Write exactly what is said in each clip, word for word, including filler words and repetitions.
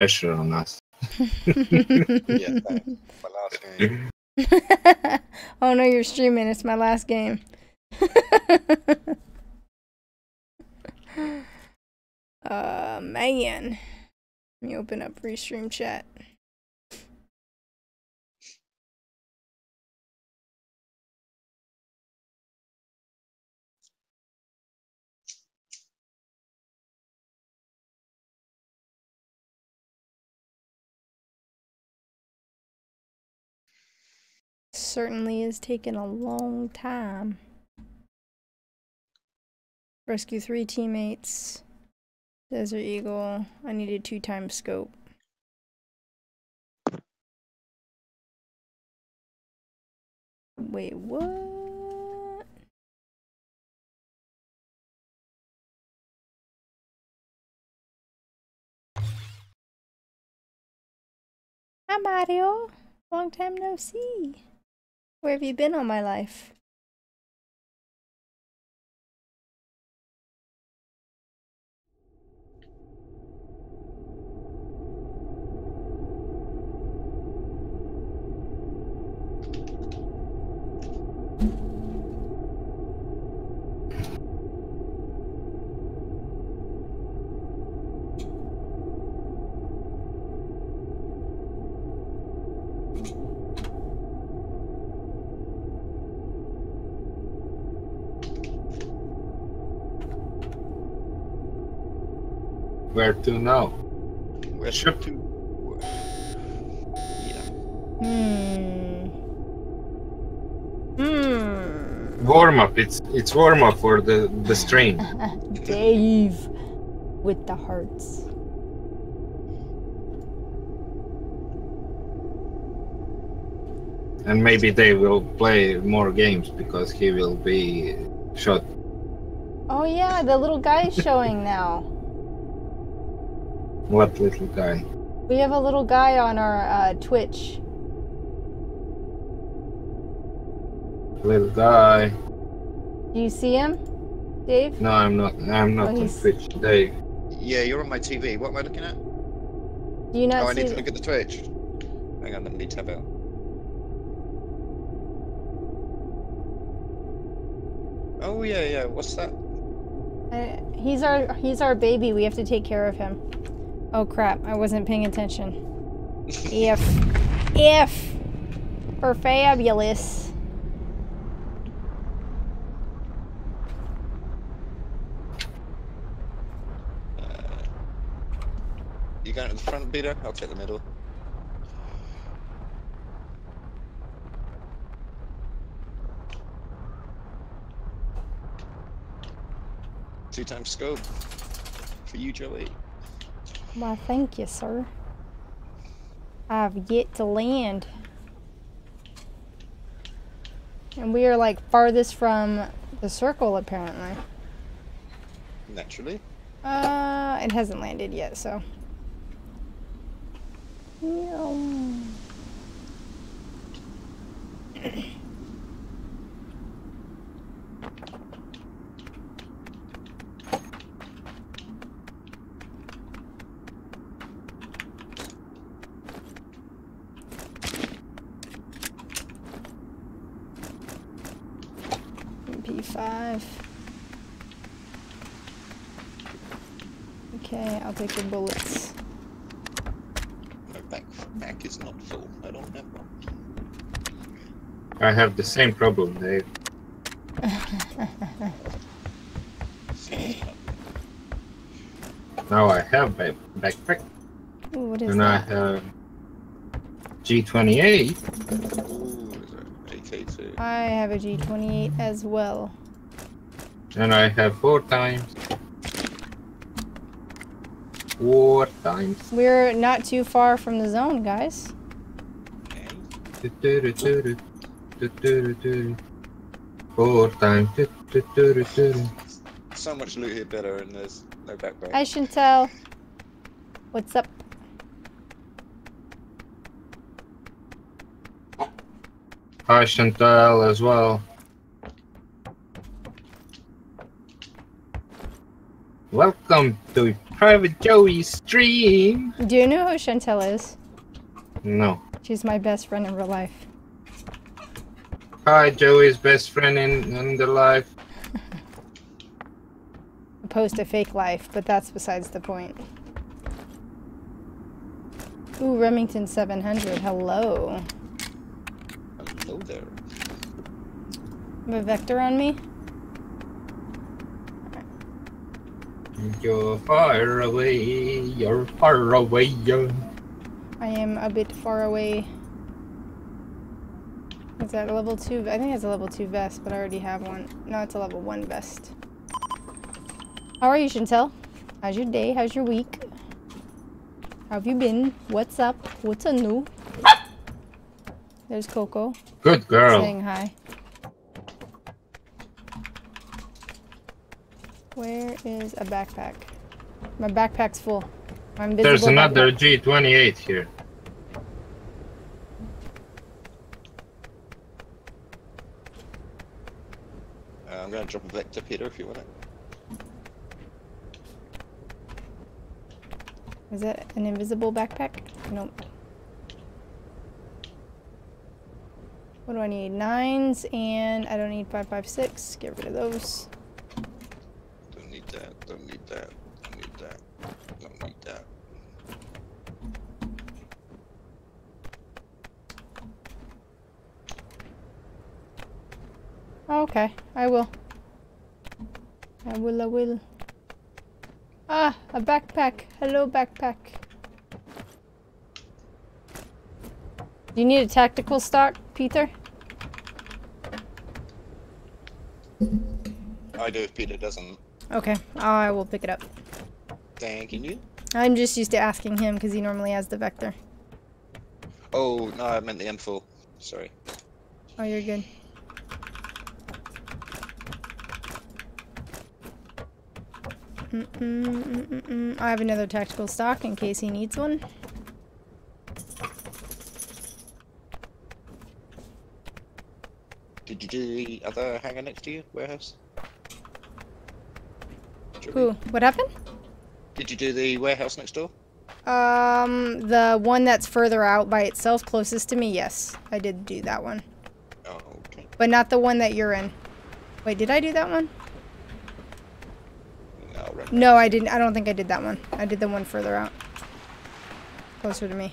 that shit on us. Yeah, thanks. My last game. Oh no, you're streaming. It's my last game. Uh, man. Let me open up Restream Chat. Certainly is taking a long time. Rescue three teammates. Desert Eagle. I need a two times scope. Wait, what? Hi Mario. Long time no see. Where have you been all my life? Where to now? Where ship to? Yeah. Hmm. Hmm. Warm up. It's it's warm up for the the strain. Dave, with the hearts. And maybe they will play more games because he will be shot. Oh yeah, the little guy's showing now. What little guy? We have a little guy on our uh, Twitch. Little guy. Do you see him, Dave? No, I'm not. I'm not oh, on Twitch, Dave. Yeah, you're on my T V. What am I looking at? Do you not? Oh, I need to look at the Twitch. Hang on, let me tab out. Oh yeah, yeah. What's that? Uh, he's our he's our baby. We have to take care of him. Oh crap, I wasn't paying attention. If, if, for fabulous. Uh, you going to the front, Peter? I'll check the middle. Two times scope for you, Joey. Why, thank you, sir. I've yet to land. And we are, like, farthest from the circle, apparently. Naturally. Uh, it hasn't landed yet, so. No. Okay, I'll take the bullets. My back, back is not full. I don't have one. I have the same problem, Dave. Now I have my backpack. Ooh, what is and that? I have G twenty-eight. I have a G twenty-eight as well. And I have four times. Four times. We're not too far from the zone, guys. Okay. Four times. So much loot here better and there's no backpack. Hi Chantelle. What's up? Hi Chantelle as well. Welcome to Private Joey's stream. Do you know who Chantelle is? No. She's my best friend in real life. Hi, Joey's best friend in, in the life. Post a fake life, but that's besides the point. Ooh, Remington seven hundred. Hello. Hello there. Have a vector on me? You're far away, you're far away, you're... I am a bit far away. Is that a level two? I think it's a level two vest, but I already have one. No, it's a level one vest. How are you, Chantelle? How's your day? How's your week? How have you been? What's up? What's a new? There's Coco. Good girl. Saying hi. Where is a backpack? My backpack's full. I'm busy. There's another backpack. G twenty-eight here. Uh, I'm gonna drop a vector, Peter, if you want it. Is that an invisible backpack? Nope. What do I need? Nines, and I don't need five five six. Get rid of those. Don't need that. Don't need that. Don't need that. Don't need that. Okay, I will. I will. I will. Ah, a backpack. Hello, backpack. Do you need a tactical stock, Peter? I do if Peter doesn't. Okay, I will pick it up. Thank you. I'm just used to asking him because he normally has the vector. Oh, no, I meant the M four. Sorry. Oh, you're good. Mm -mm, mm -mm -mm. I have another tactical stock in case he needs one. Did you do the other hangar next to you, warehouse? Ooh, what happened? Did you do the warehouse next door? Um, the one that's further out by itself, closest to me, yes. I did do that one. Oh, okay. But not the one that you're in. Wait, did I do that one? No, I didn't. I don't think I did that one. I did the one further out. Closer to me.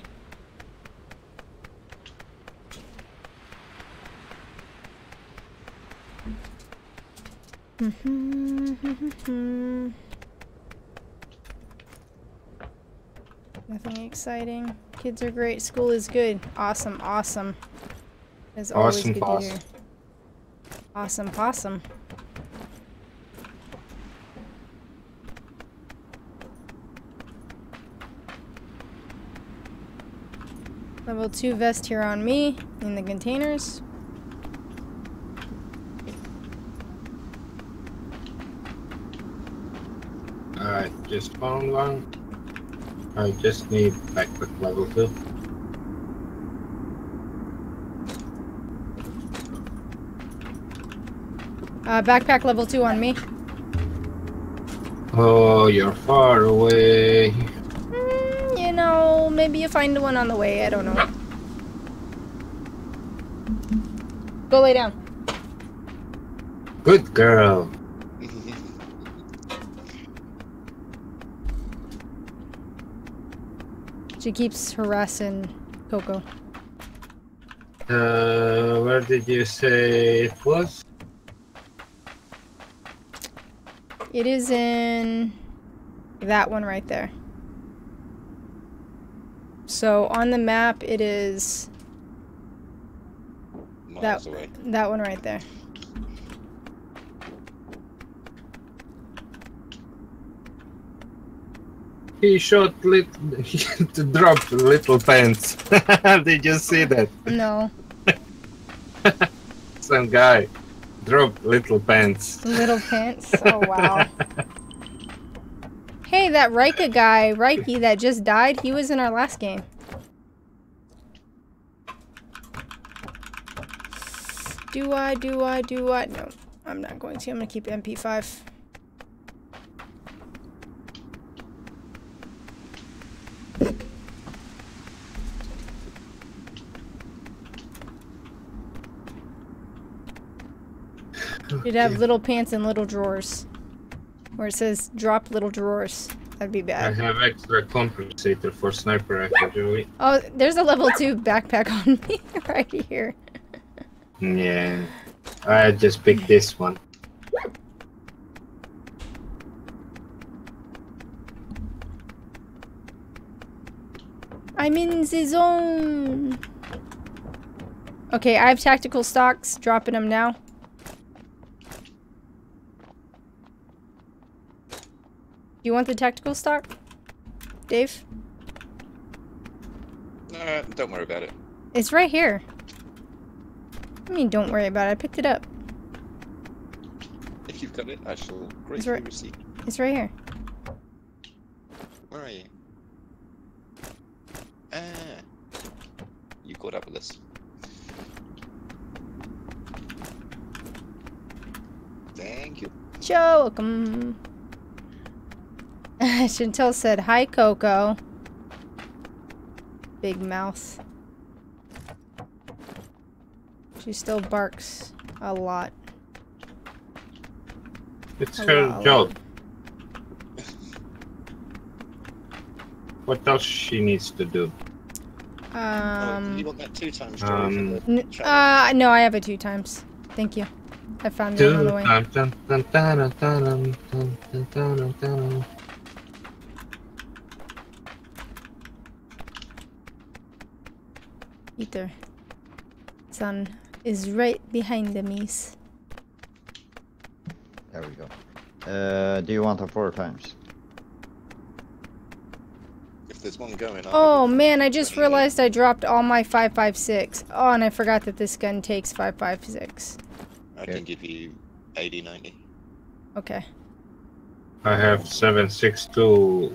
Nothing exciting. Kids are great. School is good. Awesome. Awesome. It's always good to hear. Awesome possum. Level two vest here on me, in the containers. Alright, just found one. I just need backpack level two. Uh, backpack level two on me. Oh, you're far away. No, maybe you find one on the way. I don't know. Go lay down. Good girl. She keeps harassing Coco. Uh, where did you say it was? It is in that one right there. So on the map, it is that, that one right there. He shot little, he dropped little pants. Did you see that? No. Some guy dropped little pants. Little pants? Oh, wow. Hey, that Rika guy, Rikey, that just died, he was in our last game. Do I, do I, do I? No, I'm not going to. I'm going to keep M P five. You'd have little pants and little drawers. Where it says drop little drawers. That'd be bad. I have extra compensator for sniper rifle, Joey. Oh, there's a level two backpack on me right here. Yeah. I just picked this one. I'm in the zone. Okay, I have tactical stocks. Dropping them now. You want the tactical stock, Dave? Uh, don't worry about it. It's right here. I mean, don't worry about it. I picked it up. If you've got it, I shall gratefully right, receive it. It's right here. Where are you? Ah, you caught up with us. Thank you. You're welcome. Chantelle said, hi, Coco. Big mouth. She still barks a lot. It's a her lot, job. What else she needs to do? Um, oh, you want that two times? Um, uh, no, I have it two times. Thank you. I found it on the way. Dun, dun, dun, dun, dun, dun, dun, dun. Either sun is right behind the me's. There we go. Uh, do you want her four times? If there's one going on. Oh man, I just realized I dropped all my five five six. Oh, and I forgot that this gun takes five five six. I can give you eighty ninety. Okay. I have seven six two.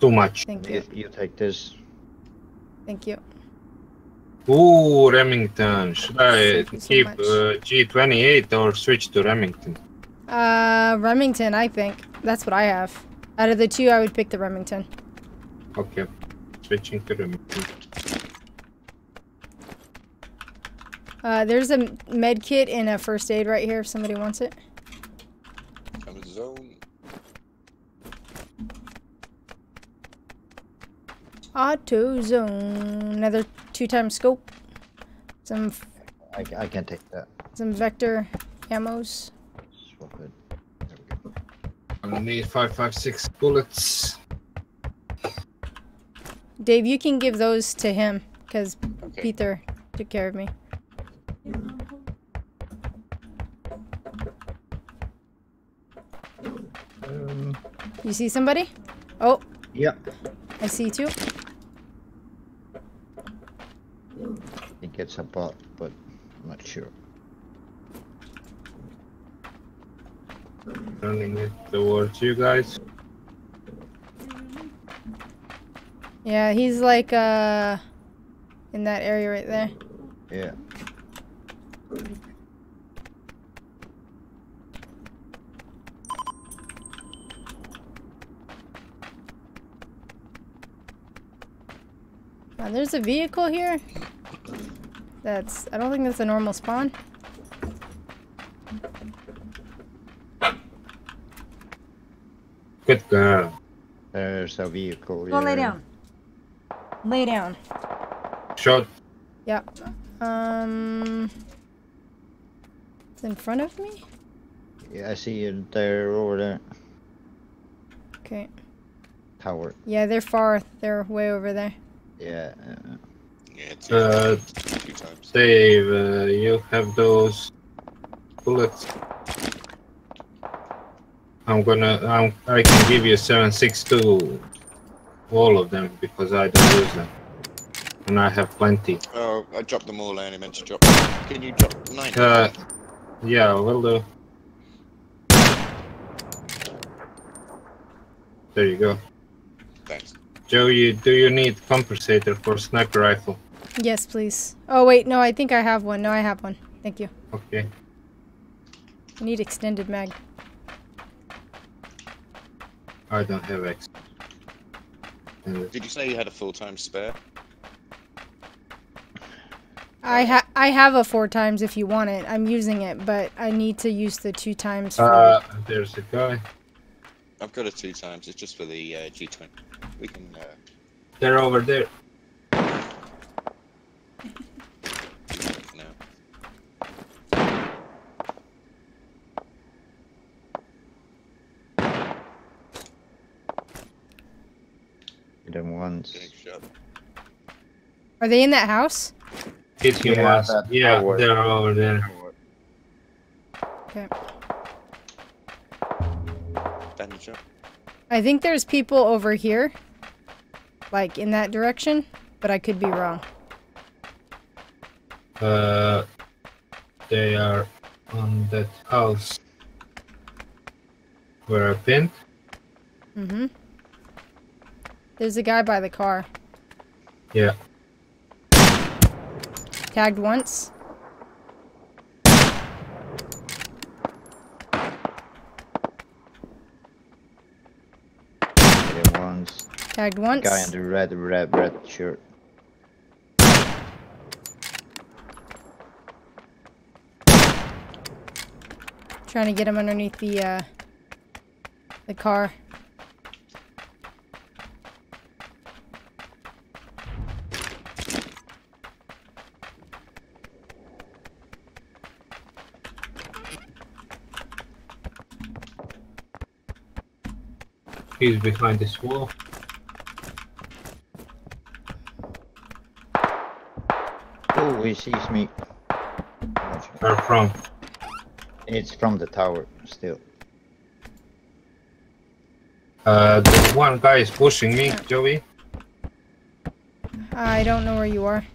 Too much. Thank you. You take this. Thank you. Ooh, Remington. Should I keep uh, G twenty-eight or switch to Remington? Uh, Remington, I think. That's what I have. Out of the two, I would pick the Remington. Okay. Switching to Remington. Uh, there's a med kit and a first aid right here if somebody wants it. Come to zone. Auto zone. Another two times scope. Some. I, I can't take that. Some vector ammos. Swap it. There we go. I'm gonna need five five six bullets. Dave, you can give those to him because okay. Peter took care of me. Um, you see somebody? Oh. Yep. I see two. I think it's a bot, but I'm not sure. Turning it towards you guys. Yeah, he's like uh in that area right there. Yeah. Now, there's a vehicle here. That's, I don't think that's a normal spawn. Good girl. There's a vehicle here. Go lay down. Lay down. Shot. Yeah. Um. It's in front of me? Yeah, I see you there over there. Okay. Tower. Yeah, they're far. They're way over there. Yeah. Yeah, two, uh, two times. Dave, uh, you have those bullets. I'm gonna. I'm, I can give you seven six two, all of them because I don't use them, and I have plenty. Oh, I dropped them all. I only meant to drop. Can you drop nine? Uh, yeah, will do. There you go. Thanks. Joe, you, do you need compensator for sniper rifle? Yes, please. Oh, wait, no, I think I have one. No, I have one. Thank you. Okay. I need extended mag. I don't have X. Did you say you had a full-time spare? I ha I have a four times if you want it. I'm using it, but I need to use the two times. For uh, it. There's the guy. I've got a two times. It's just for the uh, G twenty. We can. Uh... They're over there. Once. Are they in that house? It's your house. Yeah, yeah, they're over there. Okay. I think there's people over here, like in that direction, but I could be wrong. Uh, they are on that house where I pinned. Mm-hmm. There's a guy by the car. Yeah. Tagged once. Tagged once. Tagged once. Guy in the red, red, red shirt. Trying to get him underneath the uh, the car. He's behind this wall. Oh, he sees me. Where from? It's from the tower, still. Uh, the one guy is pushing me, Joey. I don't know where you are.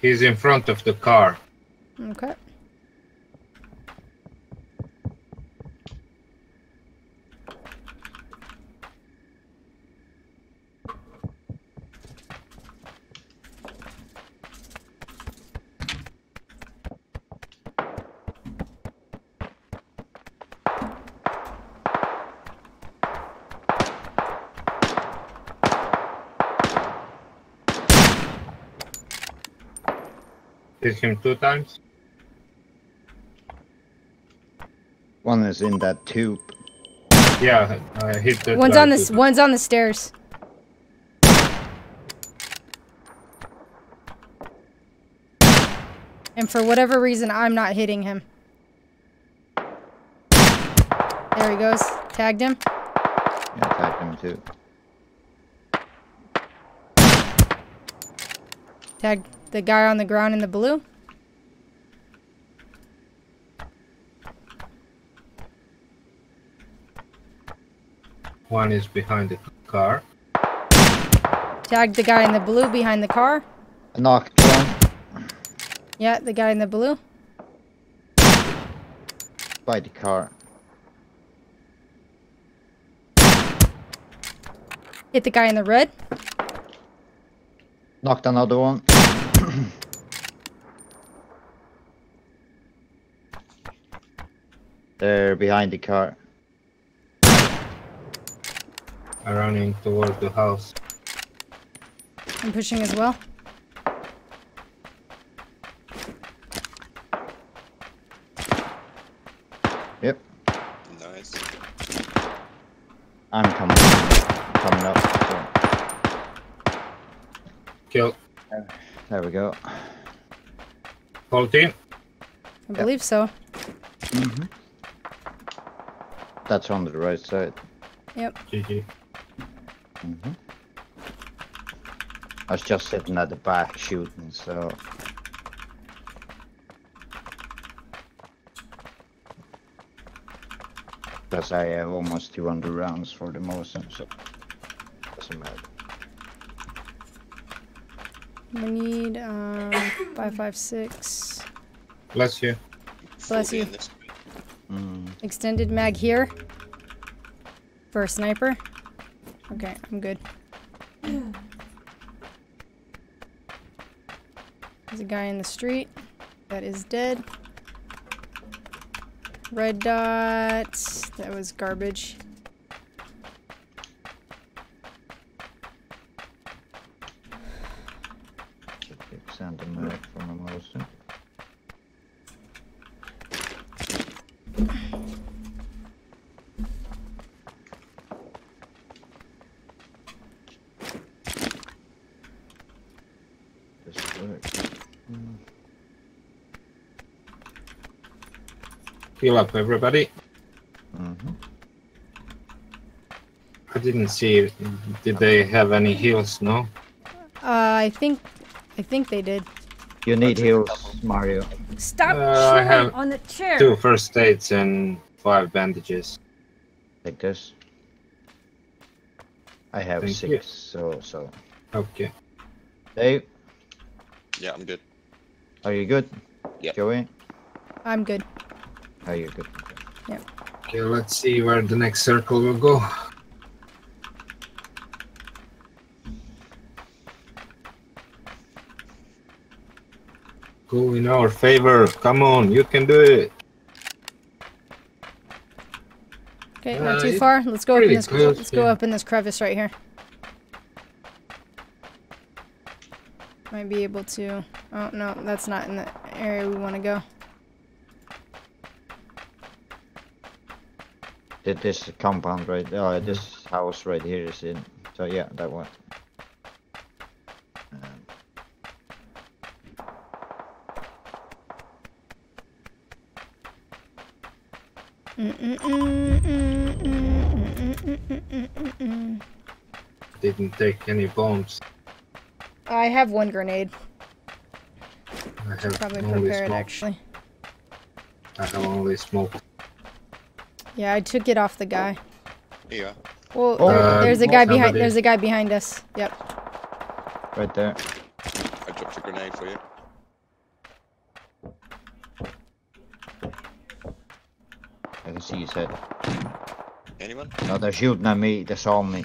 He's in front of the car. Okay. Hit him two times. One is in that tube. Yeah, I hit that. One's on the one's on the stairs. And for whatever reason, I'm not hitting him. There he goes. Tagged him. Yeah, tagged him too. Tagged. The guy on the ground in the blue. One is behind the car. Tagged the guy in the blue behind the car. Knocked one. Yeah, the guy in the blue. By the car. Hit the guy in the red. Knocked another one. They're behind the car. I'm running towards the house. I'm pushing as well. Yep. Nice. I'm coming. Coming up. So. Kill. There we go. Whole team? I yep. believe so. Mm-hmm. That's on the right side. Yep. G G. Mm-hmm. I was just sitting at the back shooting, so... Because I have almost two hundred rounds for the motion, so... Doesn't matter. We need, um, five five six. Bless you. Bless you. Mm. Extended mag here. For a sniper. Okay, I'm good. There's a guy in the street that is dead. Red dot. That was garbage. Keep sending that from him, Wilson. This works. Mm. Heal up, everybody. Mm-hmm. I didn't see. Did they have any heals? No. Uh, I think, I think they did. You need heals, Mario. Stop uh, chewing on the chair. Two first aids and five bandages. Like this. I have Thank six. You. So so. Okay. Dave. Yeah, I'm good. Are you good? Yeah. Joey. I'm good. Are you good? Yeah. Okay, let's see where the next circle will go. Go in our favor. Come on, you can do it. Okay, not uh, too far. Let's go up in this. Close, let's yeah. go up in this crevice right here. Might be able to. Oh no, that's not in the area we want to go. Did this compound right? Uh, this house right here is in. So yeah, that one. Didn't take any bombs. I have one grenade. I have probably prepare it actually. I have only smoke. Yeah, I took it off the guy. Yeah. Well, oh, there, there's uh, a guy somebody. behind. There's a guy behind us. Yep. Right there. I dropped a grenade for you. I can see his head. Anyone? No, they're shooting at me. They saw me.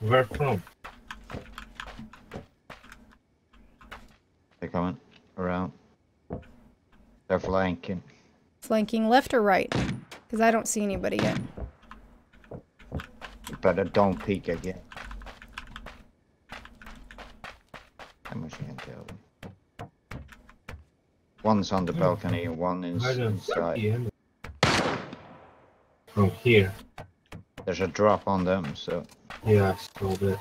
Where from? They're coming around. They're flanking. Flanking left or right? Because I don't see anybody yet. You better don't peek again. How much you can tell them? One's on the balcony, and one is inside. From here. There's a drop on them, so... Yeah, I saw that.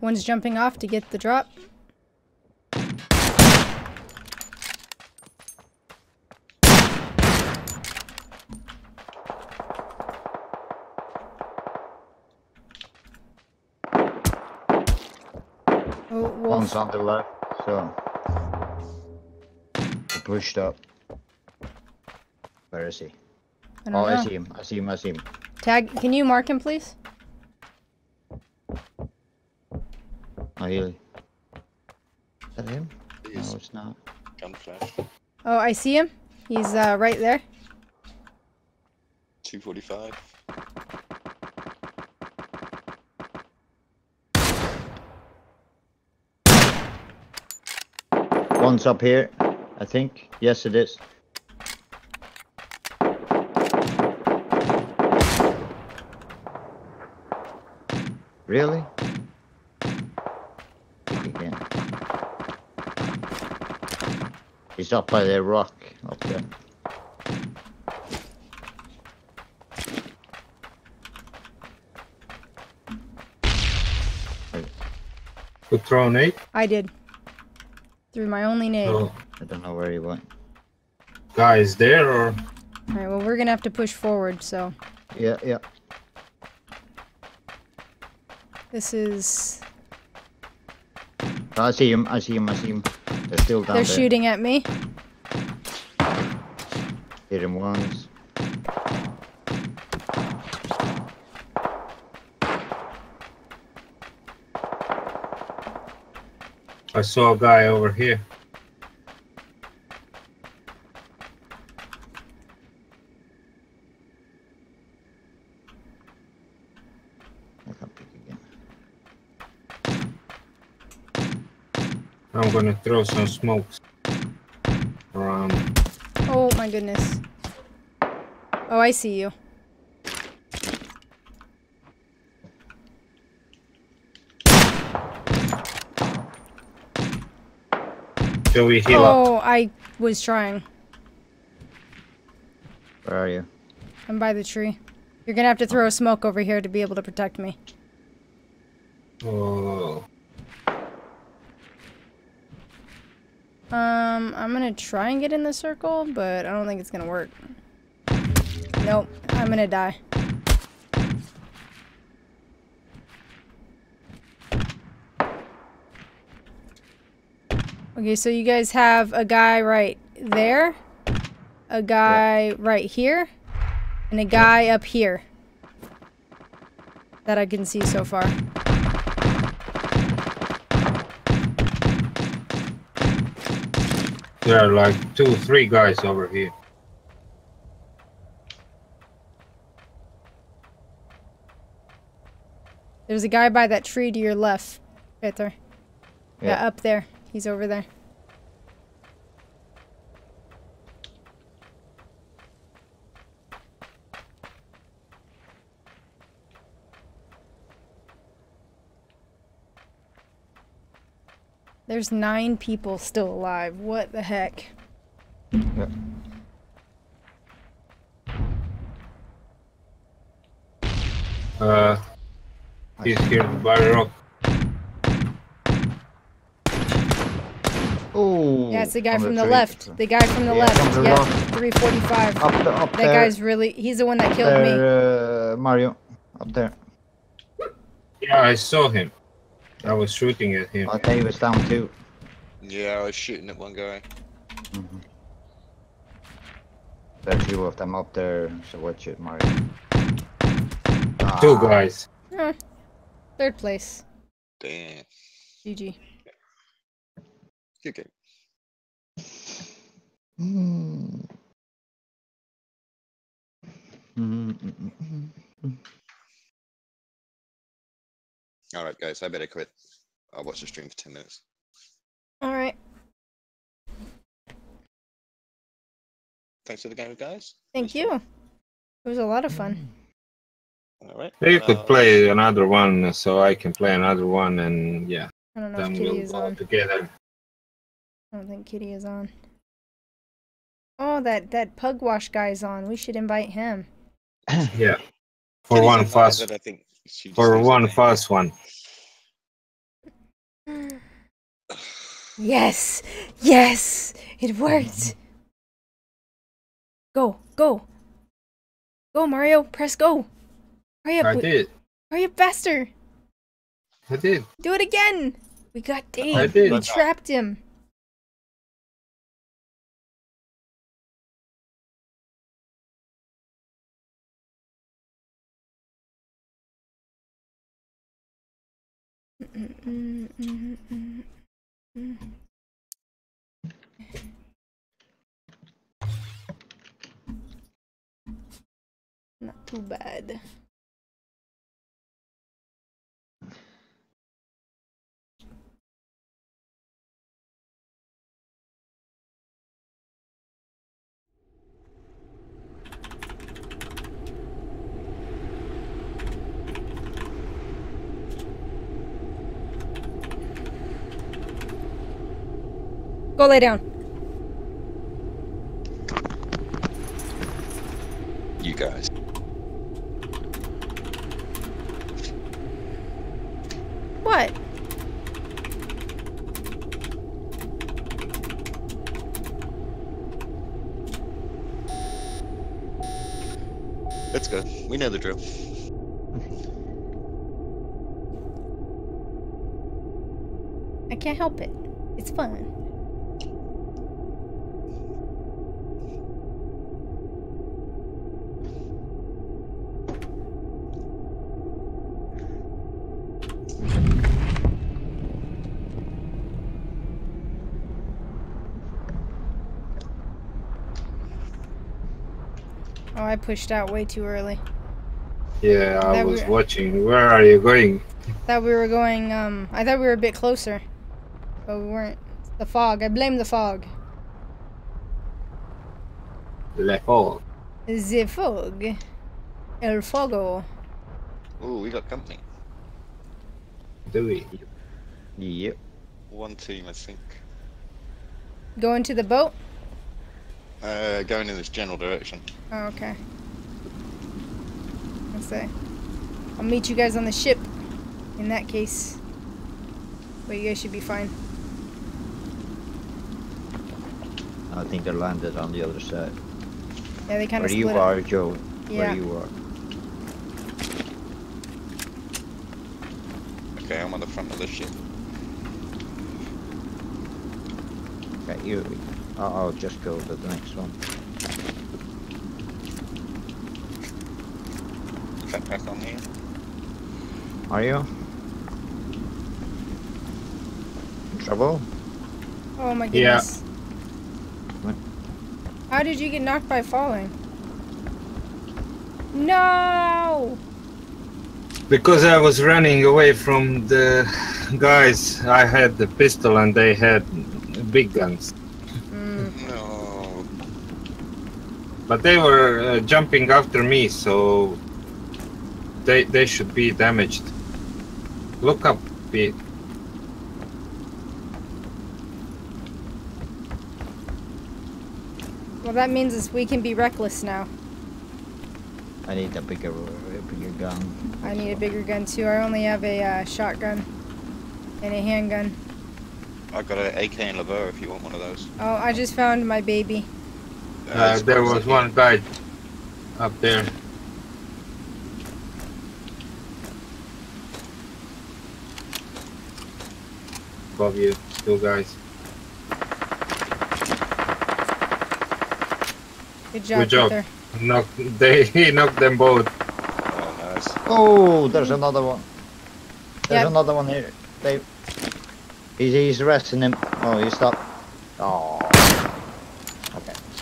One's jumping off to get the drop. Oh, one's on the left, so... Pushed up. Where is he? I don't oh, know. I see him. I see him. I see him. Tag, can you mark him, please? Oh, really? Is that him? Please. No, it's not. Gun flash. Oh, I see him. He's uh, right there. two forty-five. One's up here. I think. Yes, it is. Really? Again. He's up by the rock up there. Who threw a nade? I did. Threw my only nade. Oh. I don't know where he went. Guy is there, or? All right. Well, we're gonna have to push forward. So. Yeah. Yeah. This is. I see him. I see him. I see him. They're still down They're there. They're shooting at me. Hit him once. I saw a guy over here. I'm gonna throw some smokes around. Oh my goodness. Oh, I see you. Till we heal up. Oh, I was trying. Where are you? I'm by the tree. You're gonna have to throw a smoke over here to be able to protect me. Oh. Um, I'm gonna try and get in the circle, but I don't think it's gonna work. Nope, I'm gonna die. Okay, so you guys have a guy right there, a guy yeah. right here, and a guy up here that I can see so far. There are like two, three guys over here. There's a guy by that tree to your left, right there. Yeah, yeah up there. He's over there. There's nine people still alive. What the heck? Yeah. Uh, he's here by the rock. Ooh, yeah, it's the guy from the, the left. The guy from the yeah, left. From the yeah, rock. three forty-five. Up the, up that there. guy's really... He's the one that killed there, me. Uh, Mario, up there. Yeah, I saw him. I was shooting at him. I thought he was down too. Yeah, I was shooting at one guy. Mm-hmm. There are two of them up there, so watch it, Mario. Ah. Two guys. Eh, third place. Damn. G G. Good game. Mm. Mm-hmm. All right, guys, I better quit. I'll watch the stream for ten minutes. All right. Thanks for the game, guys. Thank you. It was a lot of fun. All right. You uh, could play another one, so I can play another one, and yeah, I don't know then if Kitty we'll is go on. together. I don't think Kitty is on. Oh, that that Pugwash guy's on. We should invite him. Yeah, for Kitty's one fast. I think. For one fast one. Yes! Yes! It worked! Go! Go! Go, Mario! Press go! Hurry up! I did! Hurry up faster! I did! Do it again! We got Dave! I did! We trapped him! Mm, mm, mm, mm, mm. Not too bad. Go lay down. You guys. What? Let's go. We know the drill. I can't help it. It's fun. I pushed out way too early. Yeah, I, I was we were, watching. Where are you going? I thought we were going, um, I thought we were a bit closer. But we weren't. It's the fog. I blame the fog. Le fog. The fog. El fogo. Ooh, we got company. Do we? Yep. One team, I think. Going to the boat? Uh, going in this general direction. Oh, okay. Let's see. I'll meet you guys on the ship. In that case. But you guys should be fine. I think they landed on the other side. Yeah, they kind of split up. Where you are, Joe. Yeah. Where you are. Okay, I'm on the front of the ship. Okay, you... I'll just go to the next one. Is that back on here? Are you? In trouble? Oh my goodness. Yeah. What? How did you get knocked by falling? No! Because I was running away from the guys. I had the pistol and they had big guns. But they were uh, jumping after me, so they they should be damaged. Look up, Pete. Well, that means is we can be reckless now. I need a bigger, a bigger gun. I need a bigger gun too. I only have a uh, shotgun and a handgun. I got an A K and Laver if you want one of those. Oh, I just found my baby. Uh, there was one guy up there. Above you, two guys. Good job. Good job. Knock, they, he knocked them both. Oh, nice. Oh, there's another one. There's yep. another one here. Dave. He's, he's resting him. Oh, he stopped. Oh.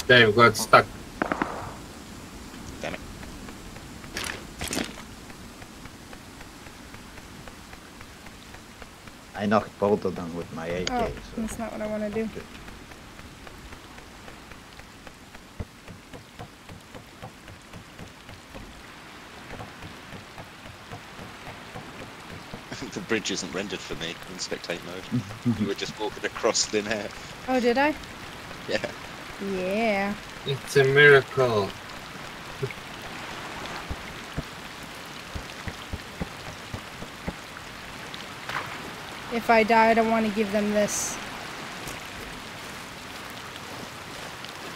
Dave got stuck. Damn it. I knocked both of them with my A K. Oh, so that's not what I want to do. The bridge isn't rendered for me in spectate mode. You were just walking across thin air. Oh, did I? Yeah. Yeah. It's a miracle. If I die, I don't want to give them this.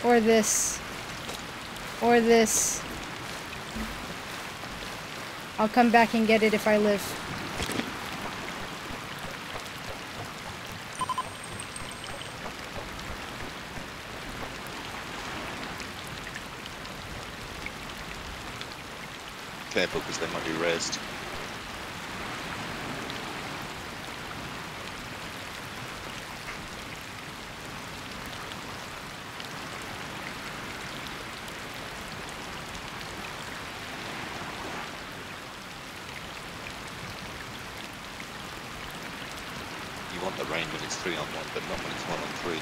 Or this. Or this. I'll come back and get it if I live. Careful, because they might be rezzed. You want the rain when it's three on one, but not when it's one on three.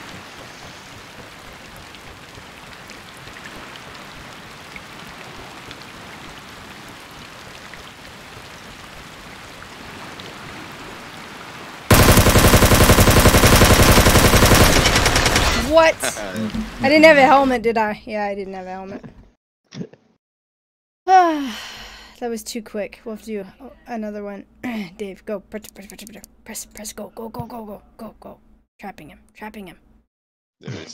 What? I didn't have a helmet, did I? Yeah, I didn't have a helmet. That was too quick. We'll have to do another one. Dave, go. Press, press, press, press, press, go, go, go, go, go, go, go. Trapping him, trapping him. There is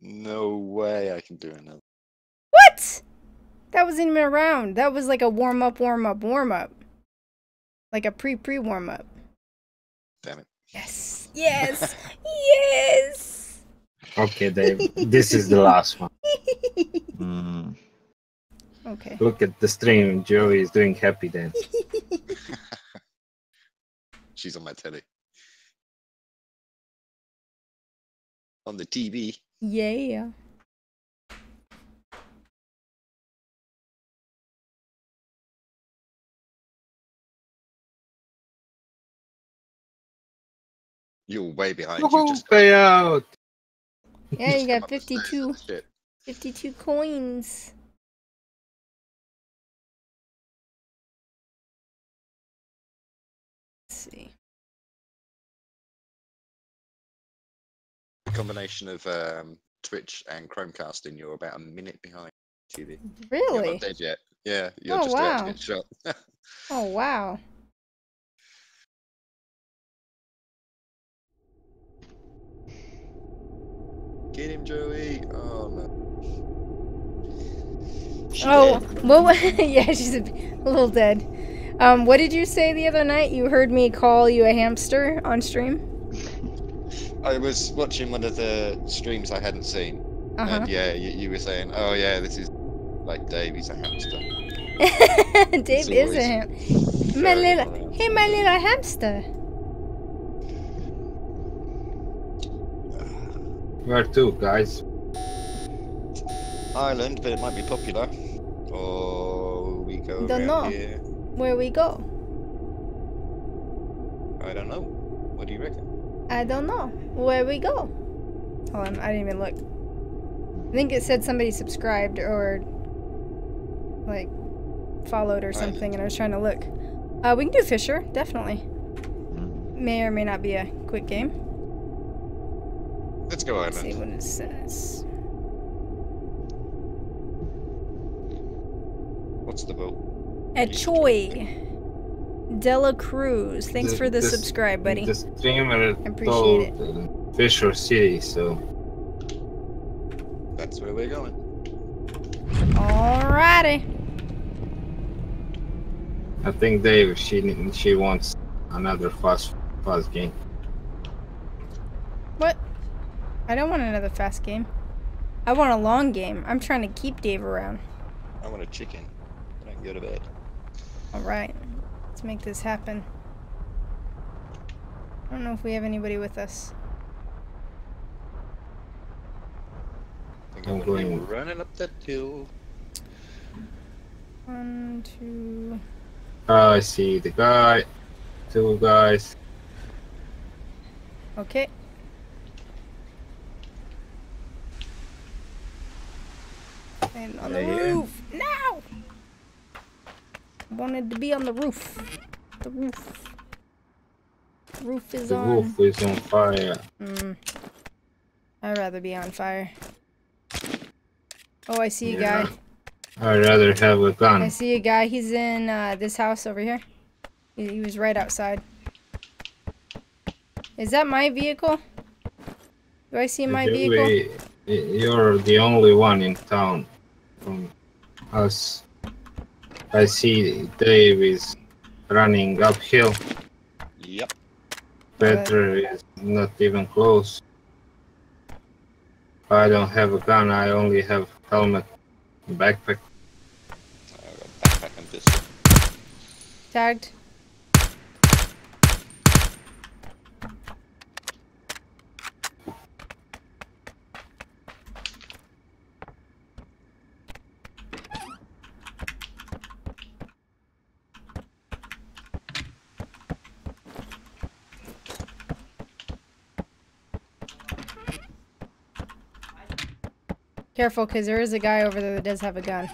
no way I can do another. What? That wasn't even a round. That was like a warm-up, warm-up, warm-up. Like a pre-pre warm-up. Damn it. Yes. Yes! Yes! Okay, Dave. This is the last one. Mm. Okay. Look at the stream. Joey is doing happy dance. She's on my telly. On the T V. Yeah. You're way behind. Oh, you just pay out. Yeah, you got fifty-two, fifty-two coins. Let's see. combination of um, Twitch and Chromecasting, you're about a minute behind T V. Really? You're not dead yet. Yeah, you're oh, just wow. about to get shot. Oh, wow. Get him, Joey. Oh, no. She oh, dead. Well, yeah, she's a little dead. Um, what did you say the other night? You heard me call you a hamster on stream? I was watching one of the streams I hadn't seen. Uh-huh. And yeah, you, you were saying, oh yeah, this is like Dave, he's a hamster. Dave is a hamster. My little, hey, my little hamster. Where to, guys? Ireland, but it might be popular. Or we go Don't know. Here. Where we go? I don't know. What do you reckon? I don't know. Where we go? Hold on, I didn't even look. I think it said somebody subscribed or like followed or something, and I was trying to look. Uh, we can do Fisher, definitely. May or may not be a quick game. Let's go Let's Ireland. See what it says. What's the vote? Achoy Dela Cruz. Thanks the, for the, the subscribe, buddy. The streamer I appreciate told it. Fisher City, so that's where we're going. Alrighty. I think Dave. She she wants another fast fast game. What? I don't want another fast game. I want a long game. I'm trying to keep Dave around. I want a chicken. I can go to bed. Alright. Let's make this happen. I don't know if we have anybody with us. I think I'm going to be running up that hill. One, two... I see the guy. Two guys. Okay. And on the yeah, roof! Yeah. No! Wanted to be on the roof. The roof. The roof is the on. The roof is on fire. Mm. I'd rather be on fire. Oh, I see a yeah. guy. I'd rather have a gun. I see a guy. He's in uh, this house over here. He, he was right outside. Is that my vehicle? Do I see my vehicle? You're the only one in town. From us, I see Dave is running uphill. Yep. Peter is not even close. I don't have a gun. I only have helmet, and backpack. I got backpack and pistol. Tagged. Careful, because there is a guy over there that does have a gun.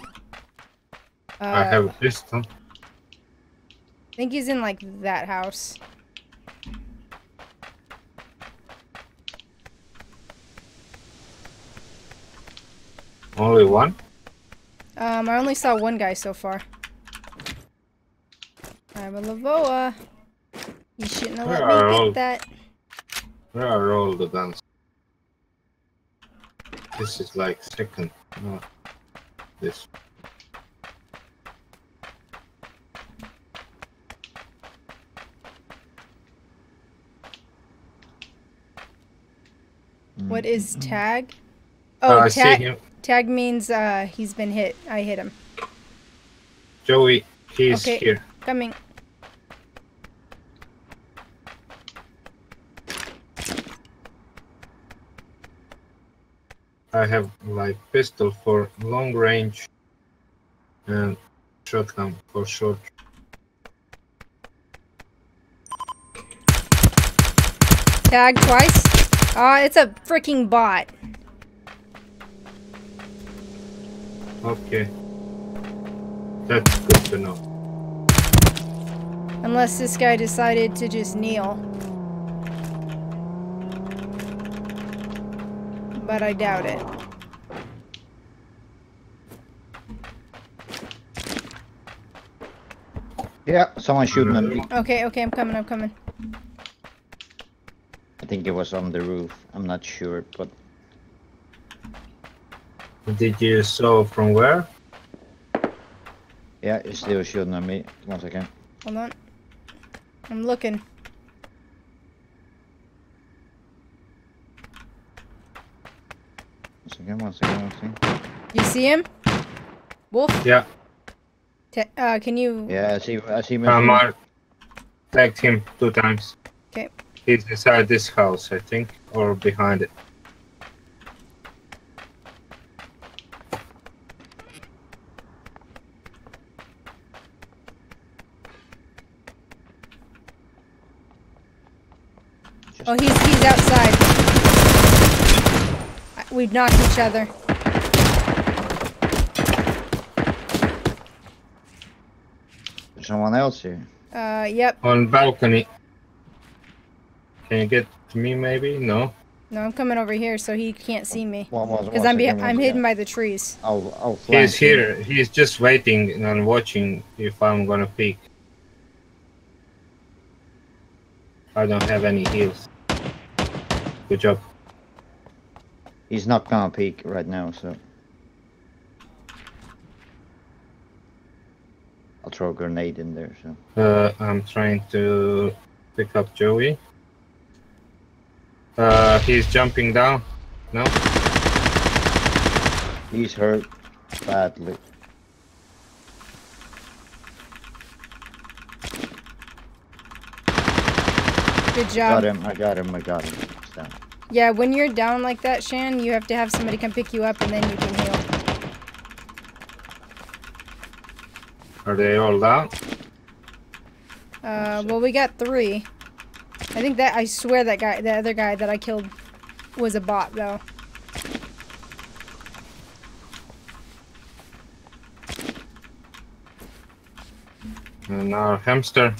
Uh, I have a pistol. I think he's in, like, that house. Only one? Um, I only saw one guy so far. I'm a Lavoa. You shouldn't have let me get that. Where are all the guns? This is like second, no, this. What is tag? Oh, uh, tag, tag means uh, he's been hit. I hit him. Joey, he's okay, here. Coming. I have like pistol for long range and shotgun for short. Tag twice. Ah, oh, it's a freaking bot. Okay, that's good to know. Unless this guy decided to just kneel. but I doubt it. Yeah, someone's shooting at me. Okay, okay, I'm coming, I'm coming. I think it was on the roof. I'm not sure, but... Did you saw from where? Yeah, it's still shooting at me. One second. Hold on. I'm looking. One second, one second, one second. You see him? Wolf? Yeah. Te uh, can you... Yeah, I see, I see him. I marked him two times. Okay. He's inside this house, I think, or behind it. Oh, he's he's outside. We've knocked each other. There's someone else here. Uh, yep. On balcony. Can you get to me? Maybe no. No, I'm coming over here, so he can't see me. Because I'm second, I'm hidden by the trees. I'll I'll flank. He's here. He's just waiting and watching if I'm gonna peek. I don't have any heals. Good job. He's not gonna peek right now, so... I'll throw a grenade in there, so... Uh, I'm trying to pick up Joey. Uh, he's jumping down. No? He's hurt badly. Good job. Got him, I got him, I got him. Down. Yeah, when you're down like that, Shan, you have to have somebody come pick you up and then you can heal. Are they all down? Uh, well, we got three. I think that, I swear that guy, the other guy that I killed was a bot, though. And our hamster.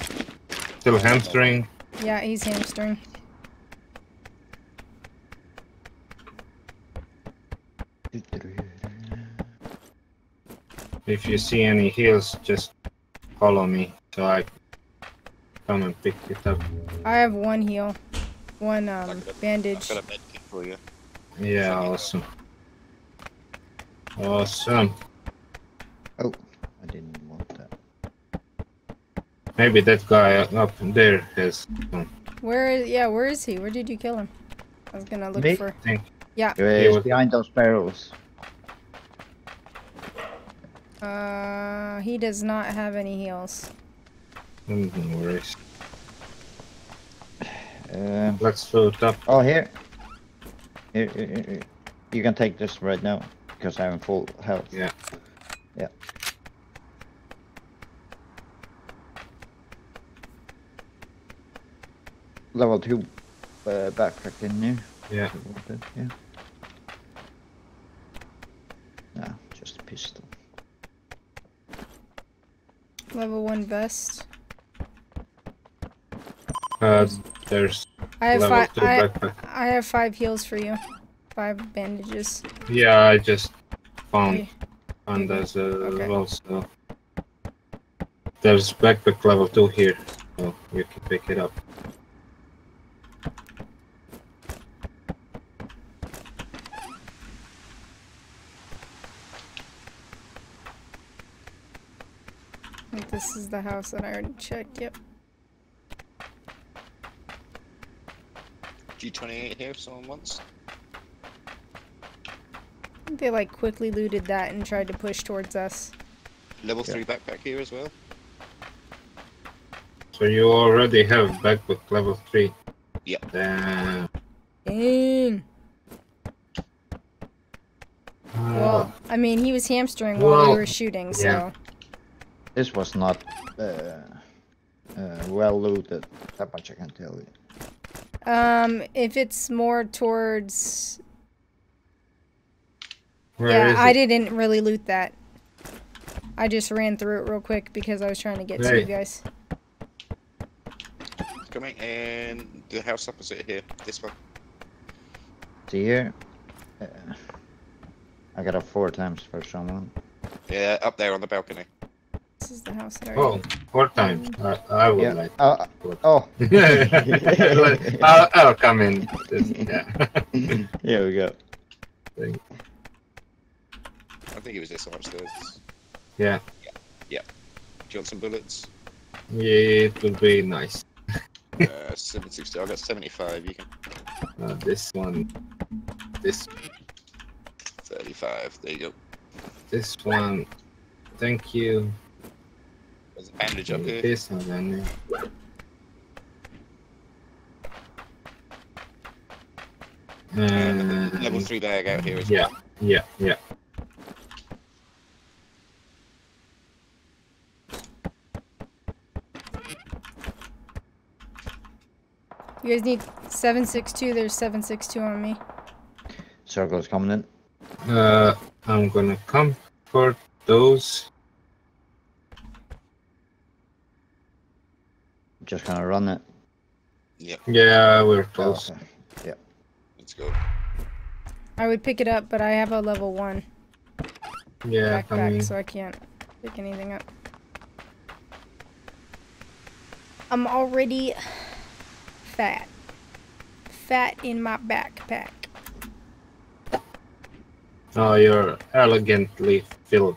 Still hamstering. Yeah, he's hamstering. If you see any heals, just follow me so I come and pick it up. I have one heal, one um, bandage. I've got a medkit for you. Yeah, awesome. Awesome. Oh, I didn't. Maybe that guy up there has um, Where is yeah, where is he? Where did you kill him? I was gonna look me? for Think. Yeah. He was, he was behind those barrels. Uh he does not have any heals. No worries. Uh, let's float up. Oh here. Here, here, here. You can take this right now because I'm in full health. Yeah. Yeah. Level two uh, backpack in there. Yeah. Yeah. Nah, just a pistol. Level one vest. Uh, there's. I have five. I, I have five heals for you. Five bandages. Yeah, I just found okay. found as okay. well. So there's backpack level two here, so you can pick it up. This is the house that I already checked, yep. G twenty-eight here if someone wants. I think they like quickly looted that and tried to push towards us. Level yeah. three backpack here as well. So you already have backpack level three. Yep. Damn. Dang. Uh, well, I mean, he was hamstering well, while we were shooting, so... Yeah. This was not uh, uh, well looted, that much I can tell you. Um, if it's more towards... Where yeah, I didn't really loot that. I just ran through it real quick because I was trying to get hey. to you guys. Coming, and the house opposite here, this one. See here? Yeah. I got up four times for someone. Yeah, up there on the balcony. This is the house area. Oh, four times. Um, uh, I would yeah. like. Uh, oh. I'll, I'll come in. Yeah. Here we go. I think it was this one upstairs. Yeah. Yeah. Yeah. Do you want some bullets? Yeah, it would be nice. uh, seven sixty. I got seventy-five. You can. Uh, this one. This. thirty-five. There you go. This one. Thank you. There's a bandage up here. This one, bandage. And uh, level three bag out here as yeah, well. Yeah. Yeah. Yeah. You guys need seven six two, there's seven six two on me. Circle's coming in. Uh, I'm gonna come for those. Just gonna run it. Yep. Yeah, we're close. Oh, okay. Yep. Let's go. I would pick it up, but I have a level one. Yeah, backpack, so I can't pick anything up. I'm already... Fat. Fat in my backpack. Oh, you're elegantly filled.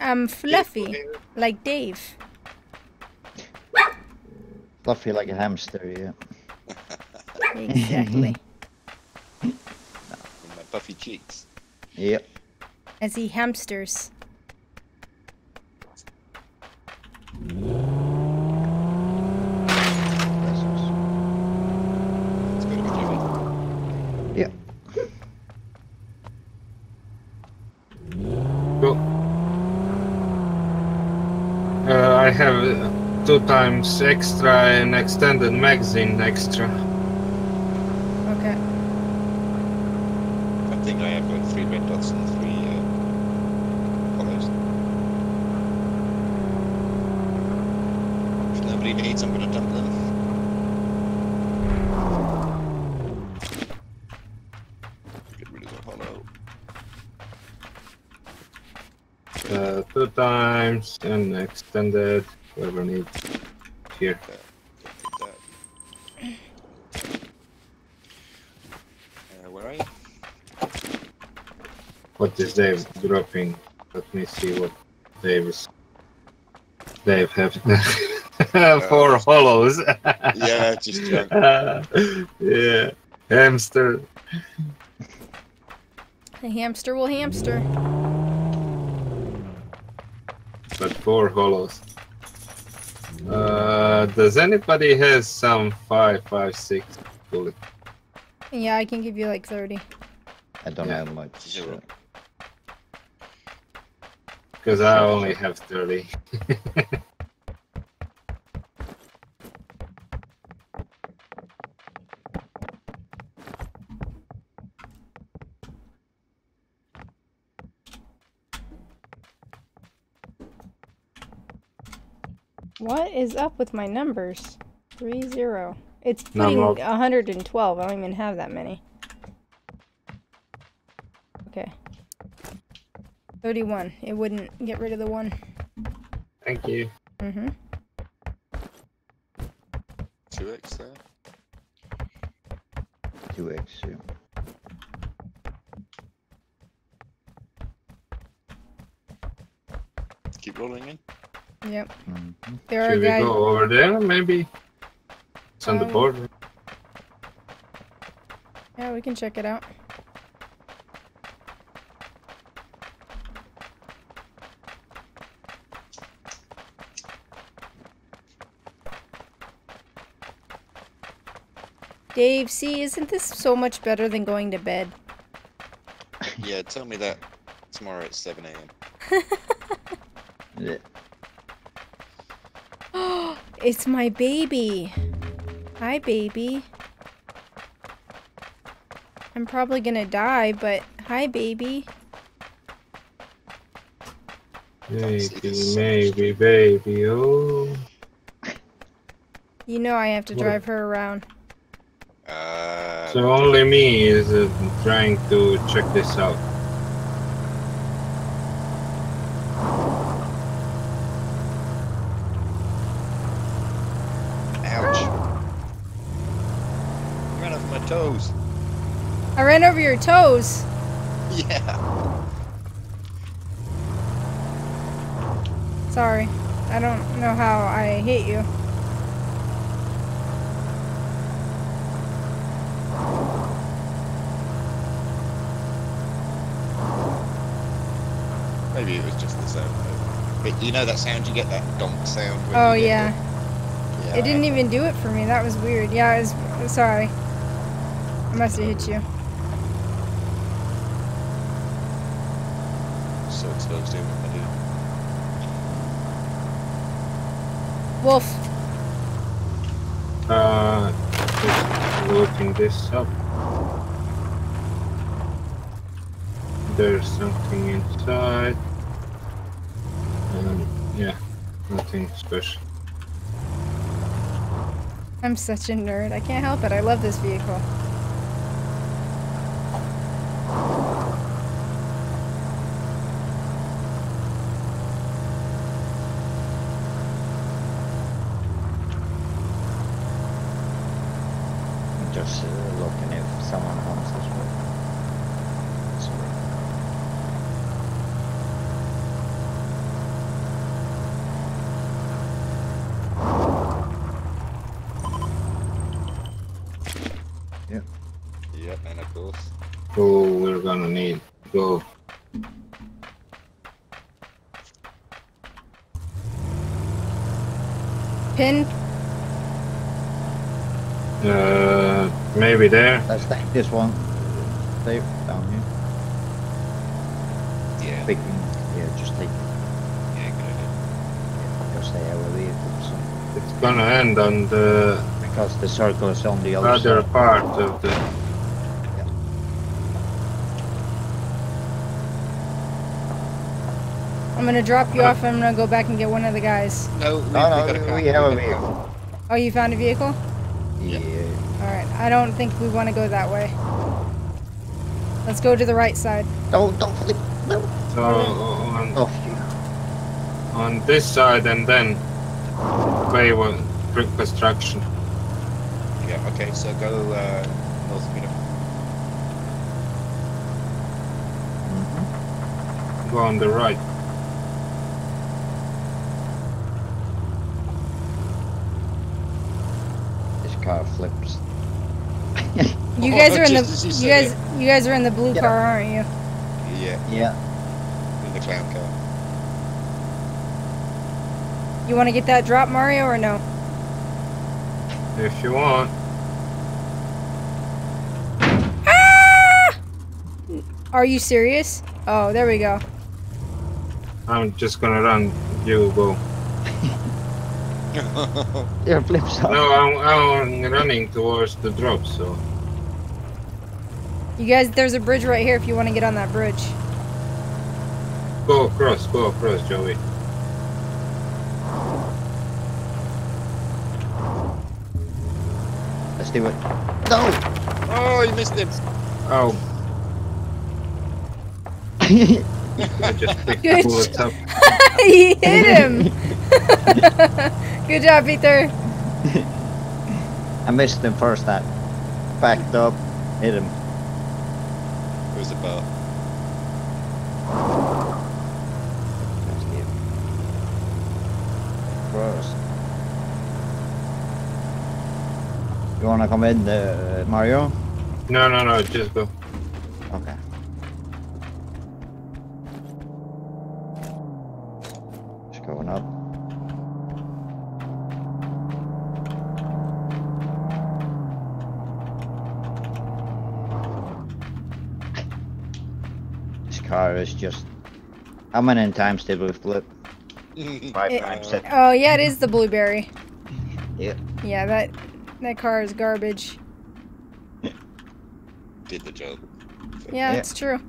I'm fluffy, like Dave. Fluffy like a hamster, yeah. Exactly. In my puffy cheeks. Yep. As he hamsters. Two times extra and extended magazine extra. Okay. I think I have like three red dots and three uh, colors. If nobody needs, I'm gonna dump them. Get rid of the hollow. Uh, two times and extended. Whatever needs here. Uh, where are you? What is Dave dropping? Let me see what Dave is. Dave have uh, four hollows. Yeah, just junk. Uh, yeah, hamster. The hamster will hamster. But four hollows. Uh, does anybody has some five, five, six bullets? Yeah, I can give you like thirty. I don't yeah. have much. Zero. Because I only have thirty. What is up with my numbers? Three zero. It's putting a hundred and twelve. I don't even have that many. Okay. Thirty-one. It wouldn't get rid of the one. Thank you. Mhm. Two X there. Two X. Yeah. Keep rolling in. Yep. Mm-hmm. There Should are we guys... go over there, maybe? It's on um, the border. Yeah, we can check it out. Dave, see, isn't this so much better than going to bed? Yeah, tell me that tomorrow at seven A M Yeah. It's my baby. Hi, baby. I'm probably gonna die, but hi, baby. Maybe, maybe, baby, oh. You know I have to drive her around. Uh, So only me is uh, trying to check this out. I ran over your toes. Yeah. Sorry. I don't know how I hit you. Maybe it was just the sound. But you know that sound you get, that donk sound. When oh, you yeah. It, yeah. It didn't even do it for me. That was weird. Yeah, I was sorry. I must have hit you. Exposed to what I do. Wolf. Uh, just looking this up. There's something inside. Um, yeah, nothing special. I'm such a nerd. I can't help it. I love this vehicle. Uh, maybe there. Let's take this one. Take down here. Yeah. Big, yeah, just take it. Yeah, good idea. Yeah, because they have a vehicle. It's gonna end on the. Because the circle is on the other, other side. part of the. Yeah. I'm gonna drop you uh, off. I'm gonna go back and get one of the guys. No, we, no, we, no, we have a vehicle. Oh, you found a vehicle? Yeah. Alright, I don't think we want to go that way. Let's go to the right side. No, don't flip. No. So, on, oh. on this side and then way one brick construction. Yeah, okay, so go uh, north of Beautiful. Mm-hmm. Go on the right. Car flips. You guys are in the you guys you guys are in the blue car, aren't you? Yeah. Yeah. In the clown car. You want to get that drop, Mario, or no? If you want. Ah! Are you serious? Oh, there we go. I'm just gonna run. You go. There flips out. No, I'm, I'm running towards the drop, so. You guys, there's a bridge right here if you want to get on that bridge. Go across, go across, Joey. Let's do it. No! Oh, you missed it. Oh. I just picked the bullets up. He hit him! Good job, Peter. I missed him first time. Backed up, hit him. It was a bow. Gross. You wanna come in, uh, Mario? No, no, no, just go. Okay. Just going up. Car is just. How many times did we flip? Five it, times. It. Oh yeah, it is the blueberry. Yeah. Yeah, that that car is garbage. Yeah. Did the job. Yeah, yeah, it's true.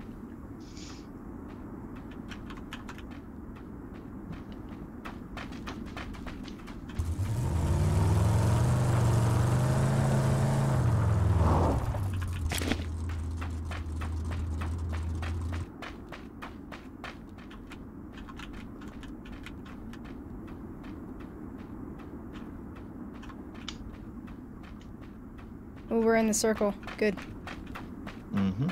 Oh, we're in the circle. Good. Mm-hmm.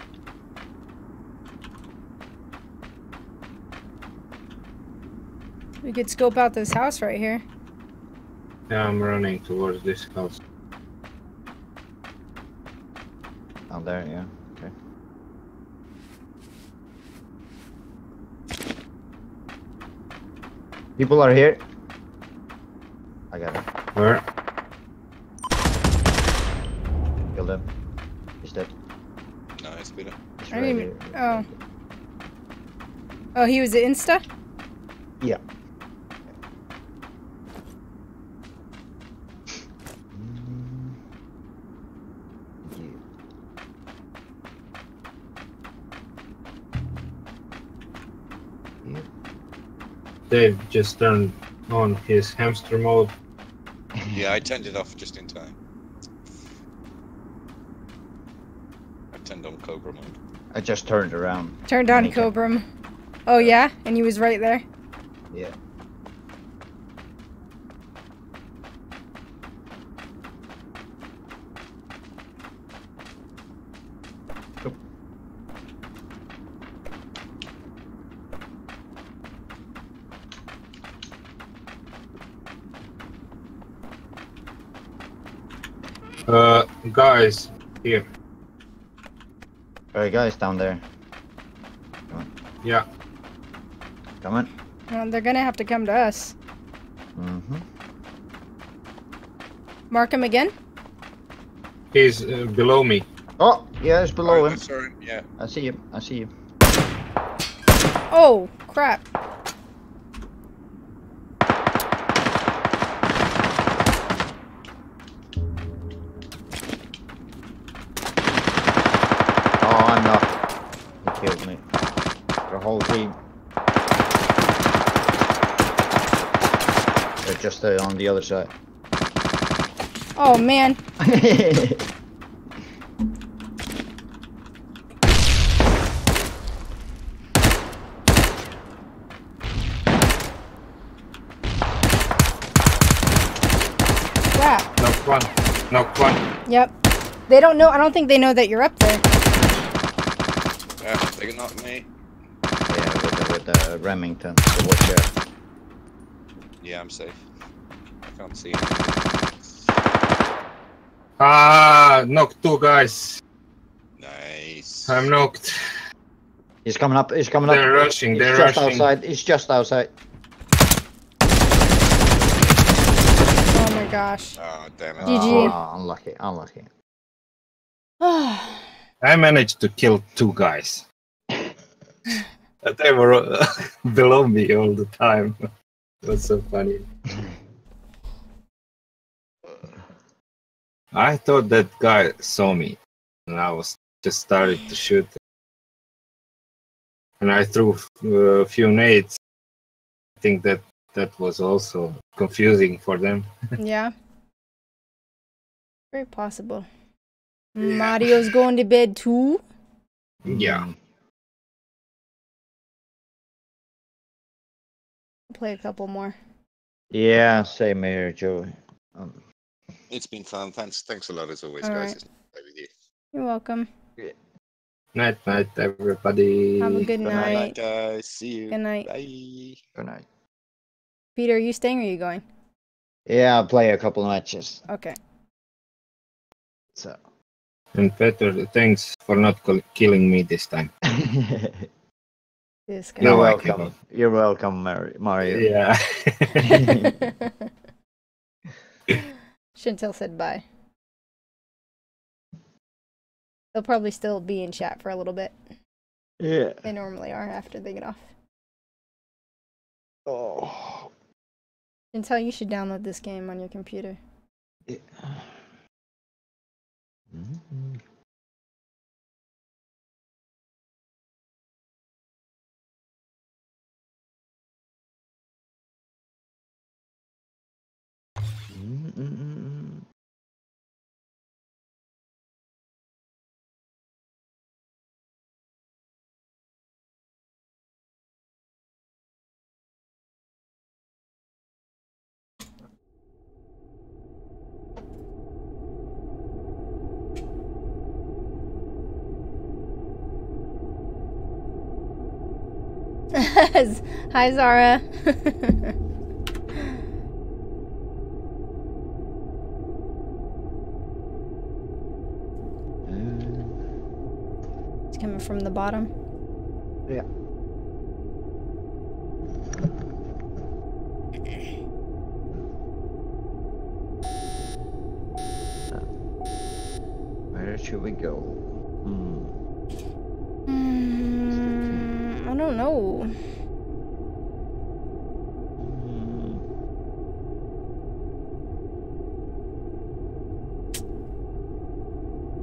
We could scope out this house right here. Yeah, I'm running towards this house. Down there, yeah. Okay. People are here. I got him. Where? Killed him. He's dead. Nice, Peter. I didn't even. Oh. Oh, he was the insta? Yeah. Dave just turned on his hamster mode. Yeah, I turned it off just in time. I turned on Cobra mode. I just turned around. Turned on Cobra. Oh yeah? And he was right there? Yeah. Uh, guys, here. Alright, guys, down there. Come on. Yeah. Come on. Well, they're gonna have to come to us. Mm-hmm. Mark him again? He's uh, below me. Oh, yeah, it's below oh, him. Sorry. Yeah. I see him, I see him. Oh, crap. Just uh, on the other side. Oh man! Yeah. Knock one. Knock one. Yep. They don't know. I don't think they know that you're up there. Yeah, they can knock me. Yeah, with the, with the Remington. So watch out. Yeah, I'm safe. Can't see him. Ah, knocked two guys. Nice. I'm knocked. He's coming up. He's coming up. They're rushing. They're rushing. He's just outside. He's just outside. Oh my gosh. Oh damn it. G G. Oh, unlucky. Unlucky. I managed to kill two guys. They were below me all the time. That's so funny. I thought that guy saw me, and I was just started to shoot. And I threw a few nades. I think that that was also confusing for them. Yeah. Very possible. Yeah. Mario's going to bed too? Yeah. Play a couple more. Yeah, same here, Joey. Um, It's been fun. Thanks, thanks a lot as always, all guys. Right. You. You're welcome. Yeah. Night, night, everybody. Have a good, good night. night, guys. See you. Good night. Bye. Good night. Peter, are you staying or are you going? Yeah, I'll play a couple of matches. Okay. So. And Peter, thanks for not killing me this time. This guy. You're welcome. You're welcome, Mario. Yeah. Chantelle said bye. They'll probably still be in chat for a little bit. Yeah. They normally are after they get off. Oh. Chantelle, you should download this game on your computer. Yeah. Mm-hmm. Mm-mm-mm. Hi, Zara. It's coming from the bottom. Yeah. Where should we go? Hmm. Mm, I don't know.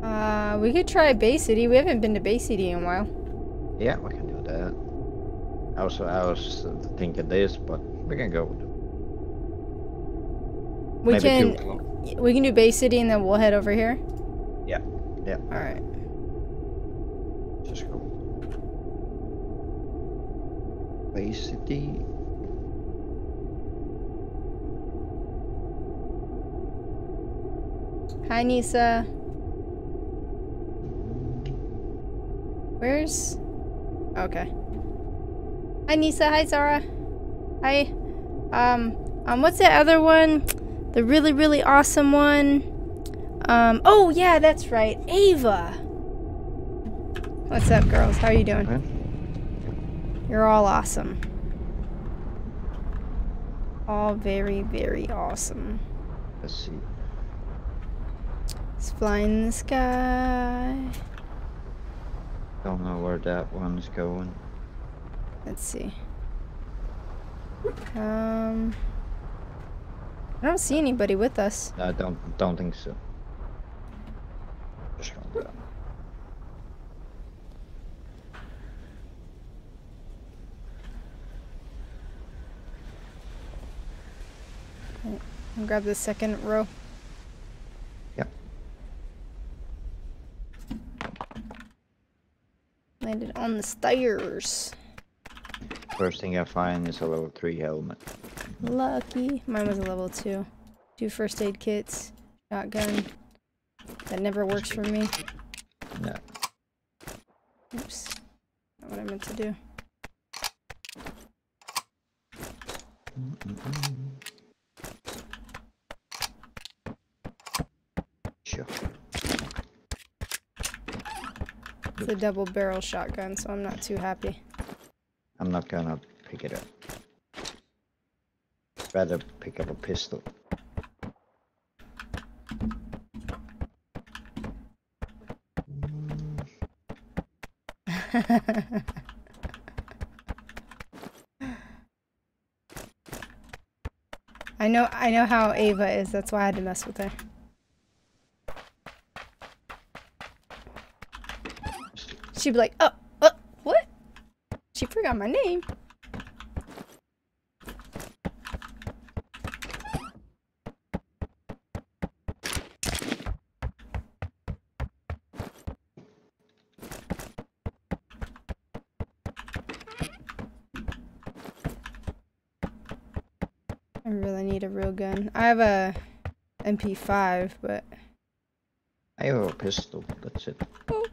Uh, we could try Bay City. We haven't been to Bay City in a while. Yeah, we can do that. Also, I was thinking this, but we can go. We Maybe can. We can do Bay City, and then we'll head over here. Yeah. Yeah. All right. Just go. Bay City. Hi, Nisa. Where's? Okay. Hi, Nisa. Hi, Zara. Hi. Um. Um. What's the other one? The really, really awesome one. Um, oh, yeah, that's right. Ava! What's up, girls? How are you doing? Huh? You're all awesome. All very, very awesome. Let's see. It's flying in the sky. Don't know where that one's going. Let's see. Um, I don't see anybody with us. I don't, don't think so. I'll grab the second row. Yep. Landed on the stairs. First thing I find is a level three helmet. Lucky. Mine was a level two. Two first aid kits. Shotgun. That never works for me. No. Oops. Not what I meant to do. Mm-mm-mm. Sure. It's a double barrel shotgun, so I'm not too happy. I'm not gonna pick it up. Rather pick up a pistol. I know I know how Ava is, that's why I had to mess with her. She'd be like, oh, oh, what? She forgot my name. I really need a real gun. I have a M P five, but I have a pistol. That's it. Oh.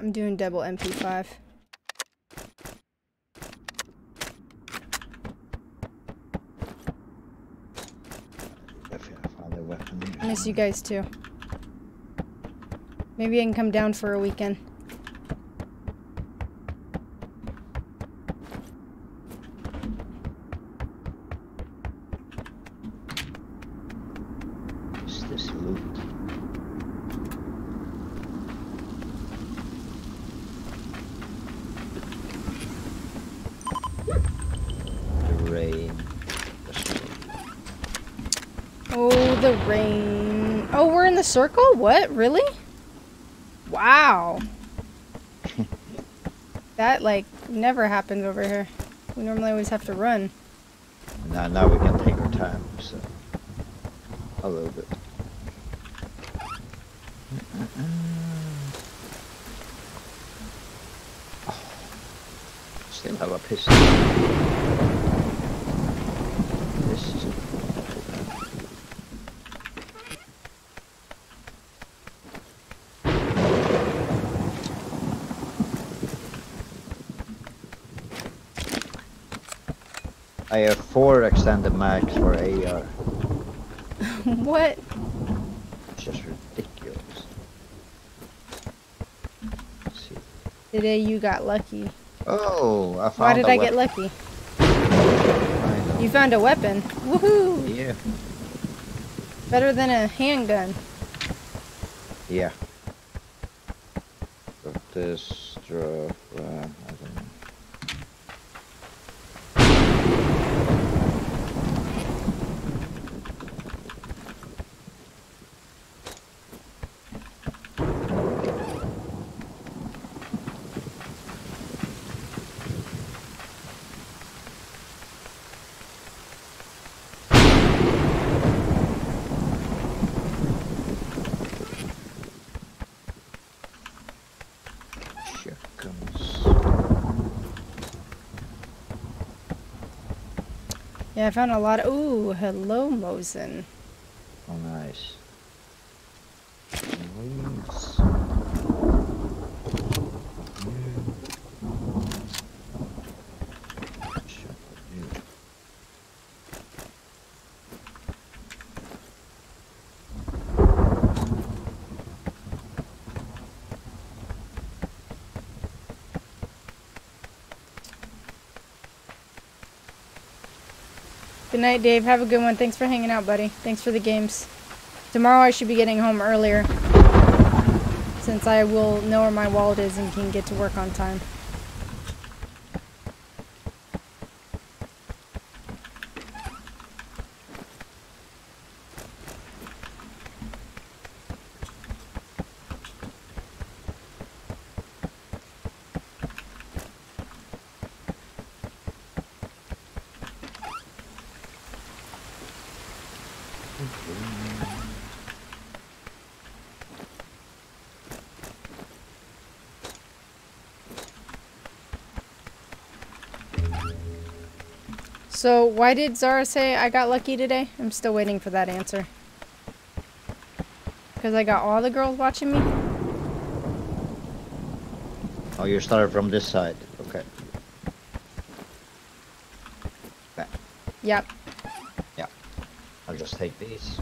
I'm doing double M P five. I miss you guys too. Maybe I can come down for a weekend. Circle? What? Really? Wow. That, like, never happens over here. We normally always have to run. Now, now we can take our time, so... a little bit. Mm-mm-mm. Oh. Still have a pistol. This is... I have four extended mags for A R. What? It's just ridiculous. Let's see. Today you got lucky. Oh, I found Why did a I weapon. get lucky? I you found a weapon. Woohoo! Yeah. Better than a handgun. Yeah. Got this drop. Uh, I don't know. Yeah, I found a lot of. Ooh, hello, Mosin. Oh, nice. Nice. Good night, Dave. Have a good one. Thanks for hanging out, buddy. Thanks for the games. Tomorrow I should be getting home earlier, since I will know where my wallet is and can get to work on time. So, why did Zara say I got lucky today? I'm still waiting for that answer. Because I got all the girls watching me? Oh, you started from this side. Okay. Back. Yep. Yeah. I'll just take these.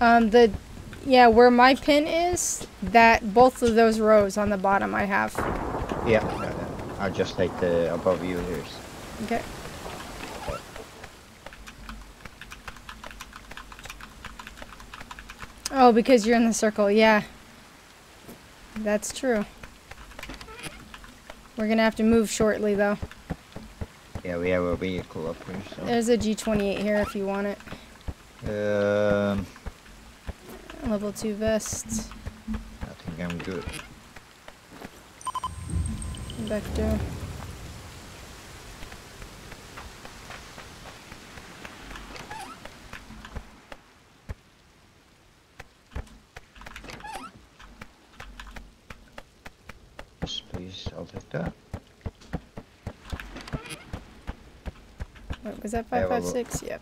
Um, the... Yeah, where my pin is, that both of those rows on the bottom I have. Yeah. I'll just take the above you here. Okay. Oh, because you're in the circle. Yeah. That's true. We're going to have to move shortly, though. Yeah, we have a vehicle up here. So. There's a G twenty-eight here if you want it. Um. Level two vest. I think I'm good. Vector. Yes, please, I'll take that. Wait, was that five five six? Yep.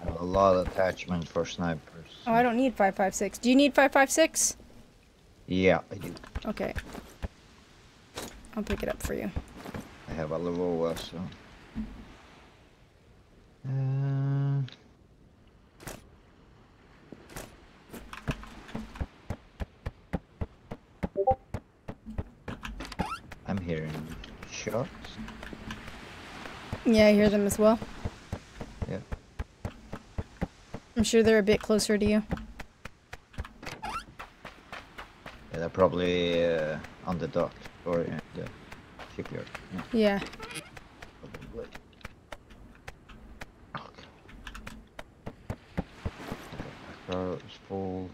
I have a lot of attachment for snipers. Oh, I don't need five five six. Do you need five five six? Yeah, I do. Okay. I'll pick it up for you. I have a little well, so. Uh, I'm hearing shots. Yeah, I hear them as well. Yeah. I'm sure they're a bit closer to you. Yeah, they're probably uh, on the dock. Or in the shipyard. Yeah. Probably. Okay. Okay.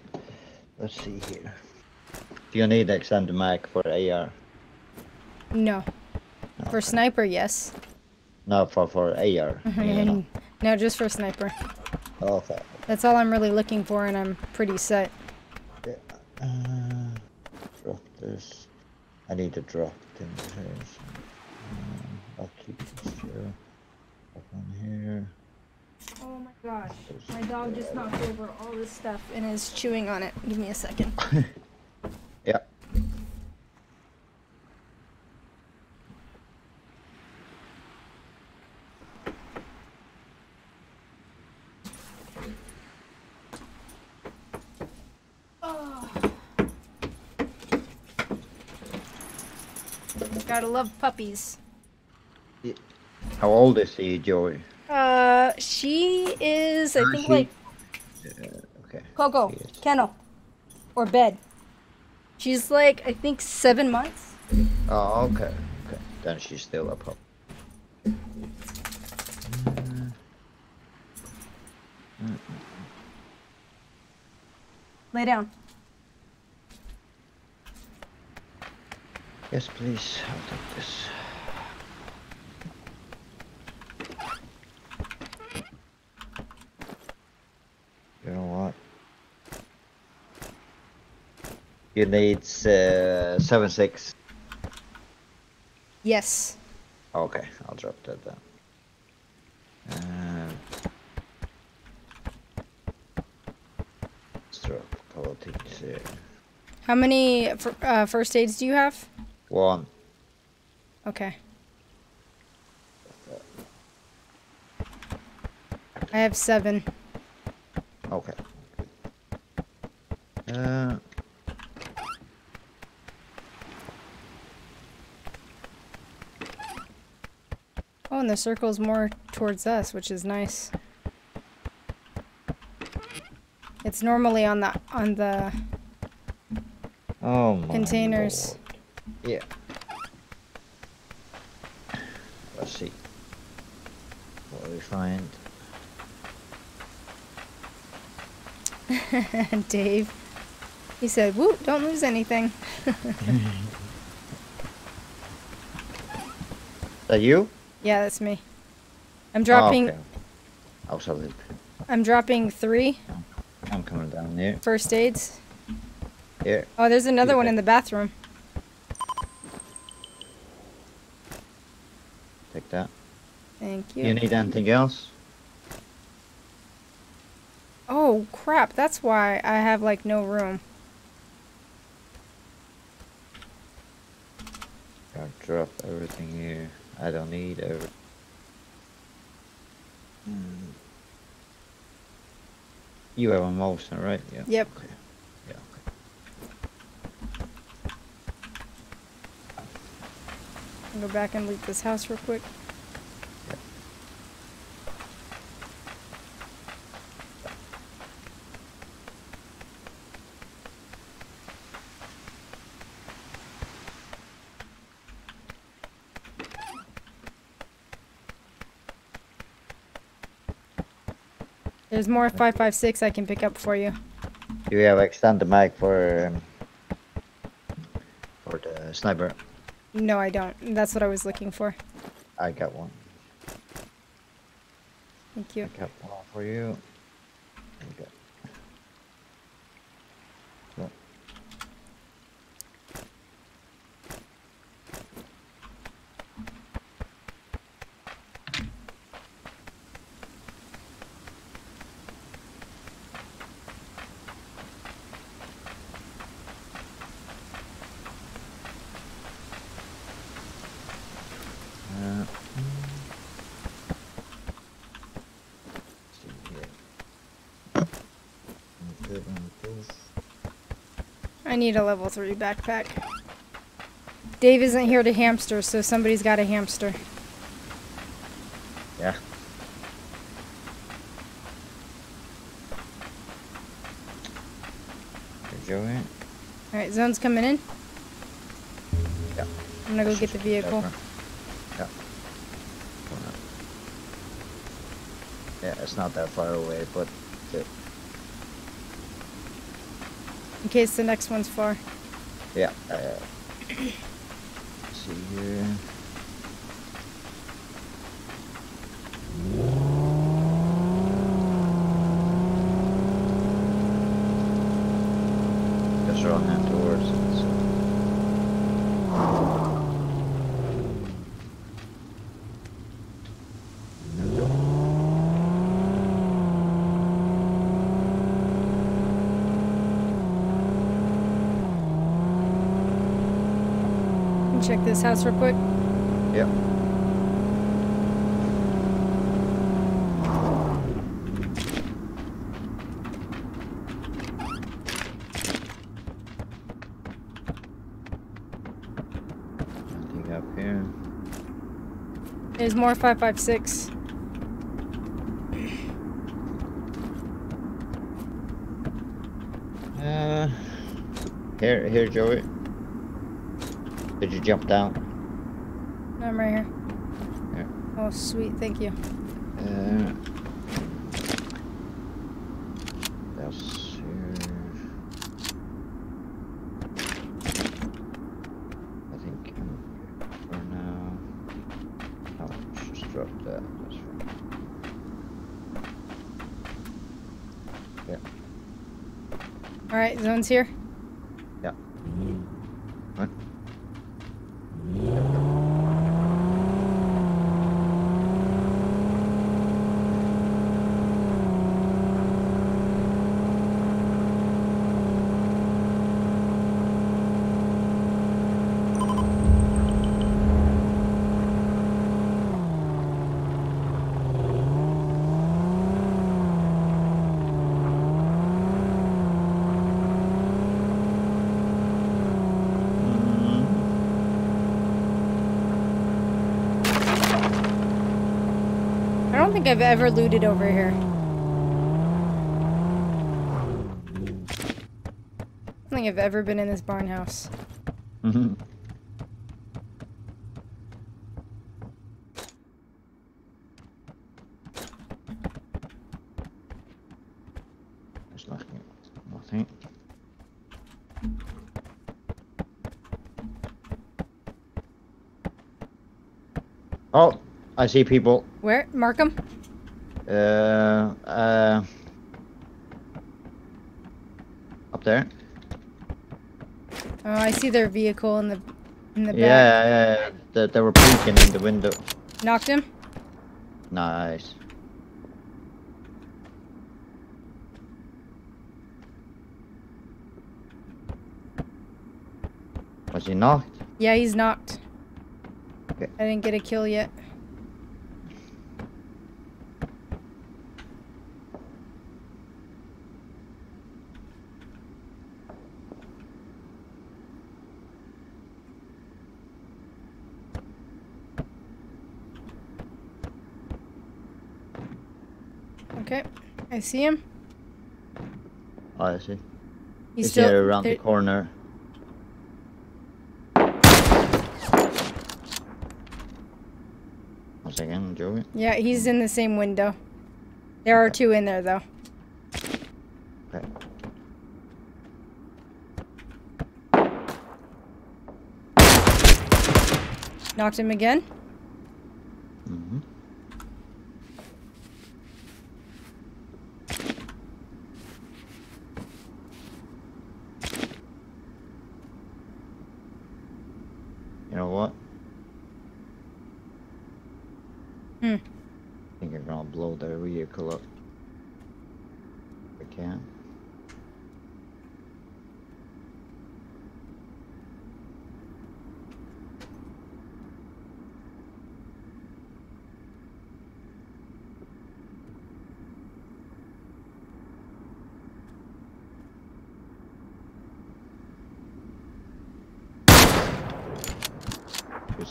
Let's see here. Do you need extended mag for A R? No. Okay. For sniper, yes. No, for for A R. Mm-hmm. No, just for sniper. Okay. That's all I'm really looking for, and I'm pretty set. Yeah. Uh, drop this. I need to drop things here. So, um, I'll keep this here. Up on here. Oh my gosh. There's my dog there. Just knocked over all this stuff and is chewing on it. Give me a second. Yeah. Oh. Gotta love puppies. How old is she, Joey? Uh, she is, I think, she? like... Uh, okay. Coco, kennel, or bed. She's like, I think, seven months. Oh, okay. Okay. Then she's still a pup. Uh, mm-mm. Lay down. Yes, please. I'll take this. You know what? You need uh, seven six. Yes. Okay, I'll drop that down. Uh, let's drop a couple of things here. How many uh, first aids do you have? One. Okay. I have seven. Okay. Uh. Oh, and the circle's more towards us, which is nice. It's normally on the on the oh my containers. Lord. Yeah. Let's see. What do we find? Dave, he said, "Whoop! Don't lose anything." Is that you? Yeah, that's me. I'm dropping. Oh, okay. I'll sell it. I'm dropping three. I'm coming down there. First aids. Yeah. Oh, there's another yeah. one in the bathroom. Take that. Thank you. You need anything else? Oh crap, that's why I have like no room. I'll drop everything here. I don't need everything. Mm. You have a motion, right? Yeah. Yep. Okay. Yeah, okay. I'll go back and loot this house real quick. There's more five five six I can pick up for you. Do you have extend the mag for um, for the sniper? No, I don't. That's what I was looking for. I got one. Thank you. I got one for you. Okay. No. I need a level three backpack. Dave isn't here to hamster, so somebody's got a hamster. Yeah. All right, zone's coming in. Yeah. I'm gonna go get the vehicle. Yeah. Yeah, it's not that far away, but. In case the next one's far. Yeah. Uh, see here. That's wrong hand towards it. So. Check this house real quick. Yep. yeah. There's more five five six. Uh, here, here, Joey. Did you jump down? No, I'm right here. Here. Oh, sweet, thank you. Uh, that's here. I think I'm good for now. I'll just drop that. That's right. Yeah. All right, zone's here. Yeah. What? I don't think I've ever looted over here. I don't think I've ever been in this barn house. Mm-hmm. There's nothing. Nothing. Oh! I see people. Where? Mark them? Uh, uh... Up there. Oh, I see their vehicle in the in the back. Yeah, yeah, yeah. They, they were peeking in the window. Knocked him? Nice. Was he knocked? Yeah, he's knocked. Okay. I didn't get a kill yet. Okay, I see him. Oh, I see. He's, He's still here around there. The corner. One second, Joey. Yeah, he's in the same window. There are two in there, though. Okay. Knocked him again. Mm-hmm. You know what? Hmm. I think you're gonna blow their vehicle up. I can't.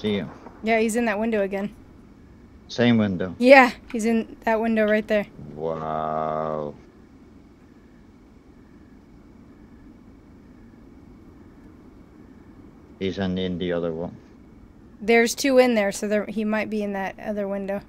See him. Yeah, he's in that window again. Same window. Yeah, he's in that window right there. Wow. He's in, in the other one. There's two in there, so there, he might be in that other window.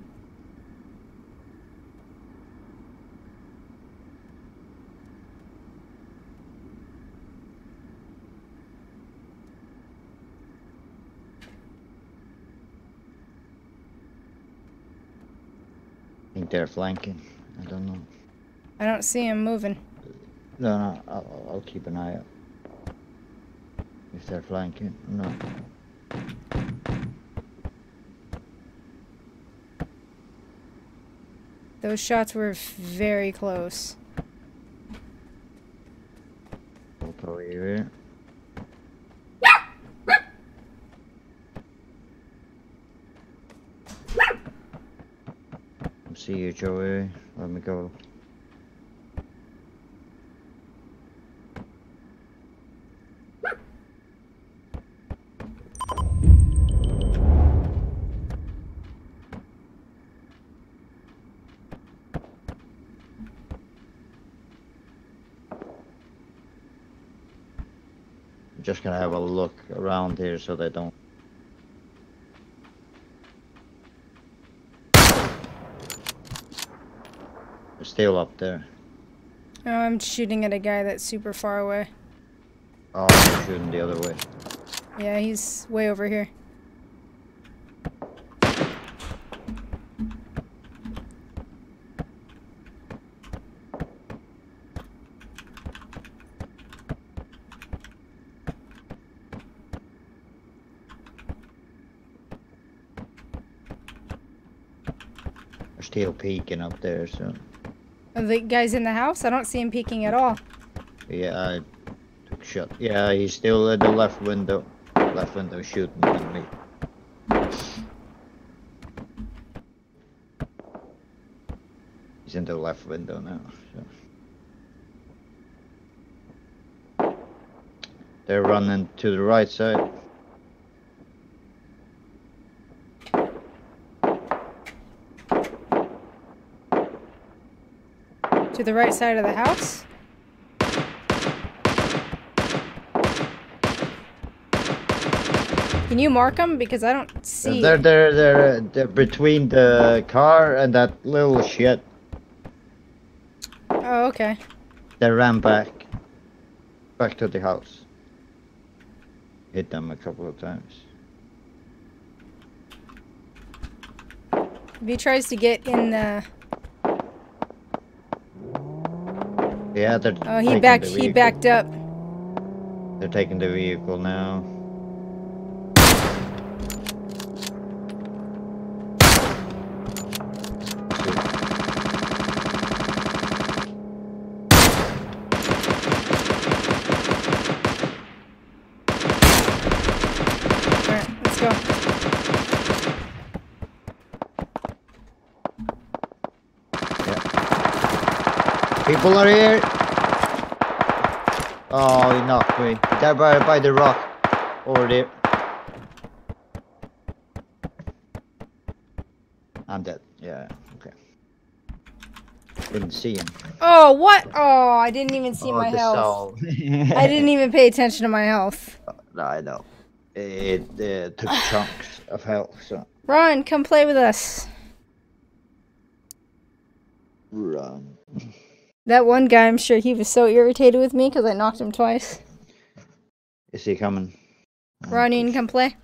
They're flanking. I don't know. I don't see him moving. No, no, I'll, I'll keep an eye out. If they're flanking, no. Those shots were very close. We'll probably hear it. See you, Joey. Let me go. just gonna have a look around here so they don't. They're still up there. Oh, I'm shooting at a guy that's super far away. Oh, I'm shooting the other way. Yeah, he's way over here. Still peeking up there, so. Are the guy's in the house? I don't see him peeking at all. Yeah, I took shot. Yeah, he's still at the left window. Left window shooting at me. He's in the left window now, so. They're running to the right side. To the right side of the house? Can you mark them? Because I don't see... They're, they're, they're, they're between the car and that little shit. Oh, okay. They ran back. Back to the house. Hit them a couple of times. If he tries to get in the... Yeah, they're oh, he backed. He backed up. They're taking the vehicle now. All right, let's go. Yeah. People are here. Oh, he knocked me. They're by, by the rock over there. I'm dead. Yeah, okay. Didn't see him. Oh, what? Oh, I didn't even see oh, my health. I didn't even pay attention to my health. No, I know. It uh, took chunks of health. So. Run, come play with us. Run. That one guy, I'm sure he was so irritated with me because I knocked him twice. Is he coming? Ronnie, you can come play?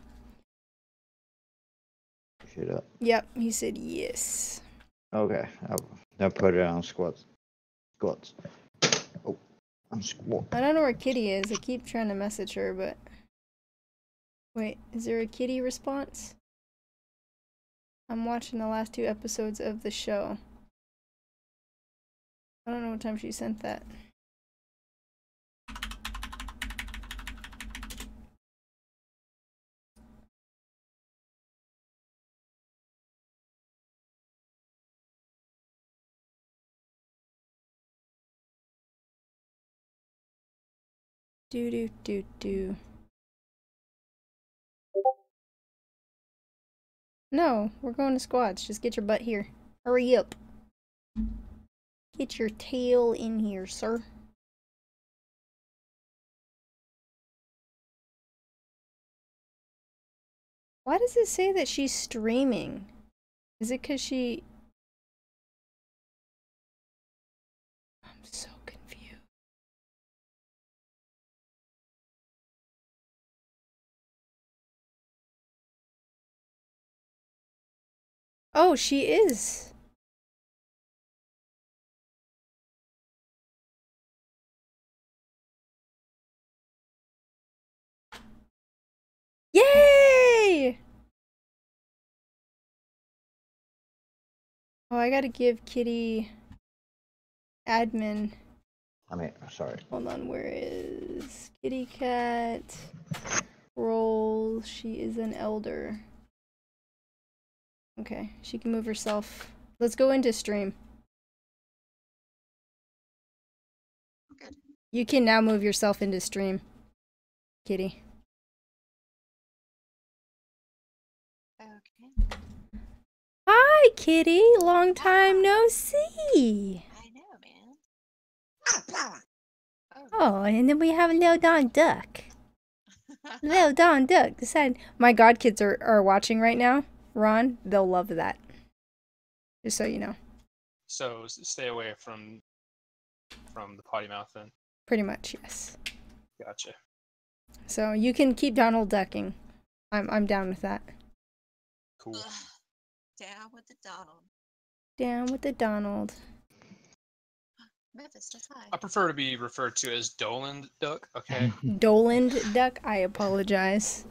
Push it up. Yep, he said yes. Okay, now put it on squats. Squats. Oh, I'm squat. I don't know where Kitty is. I keep trying to message her, but... Wait, is there a Kitty response? I'm watching the last two episodes of the show. I don't know what time she sent that. Do do do do. No, we're going to squads. Just get your butt here. Hurry up. Get your tail in here, sir. Why does it say that she's streaming? Is it because she... I'm so confused. Oh, she is. Yay! Oh, I gotta give Kitty admin. I mean, sorry. Hold on, where is Kitty Cat? Roll. She is an elder. Okay, she can move herself. Let's go into stream. Okay. You can now move yourself into stream, Kitty. Hi, Kitty. Long time no see. I know, man. Oh, and then we have a little Don Duck. Little Don Duck said, my god kids are, are watching right now, Ron. They'll love that. Just so you know. So stay away from from the potty mouth then? Pretty much, yes. Gotcha. So you can keep Donald ducking. I'm I'm down with that. Cool. Ugh. Down with the Donald. Down with the Donald. Memphis, that's high. I prefer to be referred to as Doland Duck, okay? Doland Duck, I apologize.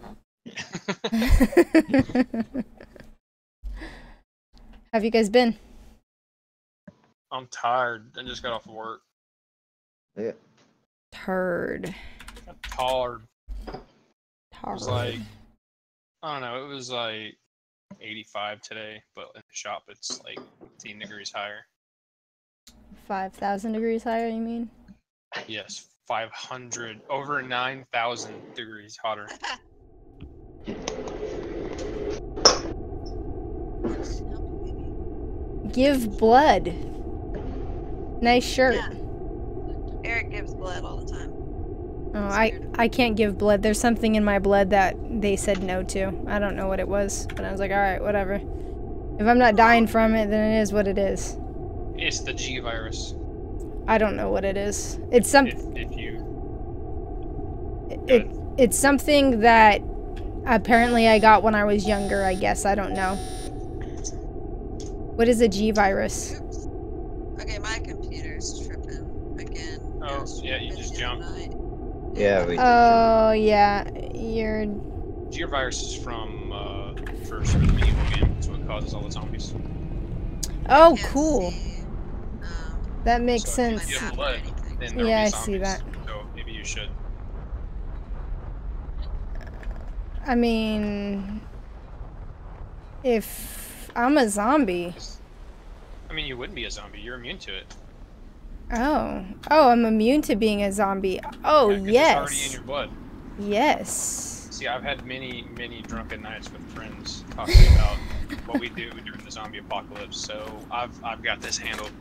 Have you guys been? I'm tired. I just got off work. Yeah. Tired. Tired. Tired. It was like, I don't know, it was like eighty-five today, but in the shop it's like fifteen degrees higher. five thousand degrees higher, you mean? Yes, five hundred. Over nine thousand degrees hotter. Give blood. Nice shirt. Yeah. Eric gives blood all the time. Oh, I, I can't give blood. There's something in my blood that they said no to. I don't know what it was, but I was like, alright, whatever. If I'm not dying from it, then it is what it is. It's the G virus. I don't know what it is. It's something. If, if you. It, it it's something that apparently I got when I was younger. I guess I don't know. What is a G virus? Oops. Okay, my computer's tripping again. Oh yeah, you just jumped. Yeah. We oh yeah, you're. G virus is from uh, first Resident Evil game. It's what causes all the zombies. Oh, cool. That makes so sense. Blood, yeah, I see that. So maybe you should. I mean, if I'm a zombie. I mean, you wouldn't be a zombie. You're immune to it. Oh, oh, I'm immune to being a zombie. Oh, yeah, yes. It's already in your blood. Yes. See, I've had many, many drunken nights with friends talking about what we do during the zombie apocalypse. So I've, I've got this handled.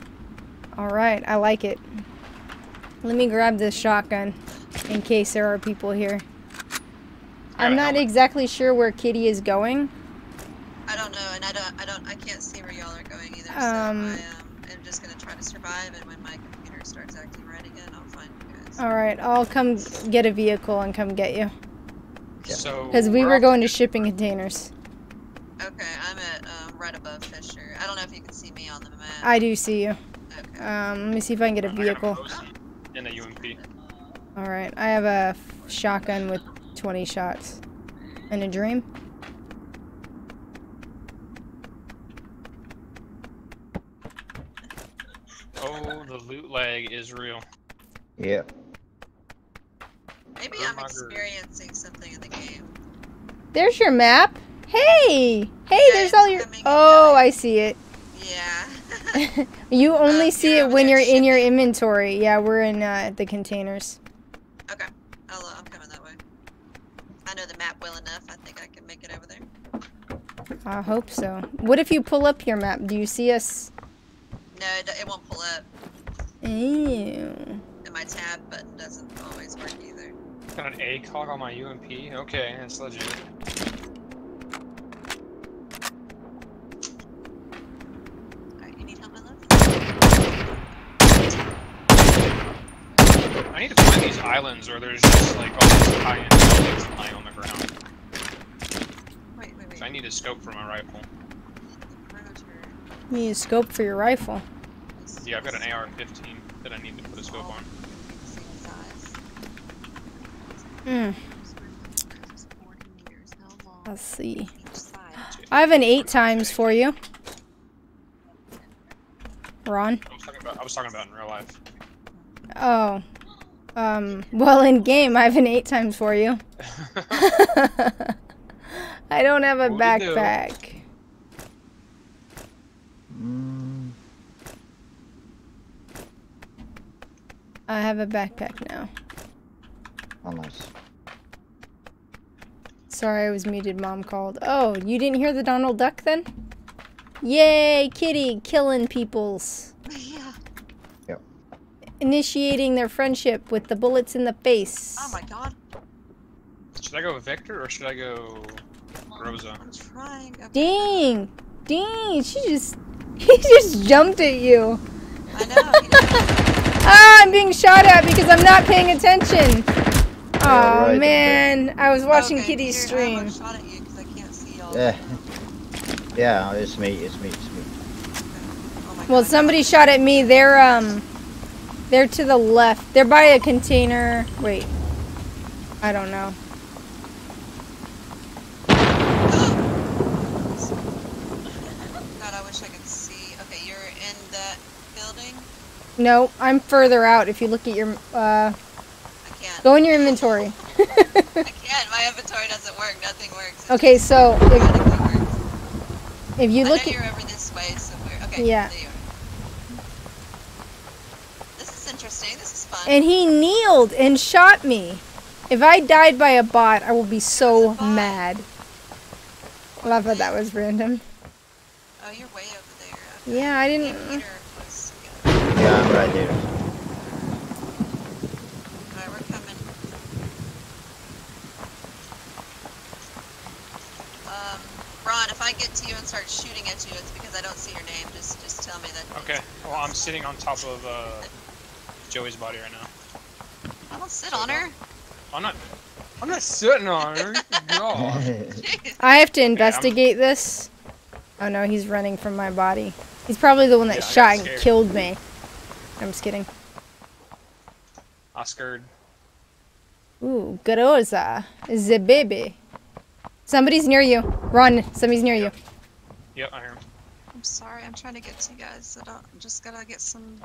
All right, I like it. Let me grab this shotgun in case there are people here. I'm not exactly sure where Kitty is going. I don't know, and I don't, I don't, I can't see where y'all are going either. Um, so I um, am just gonna try to survive, and when my computer starts acting right again, I'll find you guys. All right, I'll come get a vehicle and come get you. So because we were going to shipping containers. Okay, I'm at um, right above Fisher. I don't know if you can see me on the map. I do see you. Okay. Um, let me see if I can get a vehicle. And a U M P. All right, I have a shotgun with twenty shots and a dream. Oh, the loot lag is real. Yeah. Maybe I'm experiencing something in the game. There's your map. Hey, hey, there's all your. Oh, I see it. Yeah. You only um, see it when you're shipping. In your inventory. Yeah, we're in uh, the containers. Okay, I'll, uh, I'm coming that way. I know the map well enough. I think I can make it over there. I hope so. What if you pull up your map? Do you see us? No, it, it won't pull up. Ew. And my tab button doesn't always work either. Got an ACOG on my U M P? Okay, that's legit. I need to find these islands where there's just like all these high-end buildings lying on the ground. Wait, wait, wait. So I need a scope for my rifle. You need a scope for your rifle? Yeah, I've got an A R fifteen that I need to put a scope on. Hmm. Let's see. I have an eight times for you. Ron? I was talking about, I was talking about in real life. Oh. Um, well, in game, I have an eight times for you. I don't have a what backpack. Mm. I have a backpack now. Oh, nice. Sorry, I was muted. Mom called. Oh, you didn't hear the Donald Duck then? Yay, Kitty, killing peoples. Yeah. Initiating their friendship with the bullets in the face. Oh my god. Should I go Victor or should I go Rosa? I'm trying. Dang! Dang! She just... He just jumped at you. I know. Ah, I'm being shot at because I'm not paying attention. Oh, right, man. There. I was watching okay, Kitty's stream. I shot at you because I can't see all yeah. yeah, it's me. It's me. It's me. Oh my well, God. Somebody shot at me. They're, um... They're to the left. They're by a container. Wait. I don't know. God, I wish I could see. Okay, you're in that building? No, I'm further out. If you look at your, uh... I can't. Go in your inventory. I can't. My inventory doesn't work. Nothing works. It okay, so... If, if you look I know at... you're over this way, so we're... Okay, yeah. There you are. Interesting. This is fun. And he kneeled and shot me. If I died by a bot, I will be so mad. Well, I thought that was random. Oh, you're way over there. Okay. Yeah, I didn't. Yeah, Peter was... yeah, I'm right there. Alright, we're coming. Um, Ron, if I get to you and start shooting at you, it's because I don't see your name. Just, just tell me that. Okay. Well, I'm sitting on top of. Uh... Joey's body right now. I don't sit on her. I'm not. I'm not sitting on her. No. I have to investigate yeah, this. Oh no, he's running from my body. He's probably the one that yeah, shot and killed me. I'm just kidding. Oscar. Ooh, Groza, the baby. Somebody's near you. Run! Somebody's near yep. you. Yep, I hear him. I'm sorry, I'm trying to get to you guys. I don't, I'm just gotta get some.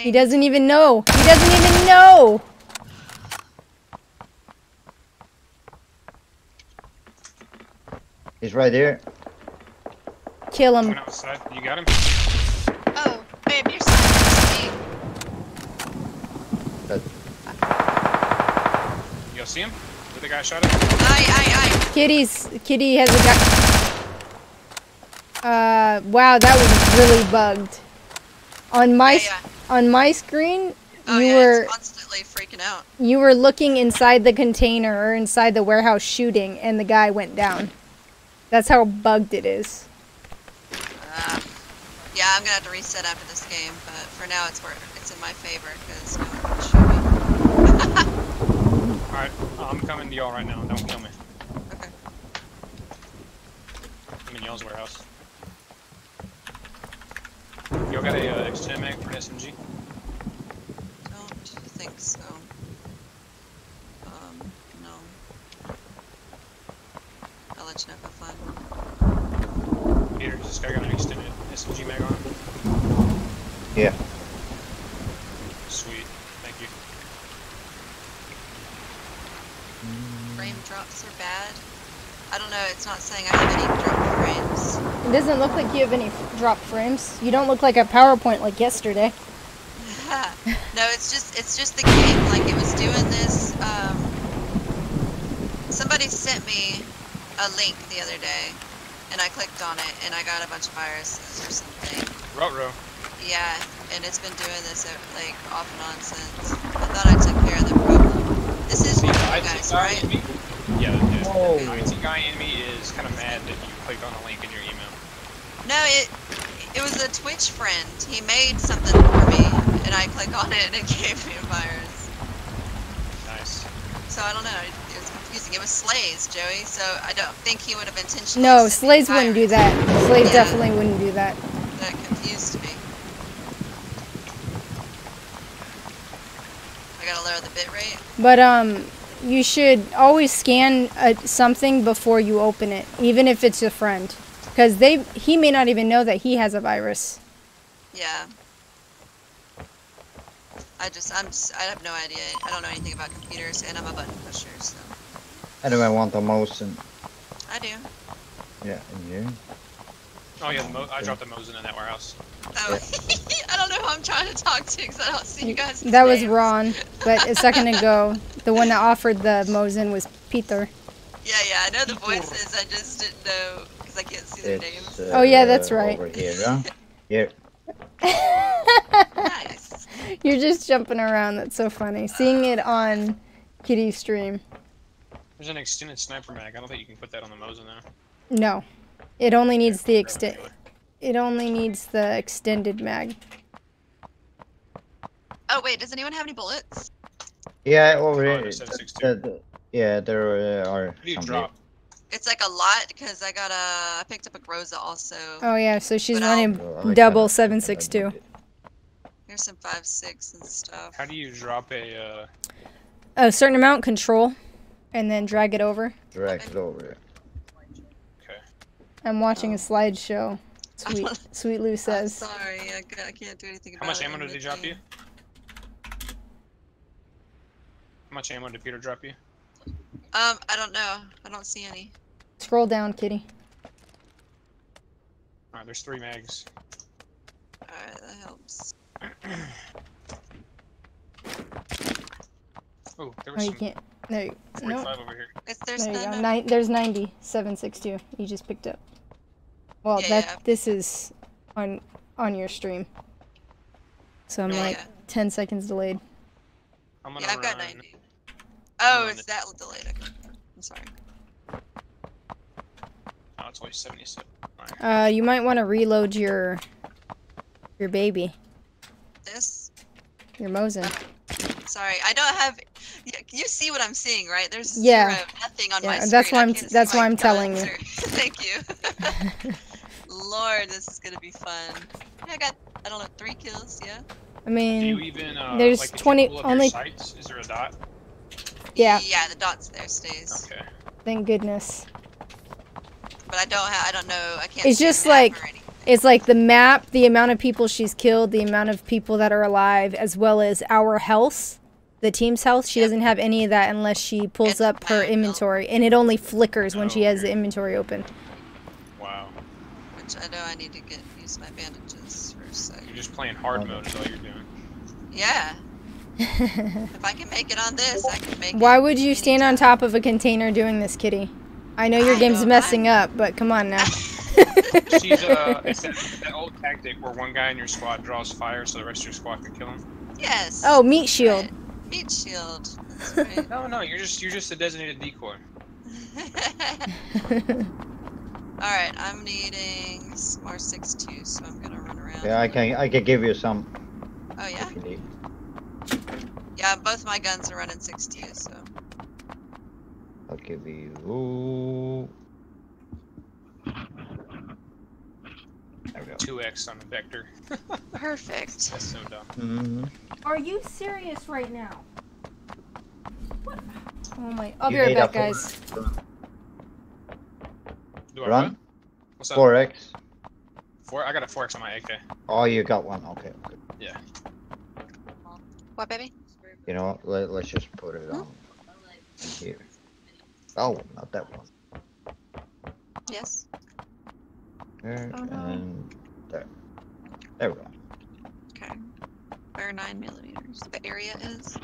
He doesn't even know. He doesn't even know. He's right there. Kill him. You got him. Oh, babe, you're so sweet. You guys see him? Did the guy shot him? I, I, I. Kitty's kitty has a guy. Uh, wow, that was really bugged. On my yeah, yeah. on my screen, oh, you yeah, were it's constantly freaking out. You were looking inside the container or inside the warehouse shooting, and the guy went down. That's how bugged it is. Uh, yeah, I'm gonna have to reset after this game, but for now, it's where it's in my favor because no one can shoot me. All right, I'm coming to y'all right now. Don't kill me. Okay. I'm in y'all's warehouse. Y'all got a uh, X ten mag for an S M G? Don't think so. Um, no. I'll let you know if I find one. Peter, does this guy got an X ten S M G mag on him? Yeah. Sweet. Thank you. Frame drops are bad. I don't know, it's not saying I have any dropped frames. It doesn't look like you have any dropped frames. You don't look like a PowerPoint like yesterday. Yeah. No, it's just it's just the game. Like, it was doing this. Um, somebody sent me a link the other day, and I clicked on it, and I got a bunch of viruses or something. Ruh-roh. Yeah, and it's been doing this, like, off and on since. I thought I took care of the problem. This is you guys, right? Yeah, the I T guy in me is kind of mad that you clicked on a link in your email. No, it it was a Twitch friend. He made something for me, and I click on it, and it gave me a virus. Nice. So I don't know. It, it was confusing. It was Slays, Joey. So I don't think he would have intentionally. No, Slays wouldn't do that. Slays yeah, definitely wouldn't do that. That confused me. I gotta lower the bitrate. But um. You should always scan uh, something before you open it, even if it's a friend, because they he may not even know that he has a virus. Yeah. I just I'm just, I have no idea. I don't know anything about computers, and I'm a button pusher, so. I do I want the Mosin. I do. Yeah, and you? Oh yeah, the Mo I dropped the Mosin in that warehouse. Oh, I don't know who I'm trying to talk to because I don't see you guys. That names. was Ron, but a second ago, the one that offered the Mosin was Peter. Yeah, yeah, I know the voices. I just didn't know because I can't see their names. Uh, oh yeah, that's right. Over here, huh? Yeah. Nice. You're just jumping around. That's so funny. Seeing it on Kitty's stream. There's an extended sniper mag. I don't think you can put that on the Mosin though. No. It only needs the extend. It only needs the extended mag. Oh wait, does anyone have any bullets? Yeah, already. Well, the, the, yeah, there uh, are. What do you drop? It's like a lot because I got a. I picked up a Rosa also. Oh yeah, so she's running like double seven six two. Here's some five six and stuff. How do you drop a? Uh... A certain amount, control, and then drag it over. Drag it over. Okay. I'm watching oh. a slideshow. Sweet, Sweet Lou says. I'm sorry, I, I can't do anything about it. How much ammo did he drop you? How much ammo did Peter drop you? Um, I don't know. I don't see any. Scroll down, Kitty. Alright, there's three mags. Alright, that helps. Oh, there was oh, you some can't. No, you... forty-five nope. over here. It's, there's there you go. Nine, there's ninety, seven sixty-two. You just picked up. Well, yeah, that yeah. this is on on your stream. So I'm yeah, like yeah. ten seconds delayed. I'm gonna yeah, I've got ninety. Oh, is that delayed? Okay. I'm sorry. Oh, it's only seventy-seven. Right. Uh, you might want to reload your your baby. This. Your Mosin. Uh, Sorry, I don't have. You see what I'm seeing, right? There's yeah. zero, nothing on yeah, my screen. That's why I'm. That's why I'm telling you. Thank you. Lord, this is gonna be fun. I got. I don't know. Three kills. Yeah. I mean. Do you even, uh, there's like, twenty. You only. Sights? Is there a dot? Yeah. Yeah, the dot's there stays. Okay. Thank goodness. But I don't. Have, I don't know. I can't. It's just like. It's like the map, the amount of people she's killed, the amount of people that are alive, as well as our health. The team's health, she yep. doesn't have any of that unless she pulls it's up her inventory, health. and it only flickers oh, when she has weird. the inventory open. Wow. Which I know I need to get use my bandages for a second. You're just playing hard mode is all you're doing. Yeah. If I can make it on this, I can make Why it. Why would you stand on top of a container doing this, Kitty? I know your I game's know, messing I... up, but come on now. She's, uh, it's that, that old tactic where one guy in your squad draws fire so the rest of your squad can kill him. Yes. Oh, meat shield. Right. Meat shield. That's right. No, no, you're just you're just a designated decoy. All right, I'm needing some more six two, so I'm gonna run around. Yeah, I can I can give you some. Oh yeah. If you need. Yeah, both my guns are running six two, so. I'll give you. There we go. two X on the vector. Perfect. That's so dumb. Mm-hmm. Are you serious right now? What? Oh my! I'll you be right back, guys. Do I run? run? What's up? four X. Four. I got a four X on my A K. Oh, you got one. Okay. Good. Yeah. What, baby? You know what? Let, let's just put it huh? on here. Oh, not that one. Yes. There oh, no. and there. There we go. Okay. Where nine millimeters the area is.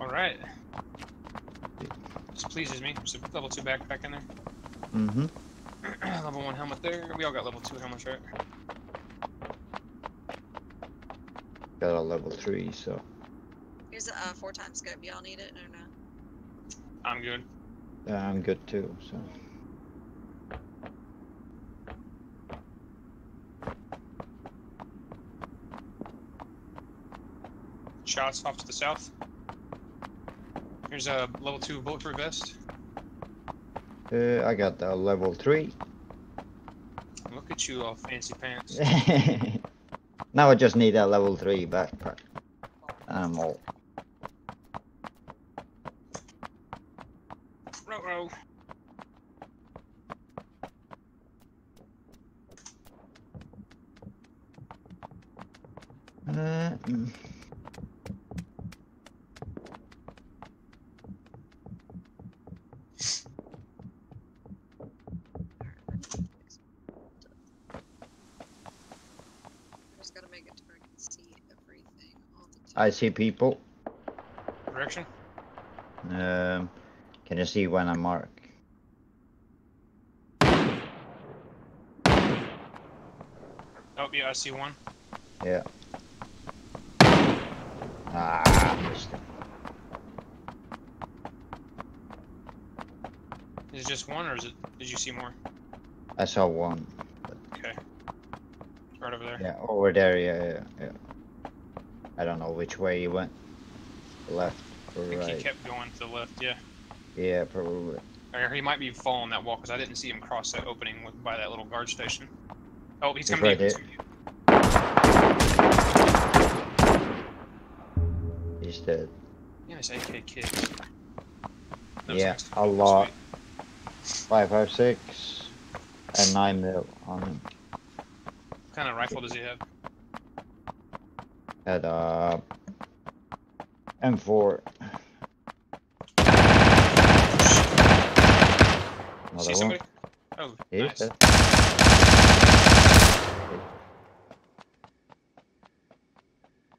All right. This pleases me. So level two backpack in there. Mm-hmm. Level one helmet there. We all got level two helmets, right? Got a level three, so. Here's a uh, four times scope. Y'all need it or no? I'm good. Yeah, I'm good too. So. Shots off to the south. Here's a level two bulletproof vest. Uh, I got the level three. Look at you, all fancy pants. Now I just need a level three backpack. I'm all. Row, row. Uh, mm. I see people. Direction? Um, can you see when I mark? Oh, yeah, I see one. Yeah. Ah, missed it. Is it just one, or is it? Did you see more? I saw one. But... Okay. Right over there. Yeah, over there. Yeah, yeah, yeah. I don't know which way he went. Left or right? I think he kept going to the left. Yeah. Yeah, probably. Or he might be following that wall because I didn't see him cross that opening with, by that little guard station. Oh, he's coming to you. He's dead. Yeah, it's A K kids. Yeah, a lot. five five six and nine mil on him. What kind of rifle does he have? At uh, M four. See somebody? Oh, nice.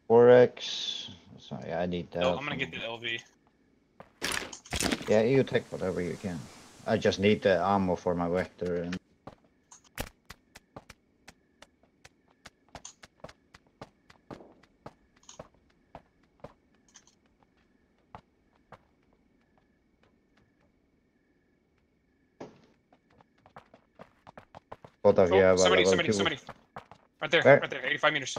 four X. Sorry, I need that. No, I'm gonna get the L V. Yeah, you take whatever you can. I just need the ammo for my vector. And... Both of oh, you have somebody, somebody, people. somebody. Right there, Where? right there, eighty-five meters.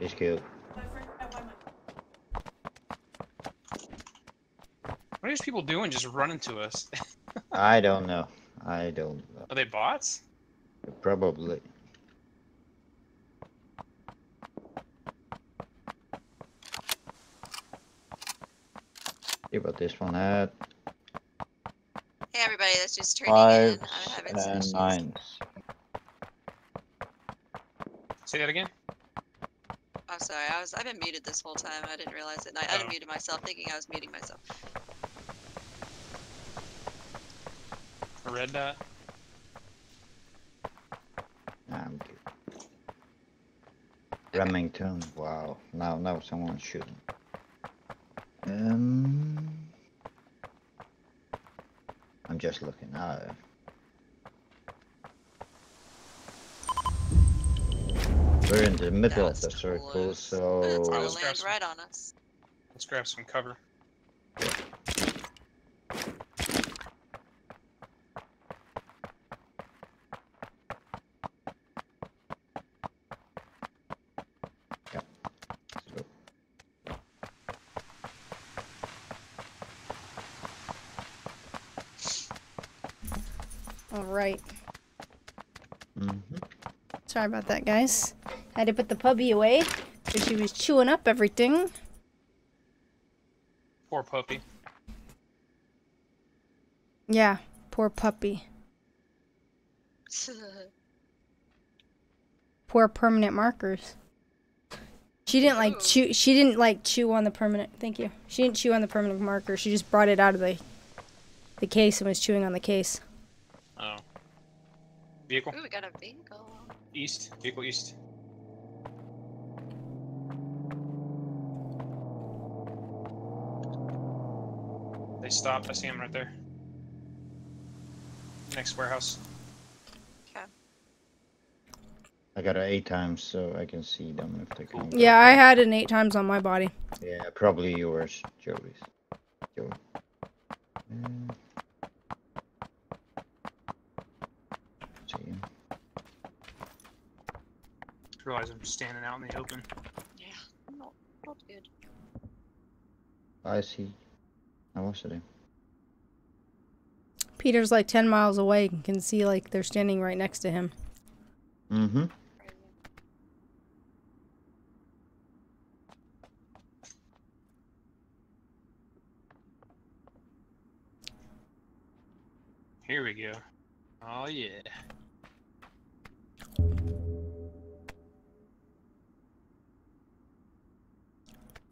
He's killed. What are these people doing just running to us? I don't know. I don't know. Are they bots? Probably. See what this one had. Hey everybody, that's just turning Fives in. I'm having some issues. Nines. Say that again? I'm sorry, I was, I've been muted this whole time. I didn't realize it. I oh. unmuted myself thinking I was muting myself. A red dot? Nah, I'm good. Okay. Remington, wow. Now, now someone's shooting. Um, I'm just looking at it. We're in the middle of the circle, so that's gonna land right on us. Let's grab some cover. Yeah. Right. Mm-hmm. Sorry about that, guys. I had to put the puppy away because she was chewing up everything. Poor puppy. Yeah, poor puppy. Poor permanent markers. She didn't like chew. She didn't like chew on the permanent. Thank you. She didn't chew on the permanent marker. She just brought it out of the the case and was chewing on the case. Oh. Vehicle? Ooh, we got a vehicle. East. Vehicle east. They stopped. I see him right there. Next warehouse. Okay. I got an eight times, so I can see them if they come. Yeah, I had an eight times on my body. Yeah, probably yours, Joey's. Joey. Mm. I realize I'm standing out in the open. Yeah, not, not good. I see. I watched it. Peter's like ten miles away and can see like they're standing right next to him. Mm-hmm. Here we go. Oh yeah.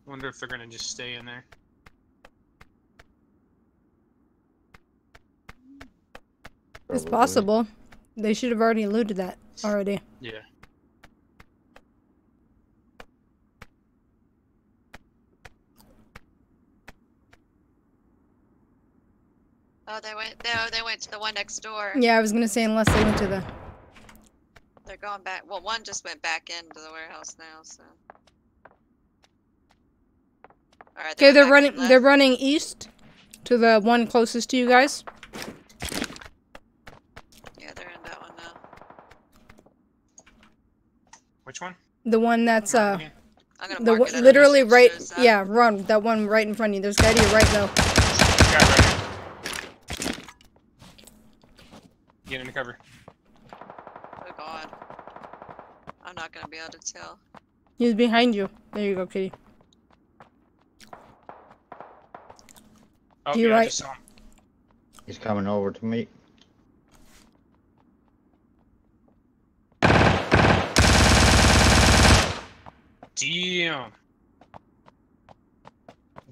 I wonder if they're gonna just stay in there. It's Probably. possible. They should have already looted that already. Yeah. Oh, they went. No, they went to the one next door. Yeah, I was gonna say unless they went to the. They're going back. Well, one just went back into the warehouse now, so. Alright, okay, they're running left. They're running east to the one closest to you guys. Yeah, they're in that one now. Which one? The one that's uh I'm gonna the one, literally right yeah, run. That one right in front of you. There's a guy to your right though. Get into cover. Oh god. I'm not gonna be able to tell. He's behind you. There you go, kitty. Oh, you yeah, right. I just saw him. He's coming over to me. Damn.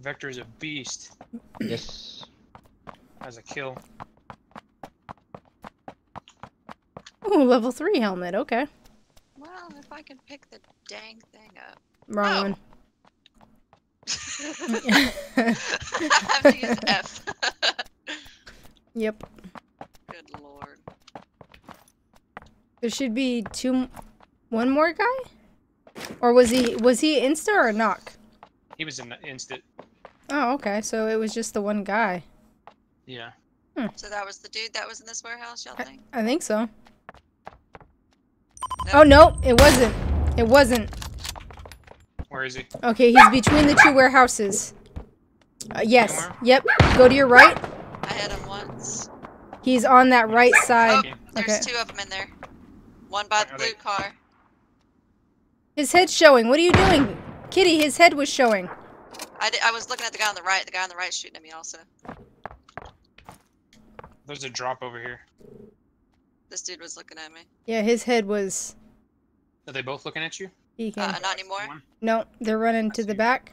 Vector is a beast. Yes. That's a kill. Ooh, level three helmet, okay. Well, if I can pick the dang thing up. Wrong. Oh. I have to use F. Yep. Good lord. There should be two, one more guy? Or was he, was he insta or knock? He was in the instant. Oh, okay, so it was just the one guy. Yeah. Hmm. So that was the dude that was in this warehouse, y'all think? I think so. Oh no, it wasn't. It wasn't. Where is he? Okay, he's between the two warehouses. Uh, yes. Somewhere? Yep. Go to your right. I had him once. He's on that right side. Oh, there's okay. two of them in there. One by the blue car. His head's showing. What are you doing? Kitty, his head was showing. I, did, I was looking at the guy on the right. The guy on the right shooting at me also. There's a drop over here. This dude was looking at me. Yeah, his head was... Are they both looking at you? He can. Uh, not anymore? No, they're running to the back.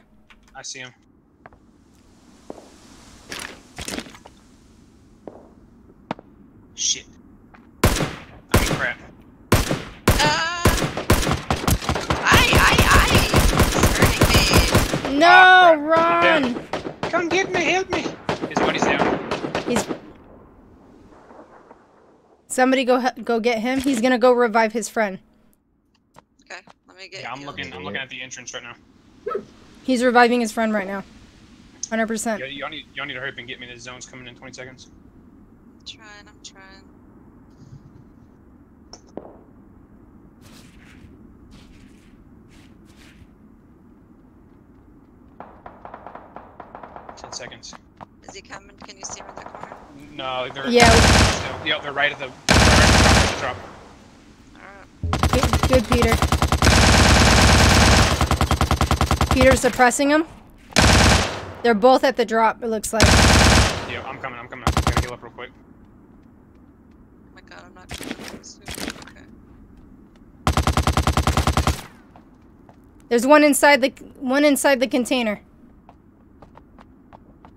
I see him. Shit. Oh, crap. Uh... Aye, aye, aye! It's hurting me! No, oh, run! Come get me, help me! His buddy's down. He's... Somebody go go get him. He's gonna go revive his friend. Okay, let me get. Yeah, I'm you. looking. I'm looking at the entrance right now. He's reviving his friend right now. one hundred percent. Yeah, y'all need y'all need to hurry up and get me. The zone's coming in twenty seconds. I'm trying. I'm trying. ten seconds. Is he coming? Can you see him in the corner? No, they're. Yeah. They're, they're right at the. Drop. Good, good, Peter. Peter's suppressing him. They're both at the drop, it looks like. Yeah, I'm coming, I'm coming. I'm gonna heal up real quick. Oh my god, I'm not okay. There's one inside the one inside the container.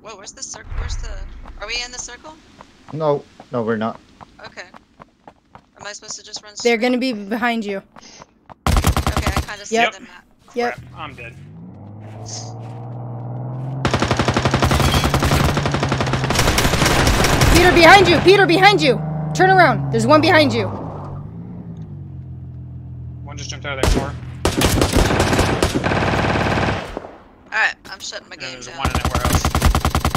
Whoa, where's the circle? Where's the are we in the circle? No, no, we're not. Okay. Am I supposed to just run straight? They're gonna be behind you. Okay, I kinda see yep. them map. Yep. Crap, I'm dead. Peter, behind you! Peter, behind you! Turn around. There's one behind you. One just jumped out of that car. Alright, I'm shutting my yeah, game there's down. There's one in that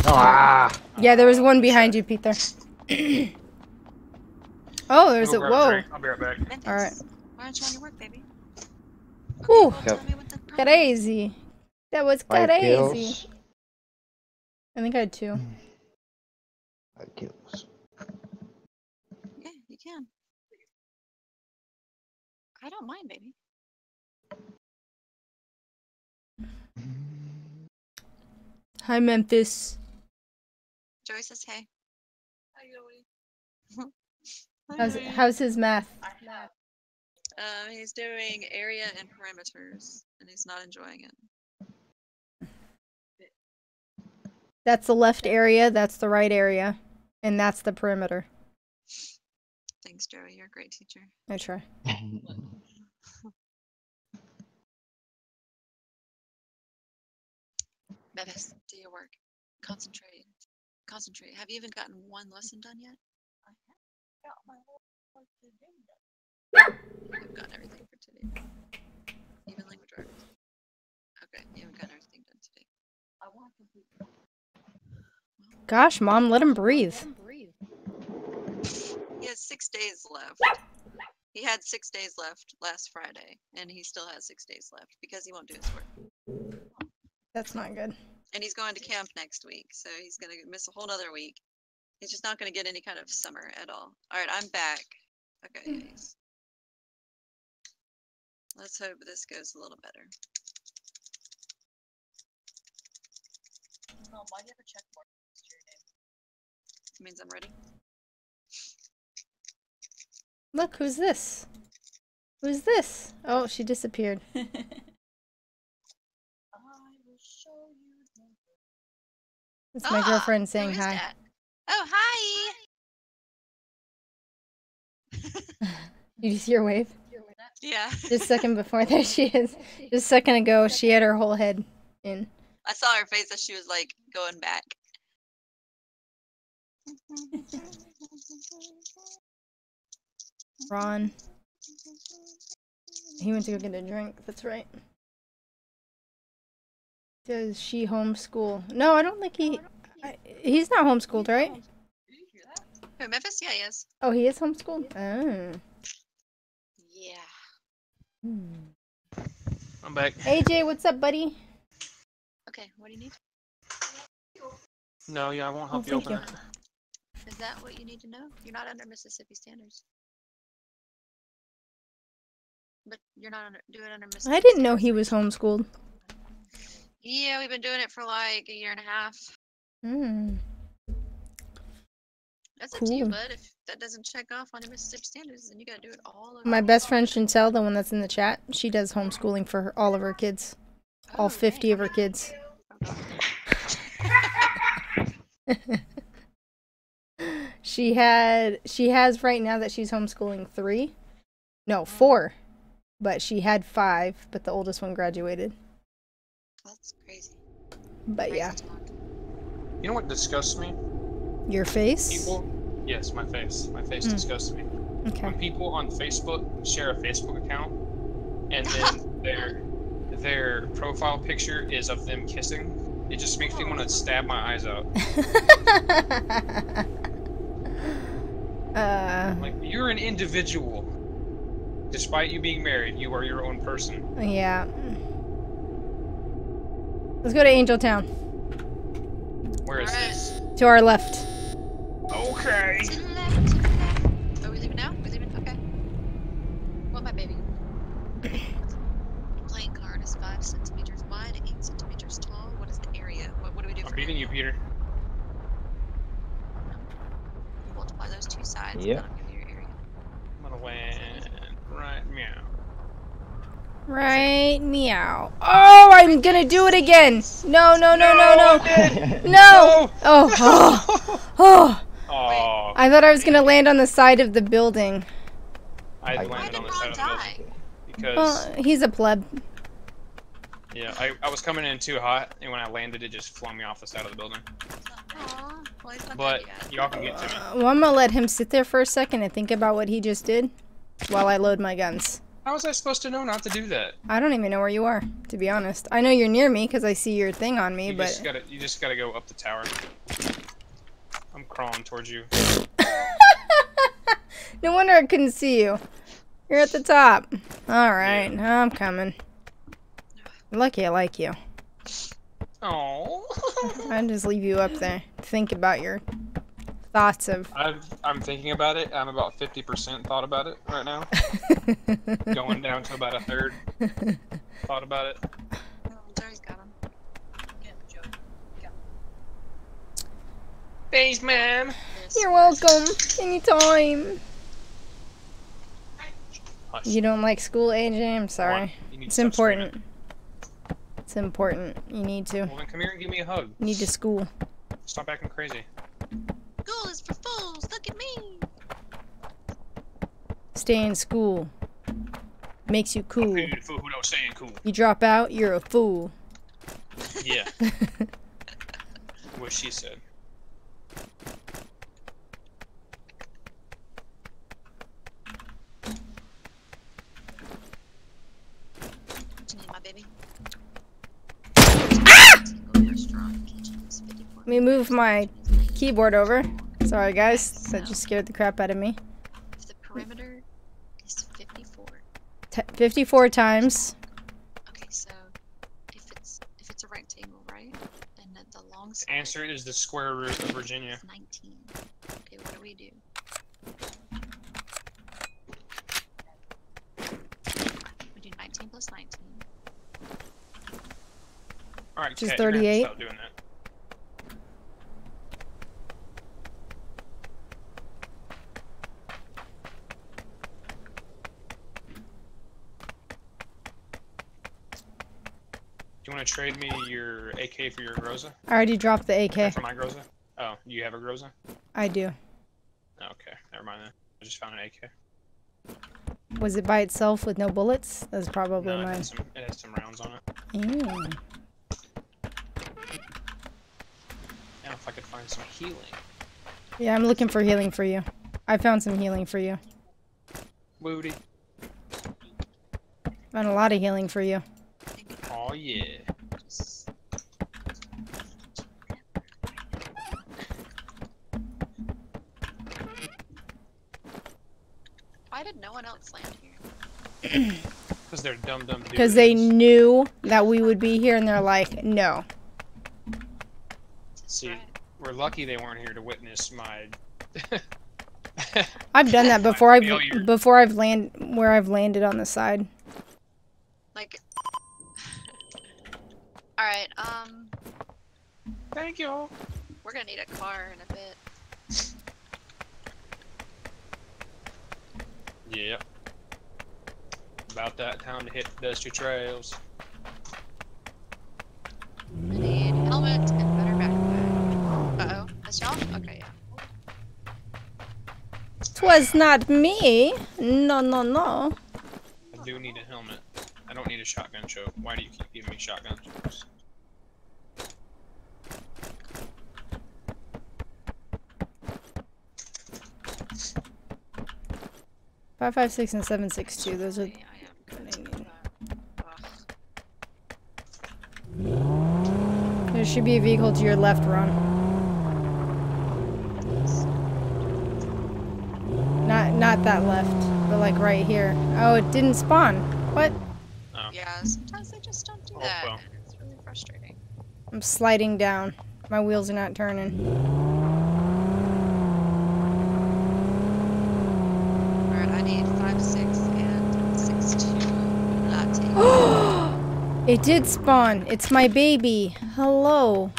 warehouse. Ah. Yeah, there was one behind you, Peter. Oh, there's a whoa. I'll be right back. All right. Why aren't you on your work, baby? Ooh, crazy. That was crazy. I think I had two. Five kills. Yeah, you can. I don't mind, baby. Hi, Memphis. Joey says, "Hey." Hi, Joey. How's, how's his math? Um, he's doing area and parameters, and he's not enjoying it. That's the left area, that's the right area, and that's the perimeter. Thanks, Joey. You're a great teacher. I try. Bevis, do your work. Concentrate. Concentrate. Have you even gotten one lesson done yet? I've gotten everything for today. Even language arts. Okay, you haven't gotten everything done today. I want Gosh, Mom, let him breathe. He has six days left. He had six days left last Friday, and he still has six days left because he won't do his work. That's not good. And he's going to camp next week, so he's going to miss a whole other week. He's just not going to get any kind of summer at all. All right, I'm back. Okay, guys. Let's hope this goes a little better. Mom, why do you have a check mark next to your name? It means I'm ready. Look, who's this? Who's this? Oh, she disappeared. I will show you. It's my oh, girlfriend saying hi. That? Oh, hi! You just hear her wave? Yeah. Just a second before, there she is. Just a second ago, she had her whole head in. I saw her face as she was, like, going back. Ron. He went to go get a drink, that's right. Does she homeschool? No, I don't think he... I, he's not homeschooled, right? Did you hear that? Who, Memphis? Yeah, he is. Oh, he is homeschooled? Oh. Yeah. Hmm. I'm back. A J, what's up, buddy? Okay, what do you need? No, yeah, I won't help oh, you open you. it. Is that what you need to know? You're not under Mississippi standards. But you're not under, doing under Mississippi I didn't standards. know he was homeschooled. Yeah, we've been doing it for like a year and a half. Hmm. That's cool. Up to you, bud. If that doesn't check off on your Mississippi standards, then you gotta do it all over. My best friend Chantelle, the one that's in the chat, she does homeschooling for her, all of her kids. Oh, all fifty dang. of her kids. she had, she has right now that she's homeschooling three. No, four. But she had five, but the oldest one graduated. That's crazy. But crazy yeah. Talk. You know what disgusts me? Your face? People, yes, my face. My face mm. disgusts me. Okay. When people on Facebook share a Facebook account, and then their their profile picture is of them kissing, it just makes me want to stab my eyes out. uh, like, you're an individual. Despite you being married, you are your own person. Yeah. Let's go to Angel Town. Where is this? To our left. Okay. To the left, to the left. Are we leaving now? We're leaving? Okay. What, my baby? Playing card is five centimeters wide, eight centimeters tall. What is the area? What, what do we do? I'm beating you, Peter. You multiply those two sides. Yeah. That'll give you your area. I'm gonna win. Right meow. Right meow. Oh, I'm gonna do it again. No, no, no, no, no. No. no. Oh, oh, oh. oh. I thought I was gonna land on the side of the building. I landed Why did on the side die? of the building because well, he's a pleb. Yeah, I, I was coming in too hot, and when I landed, it just flung me off the side of the building. Aww. Well, but y'all can get to me. Uh, well, I'm gonna let him sit there for a second and think about what he just did. While I load my guns. How was I supposed to know not to do that? I don't even know where you are, to be honest. I know you're near me because I see your thing on me, you but... Just gotta, you just gotta go up the tower. I'm crawling towards you. No wonder I couldn't see you. You're at the top. Alright, yeah. I'm coming. Lucky I like you. Aww. I'll just leave you up there. Think about your... Thoughts of... I'm, I'm thinking about it. I'm about fifty percent thought about it right now. Going down to about a third thought about it. Oh, Jerry's got him. Get him, Joe. Get him. Thanks, ma'am. You're welcome. Anytime. Hush. You don't like school, A J? I'm sorry. It's important. It. It's important. You need to. Well, then come here and give me a hug. You need to school. Stop acting crazy. School is for fools, look at me! Stay in school. Makes you cool. You, fool who don't stay in cool. You drop out, you're a fool. Yeah. What she said. What you need, my baby? Ah! me move my keyboard over. Sorry guys, that just scared the crap out of me. The perimeter is fifty-four. T fifty-four times. Okay, so if it's if it's a rectangle, right? And the, the long side. The answer is the square root of Virginia. nineteen. Okay, what do we do? We do nineteen plus nineteen. All right, which is thirty-eight. Stop doing that. You want to trade me your A K for your Groza? I already dropped the A K. Not for my Groza? Oh, you have a Groza? I do. Okay, never mind then. I just found an A K. Was it by itself with no bullets? That's probably no, mine. It has, some, it has some rounds on it. Mm. Now if I could find some healing. Yeah, I'm looking for healing for you. I found some healing for you. Woody. Found a lot of healing for you. Oh yeah. Why did no one else land here? Because they're dumb dumb dudes. Because they knew that we would be here and they're like, no. See, we're lucky they weren't here to witness my I've done that before I've failure. before I've land where I've landed on the side. Like Alright, um... Thank you! We're gonna need a car in a bit. Yeah. About that time to hit the dusty trails. I need helmet and better backpack. Uh-oh. That's y'all? Okay, yeah. Twas not me! No, no, no. I do need a helmet. I don't need a shotgun choke. Why do you keep giving me shotgun chokes? Five five six and seven six two. Those are. I am good. Ugh. There should be a vehicle to your left, Ron. Not not that left, but like right here. Oh, it didn't spawn. What? Oh. Yeah, sometimes they just don't do oh, that. Well. It's really frustrating. I'm sliding down. My wheels are not turning. It did spawn. It's my baby. Hello.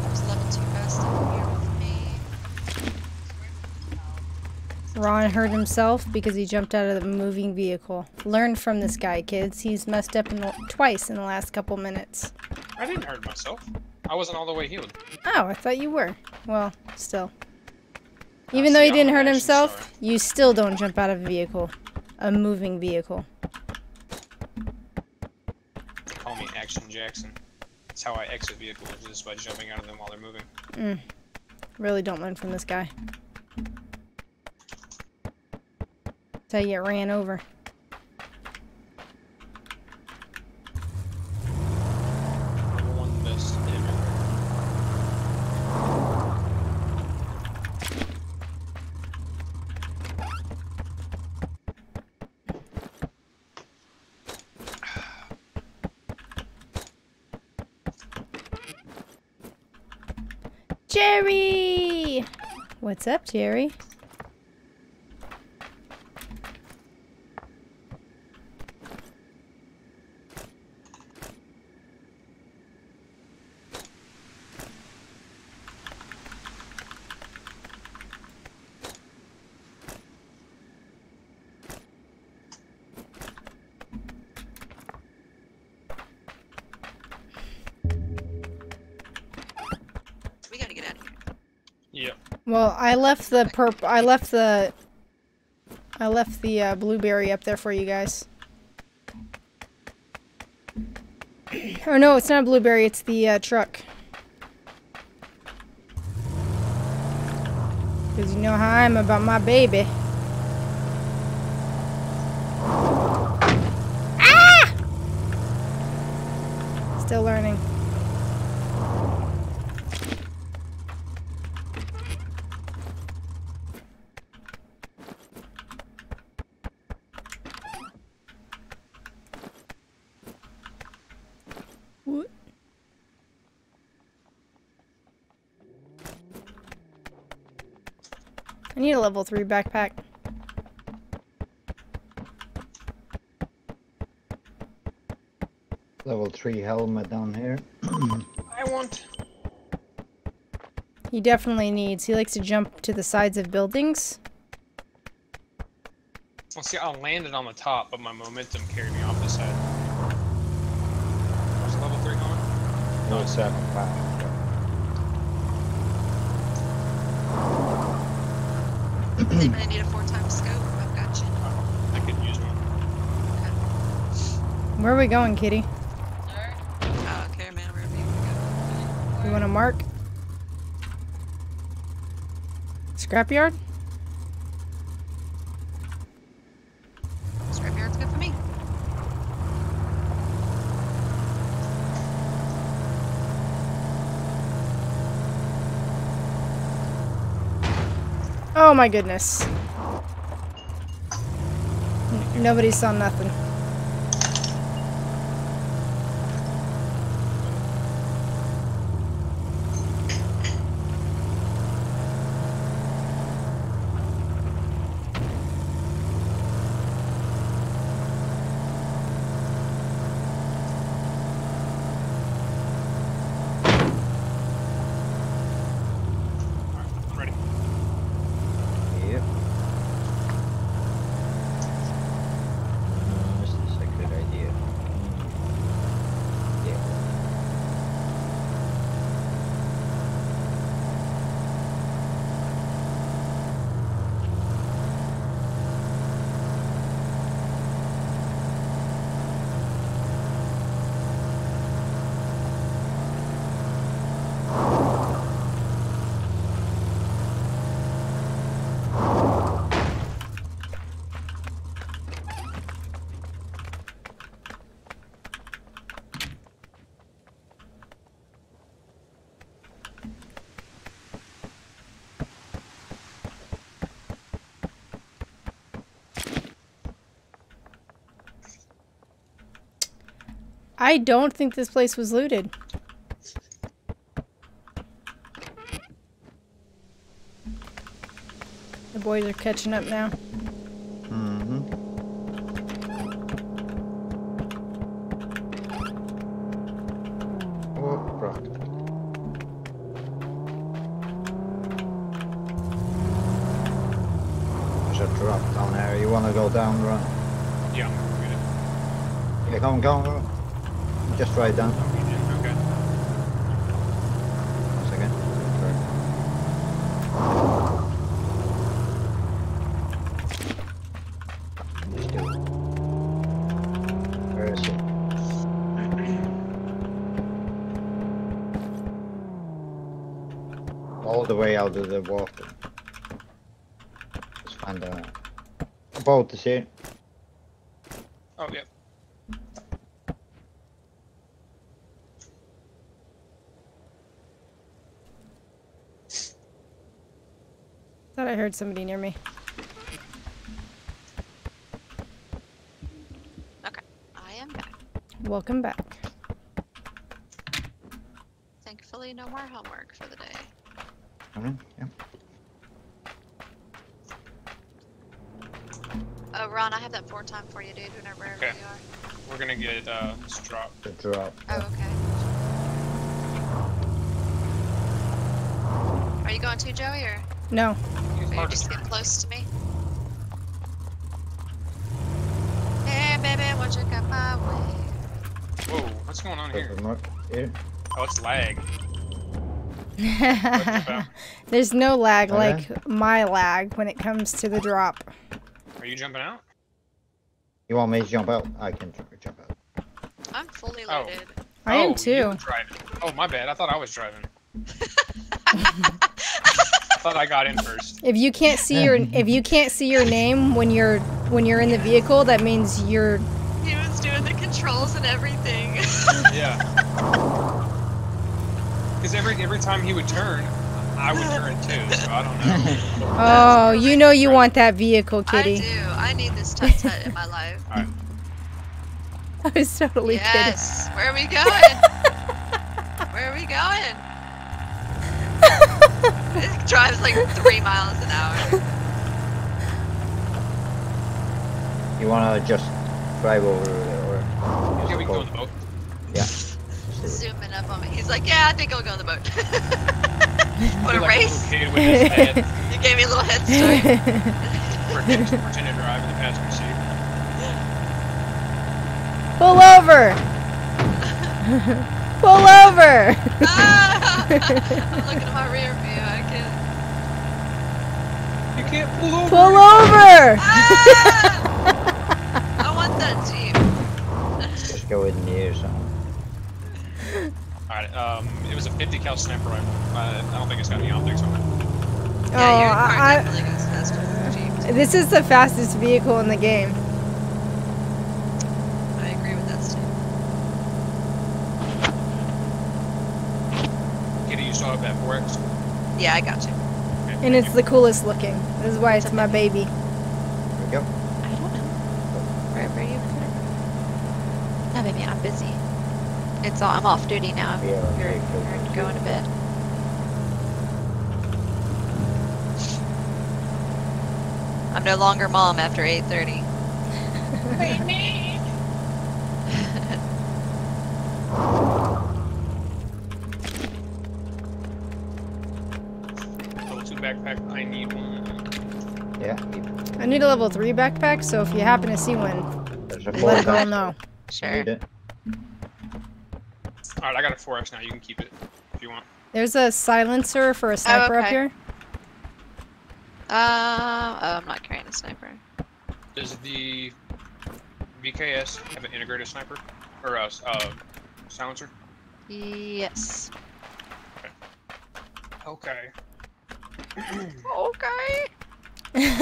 There's level two best in here with me. Ron hurt himself because he jumped out of the moving vehicle. Learn from this guy, kids. He's messed up in the, twice in the last couple minutes. I didn't hurt myself. I wasn't all the way healed. Oh, I thought you were. Well, still. Even though he didn't hurt himself, you still don't jump out of a vehicle. A moving vehicle. Call me Action Jackson. That's how I exit vehicles, just by jumping out of them while they're moving. Mm. Really don't learn from this guy. That's how you get ran over. Jerry! What's up, Jerry? Well, I left the purp- I left the- I left the, uh, blueberry up there for you guys. Oh no, it's not a blueberry, it's the, uh, truck. Because you know how I am about my baby. Ah! Still learning. I need a level three backpack. Level three helmet down here. I want. He definitely needs. He likes to jump to the sides of buildings. Well, see, I landed on the top, but my momentum carried me off the side. Where's level three going? No, it's seven. Wow. I'm gonna need a four-time scope. I've got you. I could use one. Okay. Where are we going, Kitty? Alright. I don't care, man. Wherever you want to go. You want to mark? Scrapyard? Scrapyard's good for me. Oh my goodness. N nobody saw nothing. I don't think this place was looted. The boys are catching up now. Right down. Okay. One second. Sorry. Let's do it. Where is it? All the way out of the water. Let's find a, a boat is here. Oh, yeah. I heard somebody near me. Okay, I am back. Welcome back. Thankfully, no more homework for the day. Mm-hmm. Yeah. Oh, Ron, I have that four time for you, dude. Whenever okay. you are. We're gonna get uh, drop. The drop. Oh, okay. Are you going to Joey or? No. You just get close to me. Hey, baby, won't you come my way? Whoa, what's going on here? here? Oh, it's lag. There's no lag okay. like my lag when it comes to the drop. Are you jumping out? You want me to jump out? I can jump out. I'm fully loaded. Oh. I am oh, too. You were driving. Oh, my bad. I thought I was driving. thought I got in first. If you can't see your if you can't see your name when you're when you're in the vehicle, that means you're. He was doing the controls and everything. Yeah. Because every every time he would turn, I would turn too. So I don't know. Oh, you know you want that vehicle, Kitty. I do. I need this tut tut in my life. All right. I was totally yes. kidding. Yes. Where are we going? Where are we going? It drives like three miles an hour. You wanna just drive over or? Yeah, we can go on the boat. Yeah. Zooming up on me. He's like, yeah, I think I'll go on the boat. What a like race! A you gave me a little head start. Pretend to drive in the passenger seat. Pull over. Pull over. Ah, I'm looking at my rear view. I can't. You can't pull over. Pull over. Ah, I want that Jeep. Just go in near something. All right. Um, it was a fifty cal sniper rifle. Uh, I don't think it's got any optics on it. Oh, yeah, your car I, definitely goes faster than the Jeep. This is the fastest vehicle in the game. Works. Yeah, I got you. Okay, and it's you. the coolest looking. This is why it's my baby. There we go. I don't know. Where were you? No, baby, I'm busy. It's all. I'm off duty now. Yeah, you're, okay, you're okay. going to bed. I'm no longer mom after eight thirty. Backpack, I need one. Yeah. I need a level three backpack, so if you happen to see one, let it all know. Sure. Alright, I got a four X now, you can keep it if you want. There's a silencer for a sniper oh, okay. up here. Uh, oh, I'm not carrying a sniper. Does the V K S have an integrated sniper? Or a uh, silencer? Yes. Okay. Okay. Okay.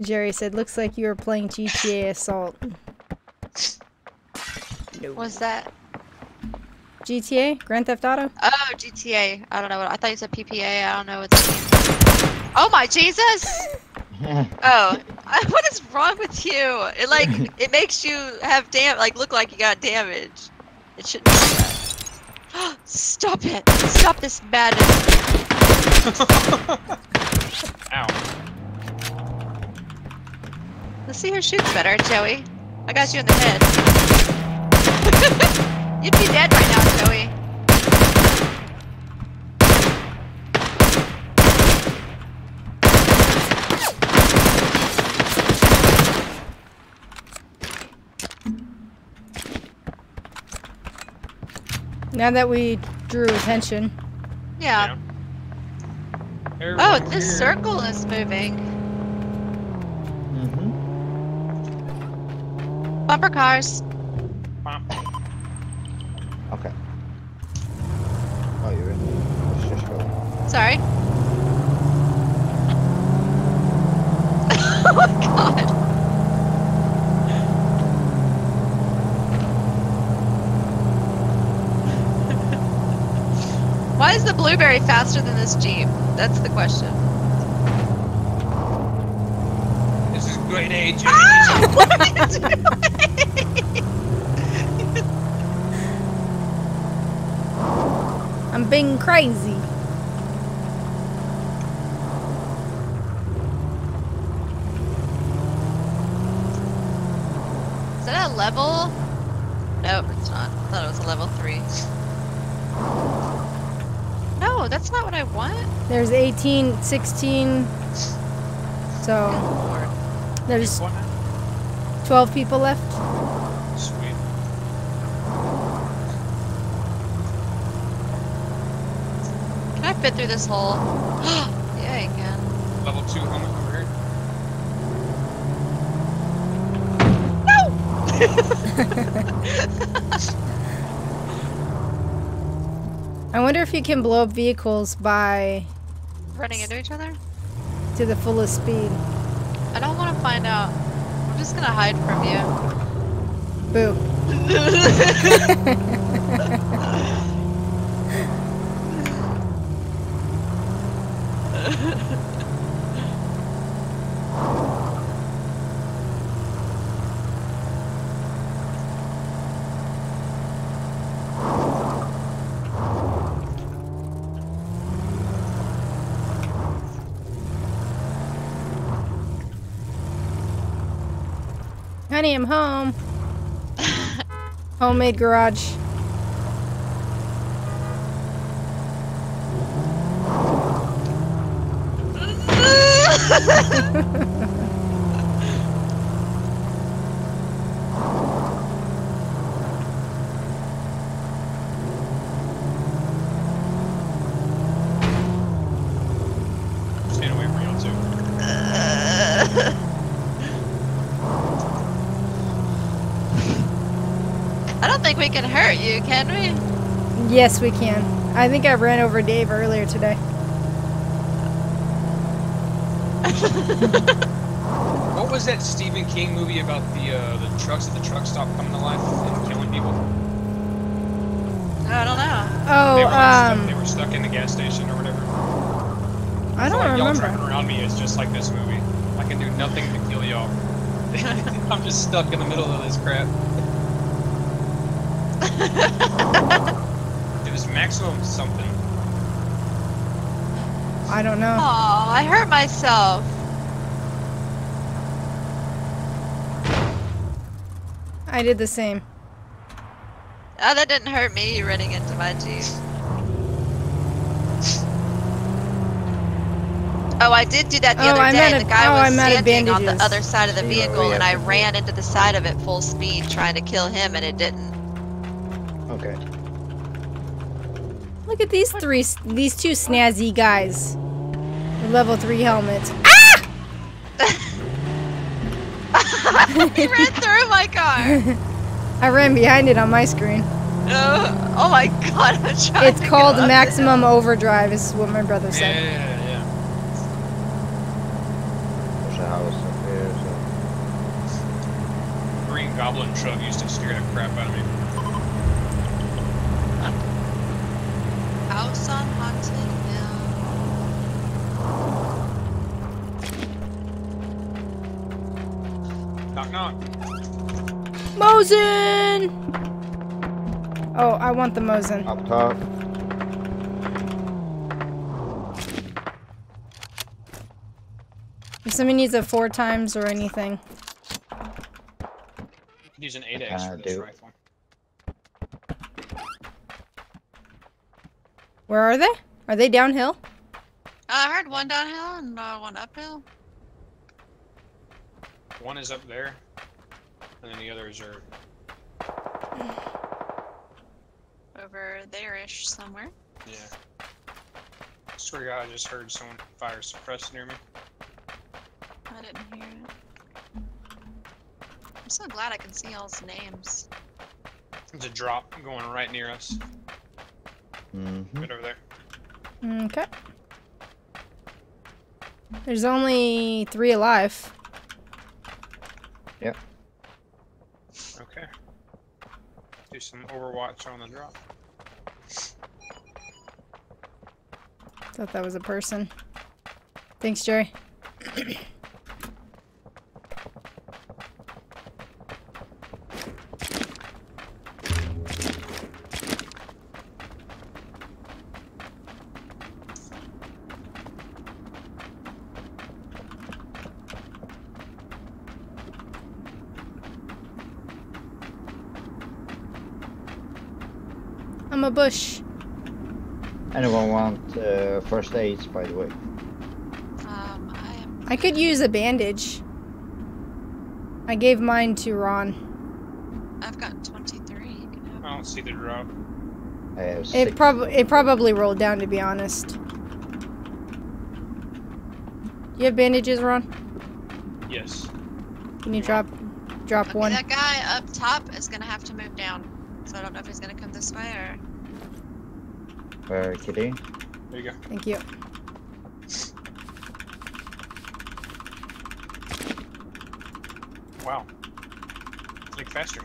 Jerry said, "Looks like you were playing G T A Assault." No. What's that? G T A? Grand Theft Auto? Oh, G T A. I don't know what. I thought you said P P A. I don't know what. That oh my Jesus! Oh, what is wrong with you? It like it makes you have damn like look like you got damage. It shouldn't be that. Stop it! Stop this madness! Ow. Let's see who shoots better, Joey. I got you in the head. You'd be dead right now, Joey. Now that we drew attention. Yeah. yeah. Oh, this here. circle is moving. Mm-hmm. Bumper cars. Bump. Okay. Oh, you're in. Let's just go. Sorry. Oh my god. Why is the blueberry faster than this Jeep? That's the question. This is grade A, Jeep. Ah! What are you doing? I'm being crazy. Is that a level? Nope, it's not. I thought it was a level three. No, that's not what I want. There's eighteen, sixteen, so there's twelve people left. Sweet. Can I fit through this hole? Yeah, I can. Level two home over here. No! I wonder if you can blow up vehicles by running into each other to the fullest speed. I don't want to find out. I'm just gonna hide from you. Boo. Honey, I'm home. Homemade garage. We can hurt you, can we? Yes, we can. I think I ran over Dave earlier today. What was that Stephen King movie about the uh, the trucks at the truck stop coming to life and killing people? I don't know. Oh, they were, like, um, stuck. They were stuck in the gas station or whatever. I don't like, remember. Y'all driving around me is just like this movie. I can do nothing to kill y'all. I'm just stuck in the middle of this crap. It was maximum something. I don't know. Oh, I hurt myself. I did the same. Oh, that didn't hurt me running into my Jeep. Oh, I did do that the oh, other I'm day. The guy oh, was I'm standing on the other side of the vehicle, and I ran into the side of it full speed trying to kill him, and it didn't. Okay. Look at these three, these two snazzy guys. Level three helmets. Ah! He ran through my car. I ran behind it on my screen. Uh, oh my god! I'm trying it's to called maximum overdrive. Is what my brother said. Yeah, yeah, yeah. There's a house up there. So. Green Goblin truck used to scare the crap out of me. House on Haunted Hill. Knock knock. Mosin! Oh, I want the Mosin. Up top. If somebody needs a four times or anything. Use an eight X for this do. Rifle. Where are they? Are they downhill? I heard one downhill and uh, one uphill. One is up there, and then the others are over there-ish somewhere. Yeah. I swear to God, I just heard someone fire suppressed near me. I didn't hear it. I'm so glad I can see y'all's names. There's a drop going right near us. Mm-hmm. Right over there. Okay. There's only three alive. Yep. Okay. Do some overwatch on the drop. Thought that was a person. Thanks, Jerry. I'm a bush. Anyone want uh, first aids, by the way? Um, I, am... I could use a bandage. I gave mine to Ron. I've got twenty-three. You can have... I don't see the drop. I have six. It probably it probably rolled down, to be honest. You have bandages, Ron? Yes. Can you drop drop okay, one? That guy up top is gonna have to move down. So I don't know if he's gonna come this way or... for Kitty. There you go. Thank you. Wow. Click faster.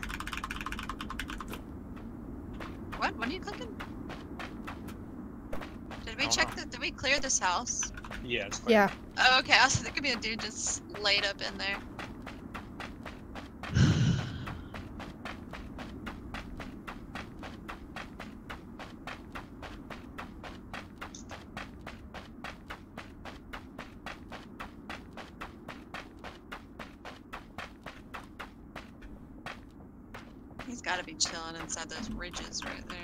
What? What are you clicking? Did we check the, did we clear this house? Yeah, it's clear. Yeah. Oh, okay. Also, there could be a dude just laid up in there. Those ridges right there.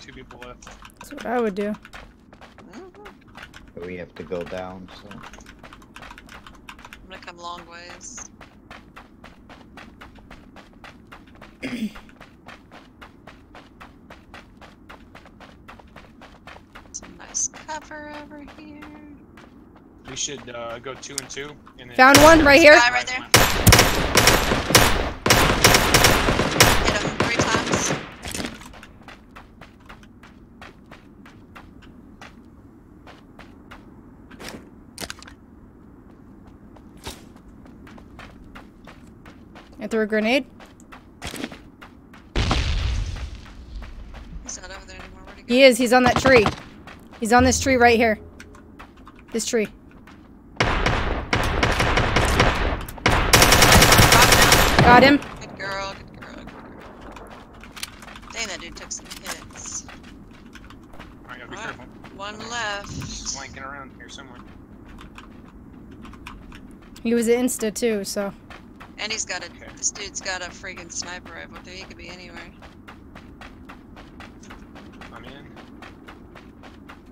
Two people left. That's what I would do. But we have to go down, so. I'm gonna come long ways. Some nice cover over here. We should uh, go two and two. And then found one right here. Right there. Through a grenade. He's not over there anymore. Where'd he go? He is. He's on that tree. He's on this tree right here. This tree. Got him. Good girl. Good girl. Good girl. Dang, that dude took some hits. All right, gotta be All careful. One left. He's flanking around here somewhere. He was an insta too, so. And he's got a. Okay. This dude's got a friggin' sniper rifle, dude. He could be anywhere. I'm in.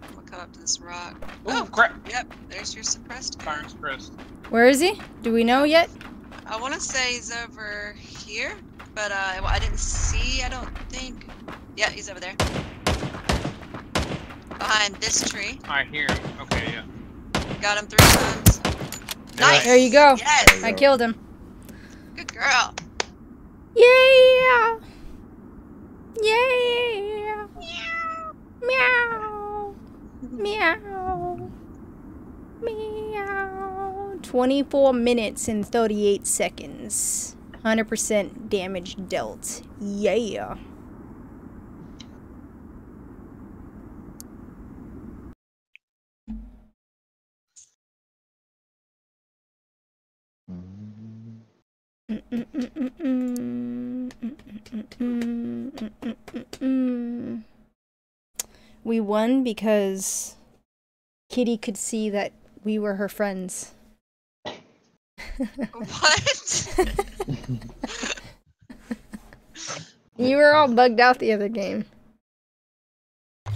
I'm gonna come up to this rock. Ooh, oh crap! Yep, there's your suppressed. Fire suppressed. Where is he? Do we know yet? I want to say he's over here, but uh, I didn't see. I don't think. Yeah, he's over there. Behind this tree. I hear him. Okay, yeah. Got him three times. Nice. There you go. Yes. There you I go. Killed him. Good girl. Yeah. Yeah. Meow. Meow. Meow. Meow. twenty-four minutes and thirty-eight seconds. one hundred percent damage dealt. Yeah. We won because Kitty could see that we were her friends. What? You were all bugged out the other game. Oh,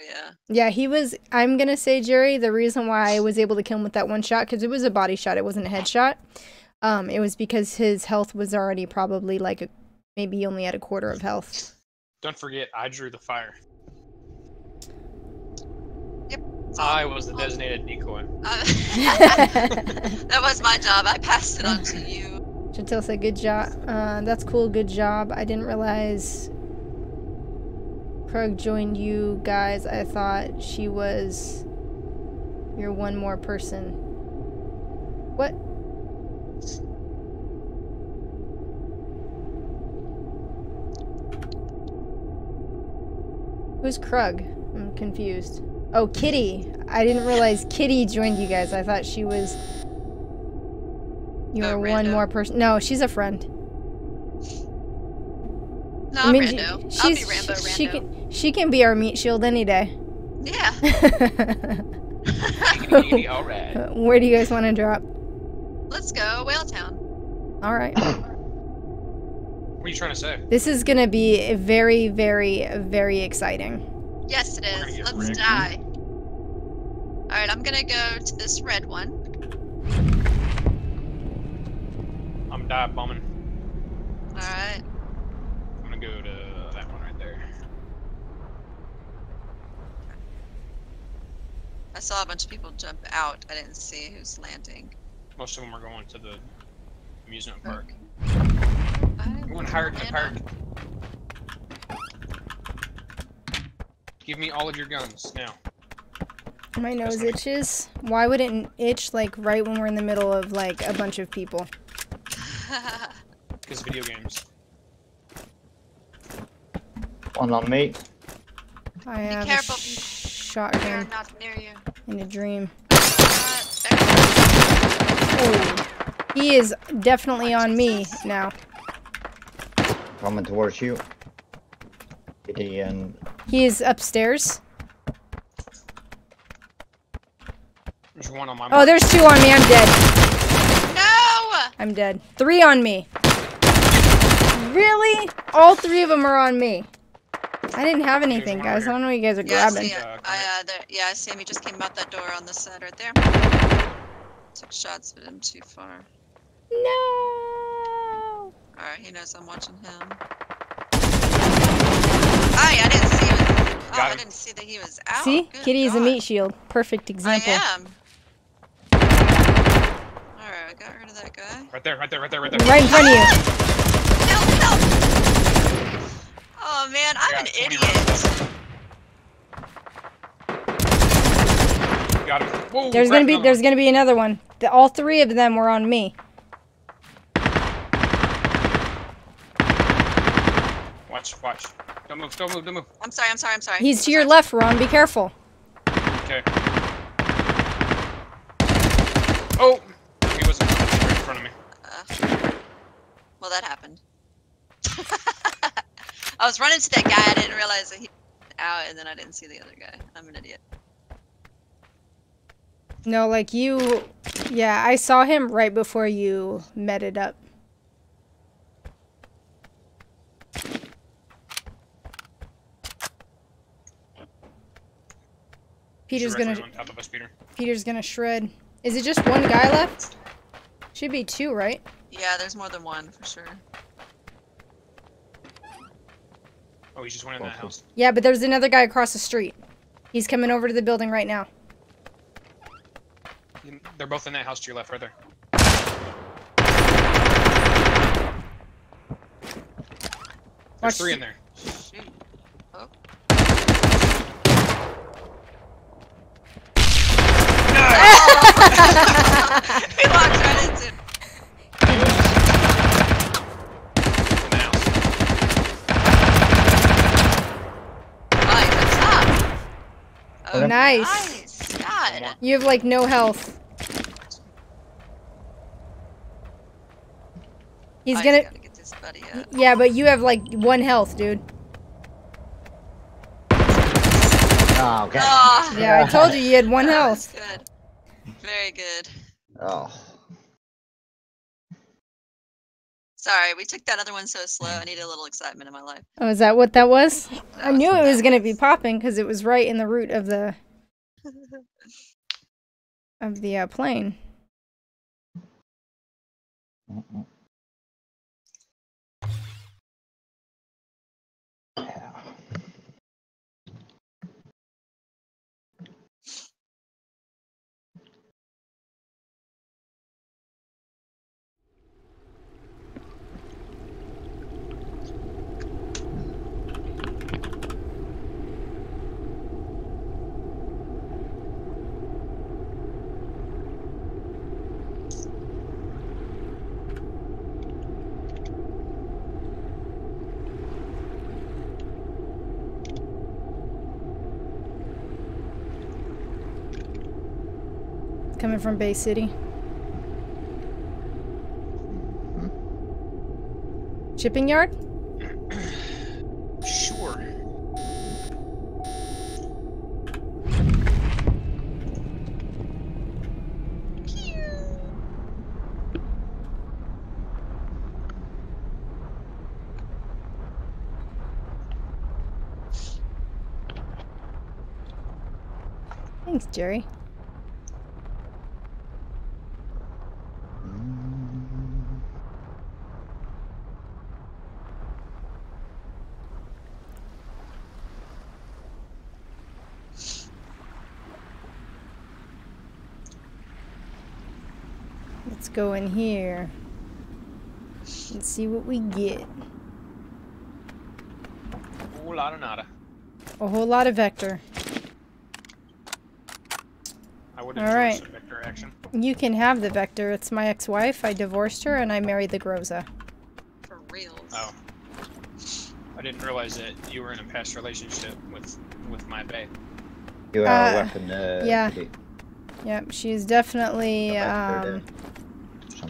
yeah. Yeah, he was, I'm gonna say, Jerry, the reason why I was able to kill him with that one shot, because it was a body shot, it wasn't a headshot. Um, it was because his health was already probably like a, maybe he only had a quarter of health. Don't forget, I drew the fire. Yep. I was the designated decoy. Uh, that was my job. I passed it on to you. Chantelle said, "Good job. Uh, that's cool. Good job. I didn't realize Krug joined you guys. I thought she was your one more person." What? Who's Krug? I'm confused. Oh, Kitty! I didn't realize Kitty joined you guys. I thought she was your oh, one more person. No, she's a friend. No, I'm I mean, Rando. She's, I'll be Rambo, Rando. She can, she can be our meat shield any day. Yeah. All right. Where do you guys want to drop? Let's go, Whale Town. All right. What are you trying to say? This is gonna be very, very, very exciting. Yes, it is. Let's wrecked. Die. All right, I'm gonna go to this red one. I'm dive bombing. All right. I'm gonna go to that one right there. I saw a bunch of people jump out. I didn't see who's landing. Most of them are going to the amusement park. I'm going higher than the park. Give me all of your guns now. My nose itches. Why would it itch like right when we're in the middle of like a bunch of people? Because video games. One on me. I Be have careful. a sh shotgun not near you. In a dream. Uh, he is definitely on me now. Coming towards you. And he is upstairs. There's one on my mark. Oh, there's two on me. I'm dead. No! I'm dead. Three on me. Really? All three of them are on me. I didn't have anything, guys. I don't know what you guys are yeah, grabbing. I see, uh, I, uh, there, yeah, I see him. He just came out that door on the side right there. Took shots, but I'm too far. No! Alright, he knows I'm watching him. Aye, I didn't see him. Oh, I didn't see that he was out. See? Good Kitty God. is a meat shield. Perfect example. I am. Alright, I got rid of that guy. Right there, right there, right there, right there. Right in front of you. Help, help! Oh man, I'm an idiot. Got him. Whoa, there's gonna be there's gonna be another one. The, all three of them were on me. Watch, watch. Don't move, don't move, don't move. I'm sorry, I'm sorry, I'm sorry. He's I'm to your sorry. left, Ron, be careful. Okay. Oh! He was right in front of me. Uh, well, that happened. I was running to that guy, I didn't realize that he was out, and then I didn't see the other guy. I'm an idiot. No, like you... Yeah, I saw him right before you met it up. Peter's gonna, on top of us, Peter. Peter's gonna shred. Is it just one guy left? Should be two, right? Yeah, there's more than one, for sure. Oh, he's just went in that house. Yeah, but there's another guy across the street. He's coming over to the building right now. They're both in that house to your left, right there. There's Watch three in there. Shoot. Oh. He walked right into it. Oh, nice. Nice. God. You have like no health. He's I gonna. Get this buddy up. Yeah, but you have like one health, dude. Oh, God. Oh. Yeah, I told you you had one that health. Good. Very good. Oh. Sorry, we took that other one so slow. I need a little excitement in my life. Oh, is that what that was? That I was knew it was going to be popping because it was right in the root of the of the uh, plane. Mm-mm. Coming from Bay City. Shipping yard? Sure. Thanks, Jerry. Go in here and see what we get. Whole lot of nada. A whole lot of vector. I would enjoy right. some vector action. You can have the vector. It's my ex-wife. I divorced her and I married the Groza. For reals. Oh. I didn't realize that you were in a past relationship with with my babe. You are uh, a weapon. Uh, yeah. Today. Yep. She's definitely. Um,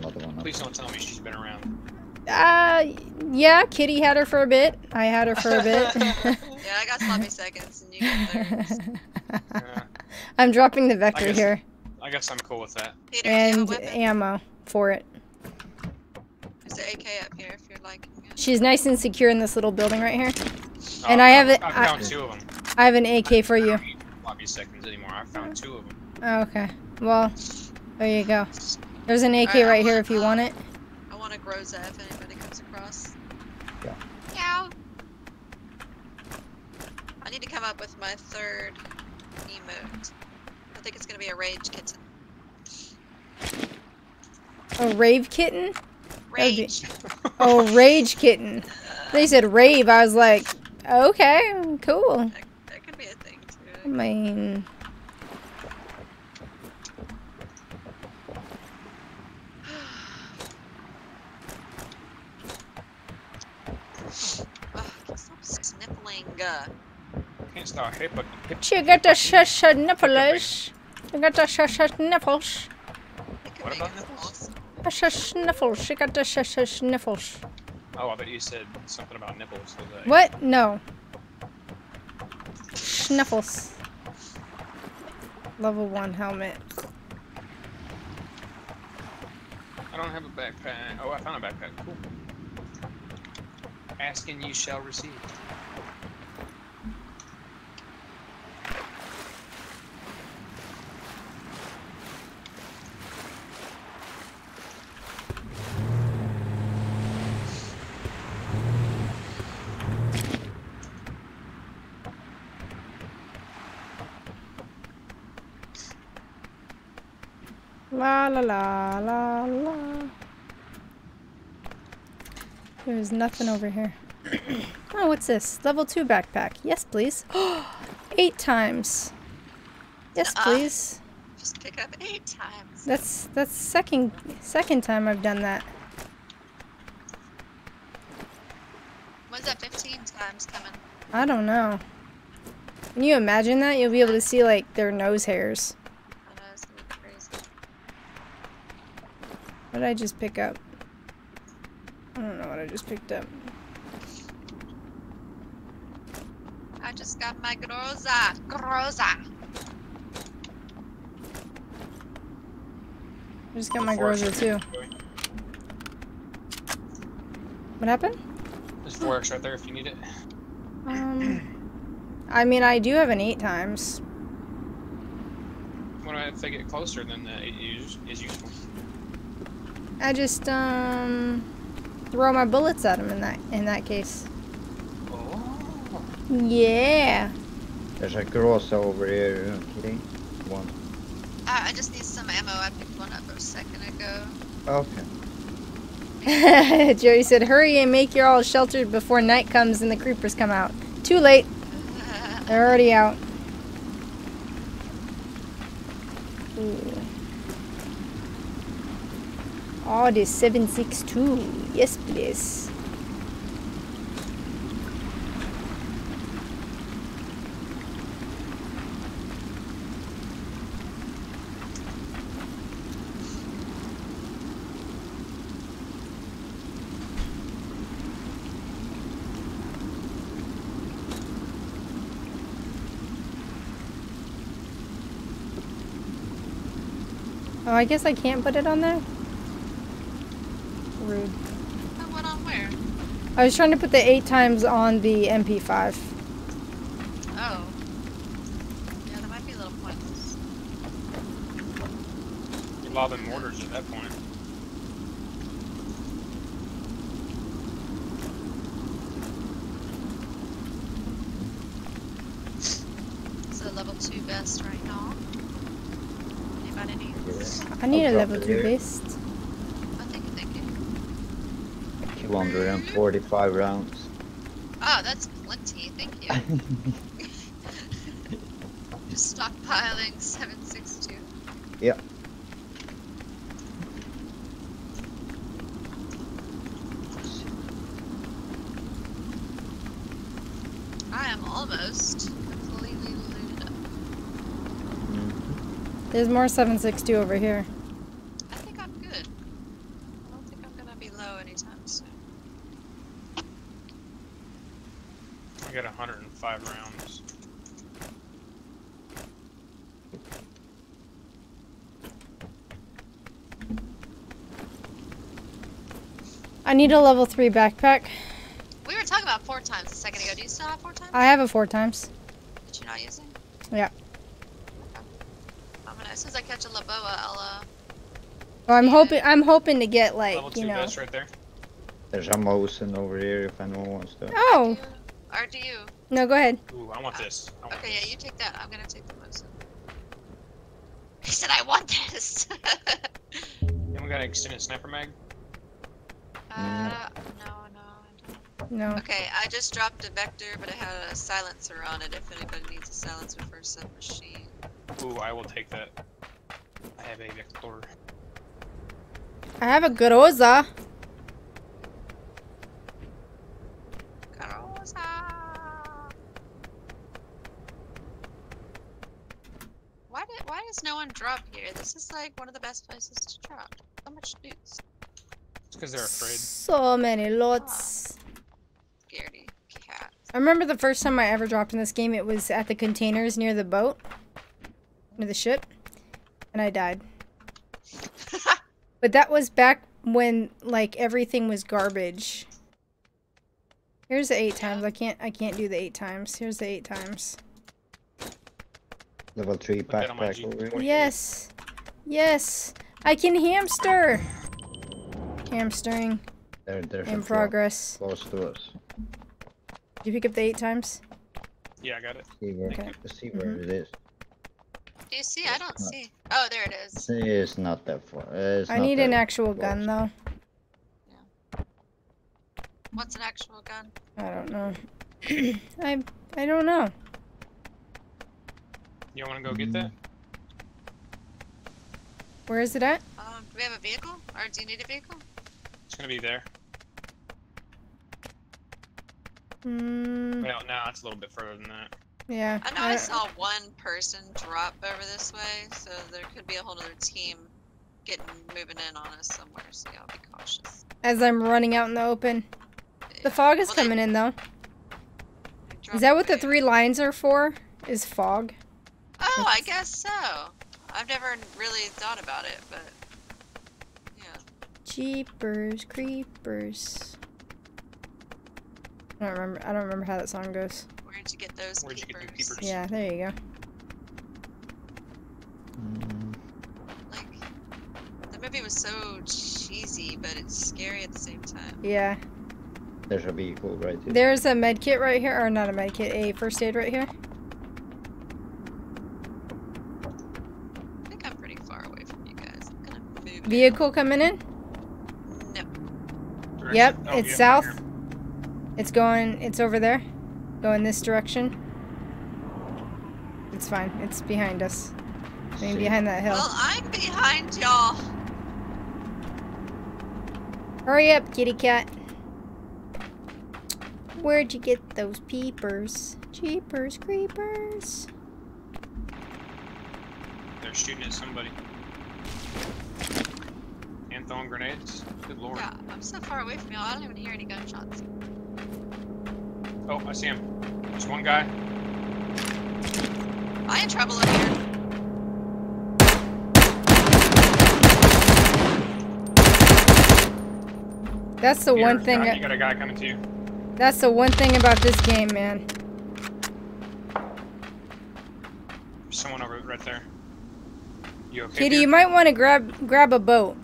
one Please don't tell me she's been around. Uh, yeah, Kitty had her for a bit. I had her for a bit. Yeah, I got sloppy seconds and you got thirds. Yeah. I'm dropping the vector I guess, here. I guess I'm cool with that. Peter, and ammo for it. There's an A K up here if you're liking it. She's nice and secure in this little building right here. Oh, and I, I have it. I found I, two of them. I have an A K for you. I don't need sloppy seconds anymore. I found two of them. Oh, okay. Well, there you go. There's an A K right, right here if you uh, want it. I want a Groza if anybody comes across. Yeah. Meow. I need to come up with my third emote. I think it's gonna be a rage kitten. A rave kitten? Rage. Oh, rage kitten. They said rave. I was like, okay, cool. That, that could be a thing too. I mean. Can't start hip-hop. You got the shush nipples. You got the shush nipples. What about nipples? Shush nipples. You got the shush nipples. Oh, I bet you said something about nipples. What? No. Sniffles. Level one helmet. I don't have a backpack. Oh, I found a backpack. Cool. Asking you shall receive. La la la la la. There's nothing over here. Oh, what's this? Level two backpack. Yes, please. Eight times. Yes, please. Uh, just pick up eight times. That's that's second second time I've done that. When's that fifteen times coming? I don't know. Can you imagine that? You'll be able to see like their nose hairs. What did I just pick up? I don't know what I just picked up. I just got my Groza! Groza! I just got my Groza too. What happened? There's four X right there if you need it. Um, I mean, I do have an eight times. What if they get closer, then the eight is useful. I just um throw my bullets at him in that in that case. Oh. Yeah. There's a Groza over here. Okay. One. Uh, I just need some ammo. I picked one up a second ago. Okay. Jerry said, "Hurry and make your all sheltered before night comes and the creepers come out." Too late. They're already out. Ooh. Oh, this seven six two. Yes, please. Oh, I guess I can't put it on there. Rude. What on where? I was trying to put the eight times on the M P five. Oh. Yeah, that might be a little pointless. You're lobbing mortars at that point. It's a level two vest right now. Anybody need this? I need a level two vest. two hundred forty-five rounds. Oh, that's plenty, thank you. stockpiling seven sixty-two. Yep. I am almost completely looted up. There's more seven sixty-two over here. I think I'm good. I don't think I'm gonna be low anytime soon. I got one hundred five rounds. I need a level three backpack. We were talking about four times a second ago. Do you still have four times? I have a four times. That you're not using? Yeah. Okay. I'm gonna, as soon as I catch a Laboa, I'll uh. Well, I'm hoping. It. I'm hoping to get like level two, you know. Best right there. There's a Mosin over here if anyone wants to. Oh. Or do you? No, go ahead. Ooh, I want uh, this. I want okay, this. Yeah, you take that. I'm gonna take the Mosin. He said I want this. Then we got an extended sniper mag. Uh, no, no, no. No. Okay, I just dropped a Vector, but it had a silencer on it if anybody needs a silencer for a submachine. Ooh, I will take that. I have a Vector. I have a Groza. Groza! Why, did, why does no one drop here? This is like one of the best places to drop. So much dudes. It's because they're afraid. So many lots. Oh. Scaredy cat. I remember the first time I ever dropped in this game, it was at the containers near the boat. Near the ship. And I died. But that was back when, like, everything was garbage. Here's the eight times. I can't I can't do the eight times. Here's the eight times. Level three backpack over. Yes. Yes. I can hamster. Hamstering. There, there's in progress. Close to us. Did you pick up the eight times? Yeah, I got it. See where, okay. see where mm-hmm. it is. Do you see? It's I don't not, see. Oh, there it is. It's not that far. It's I need an actual close. gun, though. Yeah. What's an actual gun? I don't know. I I don't know. You want to go mm. get that? Where is it at? Um, do we have a vehicle? Or do you need a vehicle? It's gonna be there. Mm. Well, no, it's a little bit further than that. Yeah. I know I, I saw one person drop over this way, so there could be a whole other team getting moving in on us somewhere. So yeah, I'll be cautious. As I'm running out in the open, yeah. The fog is well, coming they, in though. Is that what the three lines are for? Is fog? Oh, That's... I guess so. I've never really thought about it, but. Jeepers, creepers. I don't remember. I don't remember how that song goes. Where'd you get those Where'd creepers? You get creepers? Yeah, there you go. Mm. Like the movie was so cheesy, but it's scary at the same time. Yeah. There's a vehicle right there. There's a med kit right here, or not a med kit, a first aid right here. I think I'm pretty far away from you guys. I'm gonna move. Vehicle down. coming in. Yep, oh, it's yeah, south. Right it's going, it's over there. Going this direction. It's fine, it's behind us. I mean, behind that hill. Well, I'm behind y'all. Hurry up, kitty cat. Where'd you get those peepers? Jeepers, creepers. They're shooting at somebody. And throwing grenades. Good lord. Yeah, I'm so far away from y'all, I don't even hear any gunshots. Oh, I see him. There's one guy. I had trouble over here. That's the Peter, one thing. Uh, you got a guy coming to you. That's the one thing about this game, man. There's someone over right there. You okay? Kitty, you might want to grab grab a boat.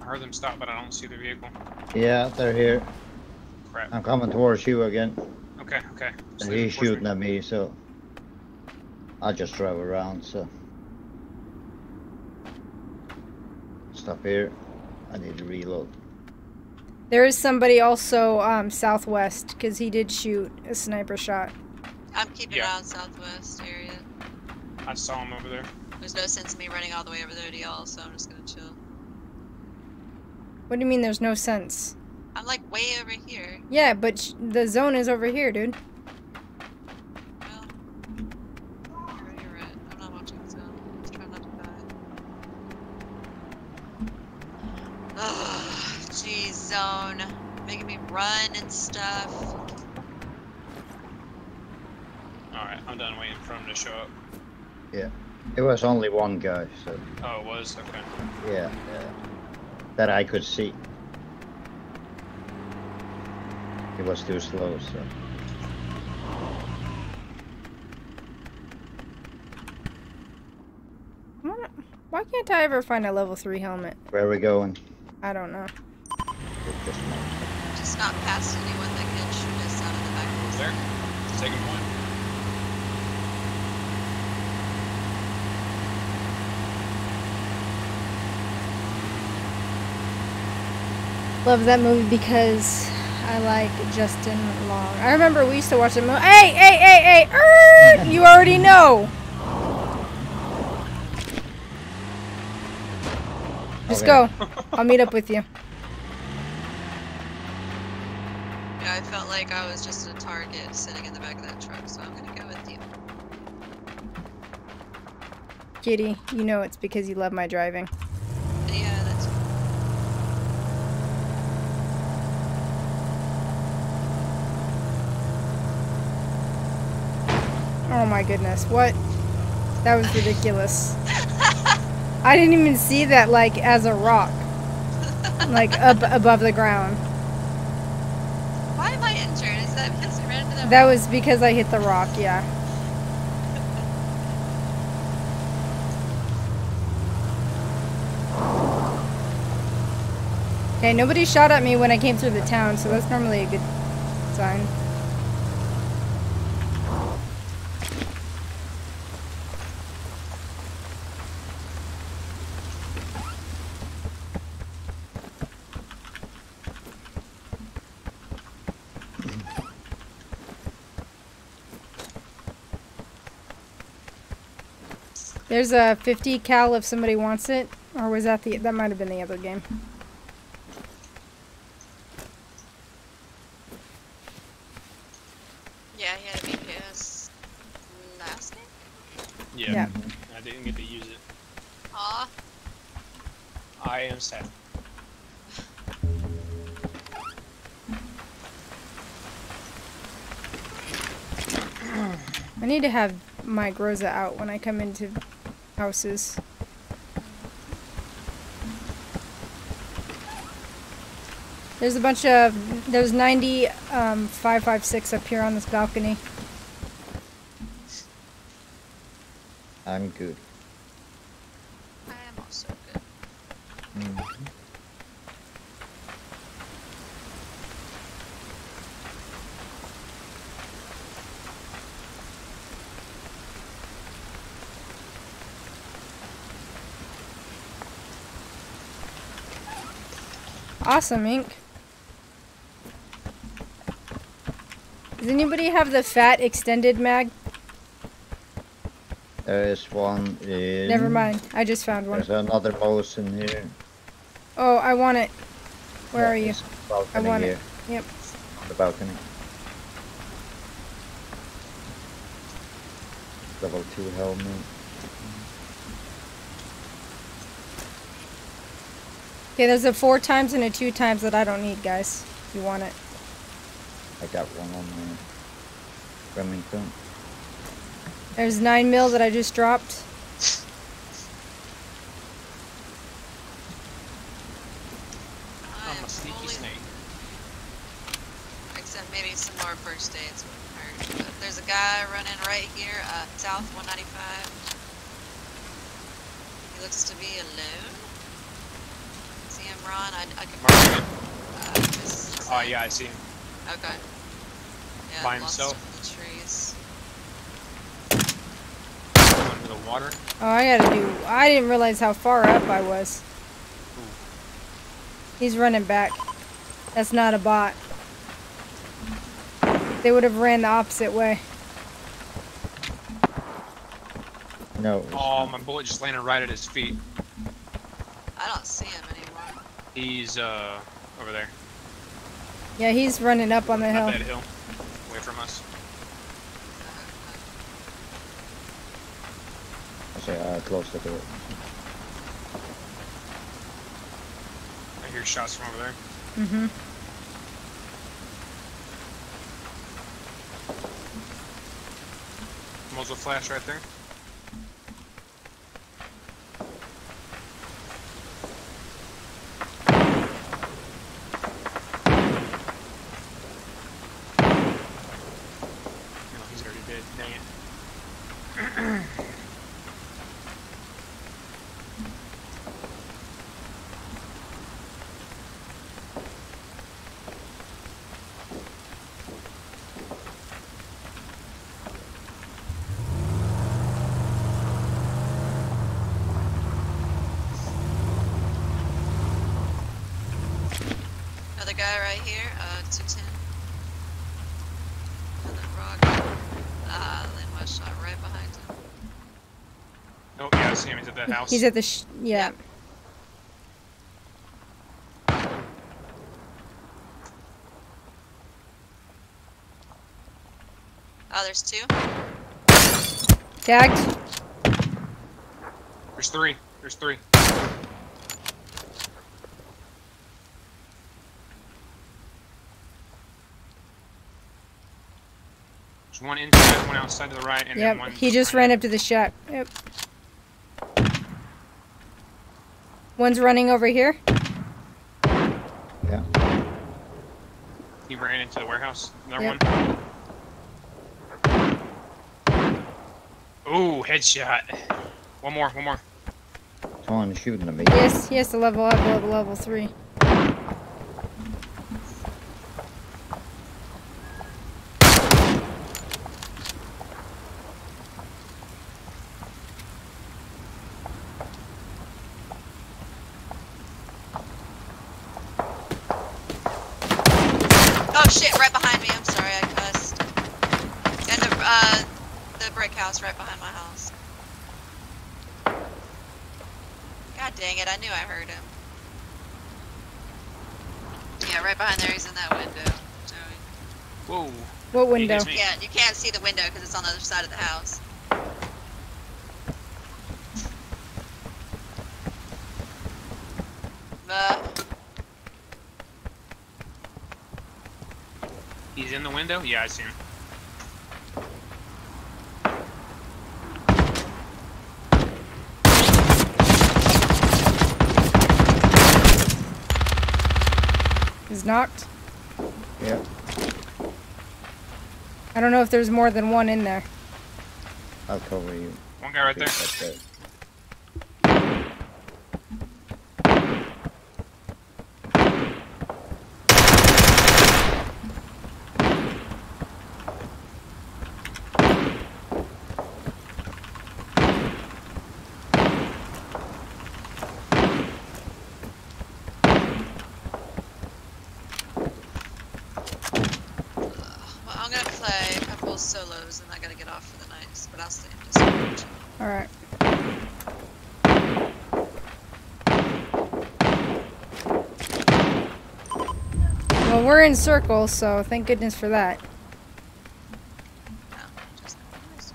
I heard them stop, but I don't see the vehicle. Yeah, they're here. Crap. I'm coming towards you again. Okay, okay. So and he's shooting me. at me, so I just drive around, so. Stop here. I need to reload. There is somebody also um, southwest, because he did shoot a sniper shot. I'm keeping yeah. around southwest area. I saw him over there. There's no sense in me running all the way over there to y'all, so I'm just gonna chill. What do you mean there's no sense? I'm like way over here. Yeah, but sh the zone is over here, dude. Well, you're right, you're right. I'm not watching the zone. Let's try not to die. Ugh, geez, zone. Making me run and stuff. Alright, I'm done waiting for him to show up. Yeah. It was only one guy, so... Oh, it was? Okay. Yeah, yeah. That I could see. It was too slow, so... Why can't I ever find a level three helmet? Where are we going? I don't know. Just not past anyone that can shoot us out of the back of the there. Second point. Love that movie because I like Justin Long. I remember we used to watch the movie. Hey, hey, hey, hey! Er, you already know. Just okay. go. I'll meet up with you. Yeah, I felt like I was just a target sitting in the back of that truck, so I'm gonna go with you. Kitty, you know it's because you love my driving. Yeah. Oh my goodness, what? That was ridiculous. I didn't even see that, like, as a rock. Like, up above the ground. Why am I injured? Is that because I ran into the rock? That was because I hit the rock, yeah. Okay, nobody shot at me when I came through the town, so that's normally a good sign. There's a fifty cal if somebody wants it, or was that the that might have been the other game. Yeah, he had to make his last game. Yeah, yeah, I didn't get to use it. Aw. I am sad. I need to have my Groza out when I come into. Houses. There's a bunch of there's ninety um, five five six up here on this balcony. I'm good. I am also good. Mm-hmm. Awesome, Ink. Does anybody have the fat extended mag? There is one in... Never mind, I just found one. There's another mouse in here. Oh, I want it. Where yeah, are you? I want here. it. Yep. On the balcony. Level two helmet. Okay, there's a four times and a two times that I don't need, guys. If you want it. I got one on my Remington. There's nine mil that I just dropped. I'm a sneaky snake. Except maybe some more first aids wouldn't hurt. But there's a guy running right here, uh, south one ninety-five. He looks to be alone. Ron, I, I can mark uh, him. Oh, yeah, I see him. Okay. Yeah, by himself. Lost him in the trees. Under the water. Oh, I gotta do. I didn't realize how far up I was. He's running back. That's not a bot. They would have ran the opposite way. No. Oh, my bullet just landed right at his feet. I don't see him anymore. He's uh over there. Yeah, he's running up on the hill. Up that hill, away from us. Actually, uh, close to it. I hear shots from over there. Mm-hmm. Muzzle flash right there. No, he's already dead. Dang it. Guy right here, uh, two ten. And then rock. Ah, uh, landmine shot right behind him. Oh, yeah, I see him. He's at that house. He's at the sh. Yeah. yeah. Oh, there's two. Tagged. There's three. There's three. One inside, one outside to the right, and yep, then one. He just ran up to the shack. Yep. One's running over here. Yeah. He ran into the warehouse. Another yep. one. Ooh, headshot. One more, one more. Tom shooting at me. Yes, he has to level up, level, level three. Right behind my house. God dang it, I knew I heard him. Yeah, right behind there, he's in that window, Joey. Whoa. What window? You can't, you can't see the window because it's on the other side of the house. But... he's in the window? Yeah, I see him. He's knocked. Yeah. I don't know if there's more than one in there. I'll cover you. One guy right there. Right there. Solos and I gotta get off for the night, but I'll stay in this. Alright. Well, we're in circles, so thank goodness for that. No, just nice.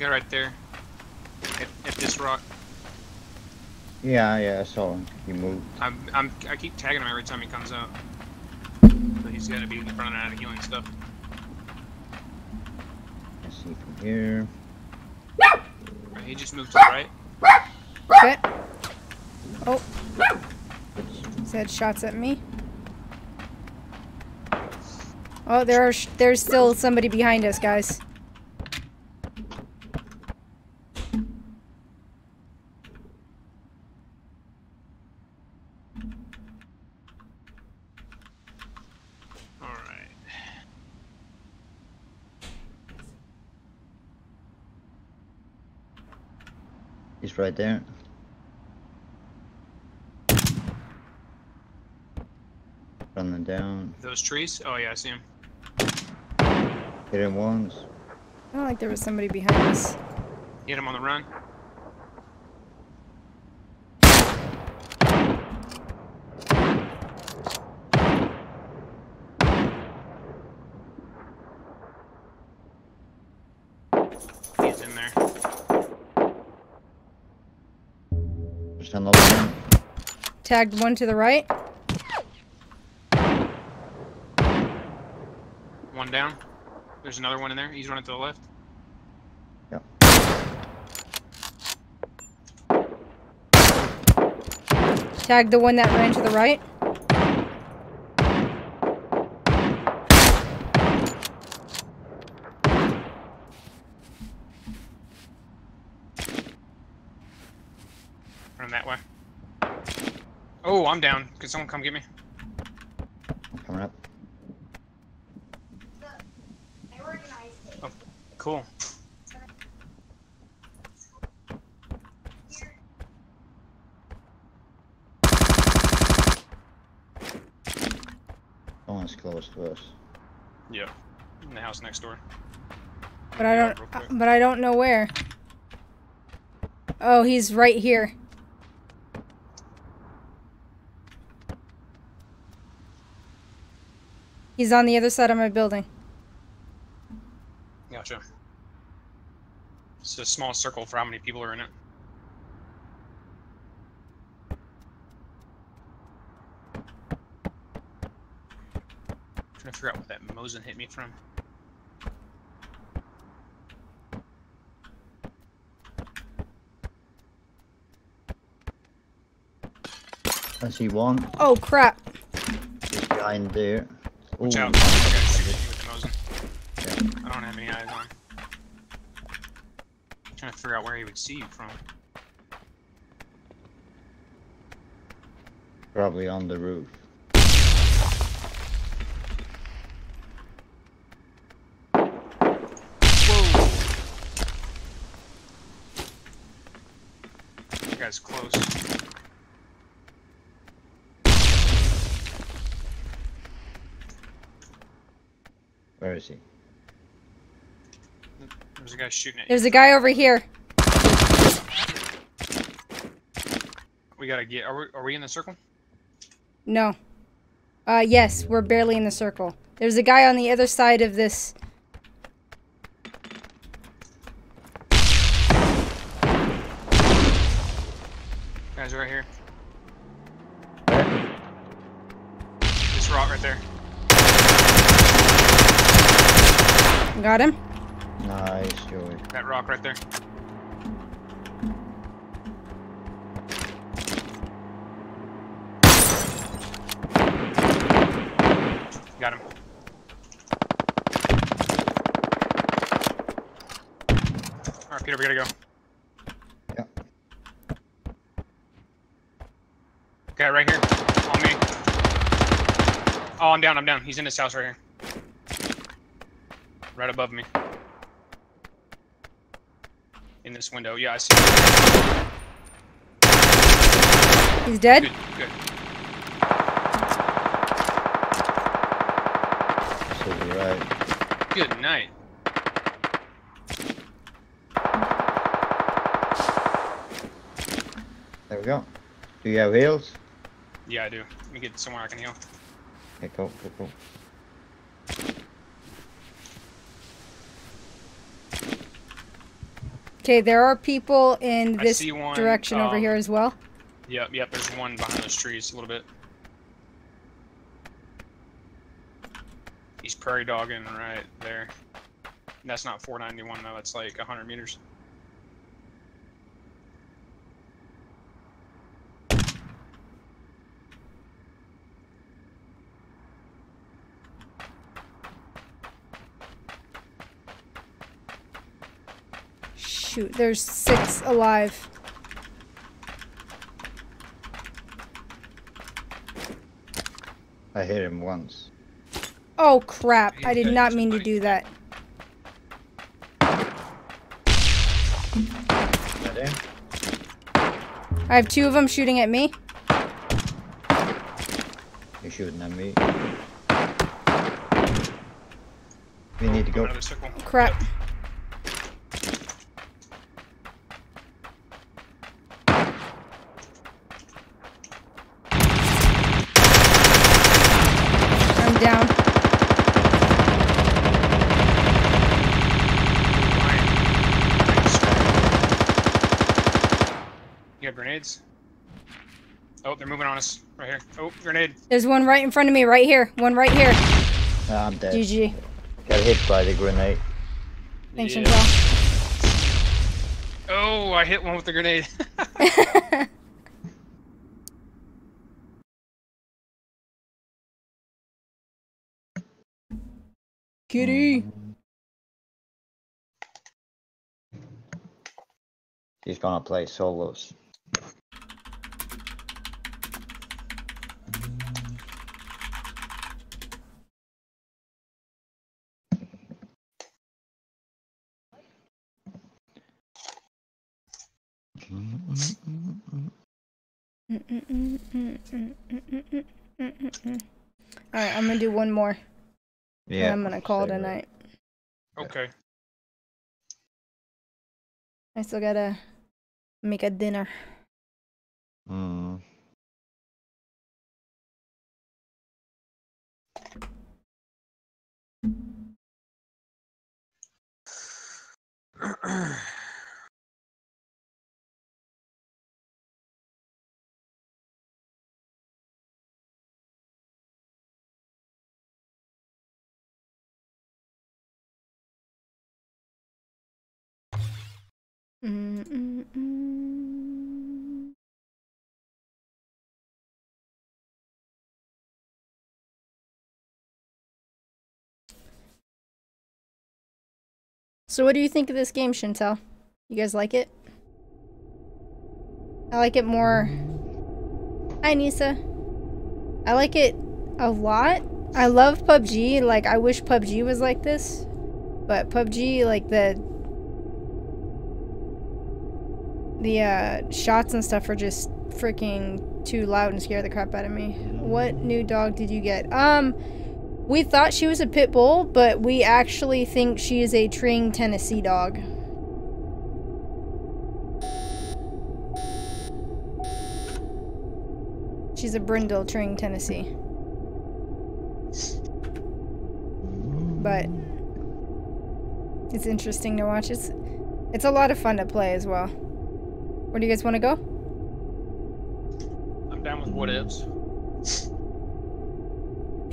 Go right there. At, at this rock. Yeah, yeah, I saw him. He moved. I'm, I'm, I keep tagging him every time he comes out. But he's gotta be running out of healing stuff. Let's see from here. Right, he just moved to the right. Okay. Oh. He's had shots at me. Oh, there are sh there's still somebody behind us, guys. He's right there. Running down. Those trees? Oh yeah, I see him. Hit him once. I don't like there was somebody behind us. Hit him on the run. He's in there. Just another one. Tagged one to the right. One down. There's another one in there. He's running to the left. Yeah. Tag the one that ran to the right. Run that way. Oh, I'm down. Can someone come get me? Coming up. Cool. Oh, it's close to us. Yeah, in the house next door. But I don't. Uh, but I don't know where. Oh, he's right here. He's on the other side of my building. Gotcha. It's a small circle for how many people are in it. I'm trying to figure out what that Mosin hit me from. I see one. Oh crap! This guy in there. Ooh. Watch out! I got shooting you with the Mosin. I don't have any eyes on. I'm trying to figure out where he would see you from. Probably on the roof. Whoa! That guy's close. Where is he? There's a guy shooting at you. There's a guy over here. We gotta get. Are we, are we in the circle? No. Uh, yes, we're barely in the circle. There's a guy on the other side of this. Guys, right here. This rock right there. Got him. Nice, Joey. That rock right there. Got him. Alright, Peter, we gotta go. Yeah. Okay, right here. On me. Oh, I'm down, I'm down. He's in this house right here. Right above me. In this window, yeah, I see him. He's dead? Good, good. Absolutely right. Good night. There we go. Do you have heals? Yeah, I do. Let me get somewhere I can heal. Okay, cool, cool, cool. Okay, there are people in this direction um, over here as well. Yep, yep, there's one behind those trees a little bit. He's prairie dogging right there. And that's not four ninety-one though, that's like one hundred meters. Shoot, there's six alive. I hit him once. Oh crap, I did not mean to do that. Is that him? I have two of them shooting at me. You're shooting at me. We need to go. Crap. I'm down. You got grenades? Oh, they're moving on us. Right here. Oh, grenade. There's one right in front of me, right here. One right here. Oh, I'm dead. G G. Got hit by the grenade. Thanks, yeah. Chantelle. Oh, I hit one with the grenade. Kitty. She's gonna play solos. Alright, I'm gonna do one more. Yeah. And I'm gonna call it a night. Okay. I still gotta make a dinner. Mm. Mm -mm -mm. So what do you think of this game, Chantelle? You guys like it? I like it more. Hi, Nisa. I like it a lot. I love P U B G. Like, I wish P U B G was like this. But P U B G, like, the The uh, shots and stuff are just freaking too loud and scare the crap out of me. What new dog did you get? Um, we thought she was a pit bull, but we actually think she is a Ring Tennessee dog. She's a Brindle Ring Tennessee. But it's interesting to watch. It's it's a lot of fun to play as well. Where do you guys want to go? I'm down with what ifs.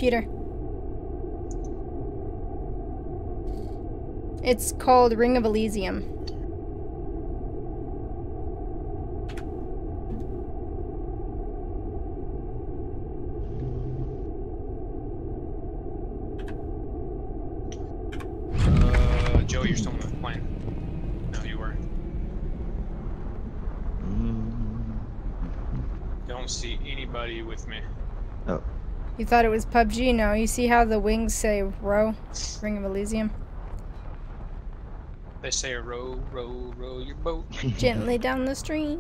Peter. It's called Ring of Elysium. Uh, Joe, you're still on the plane. See anybody with me. Oh. You thought it was P U B G? No, you see how the wings say row? Ring of Elysium. They say row, row, row your boat. Gently down the stream.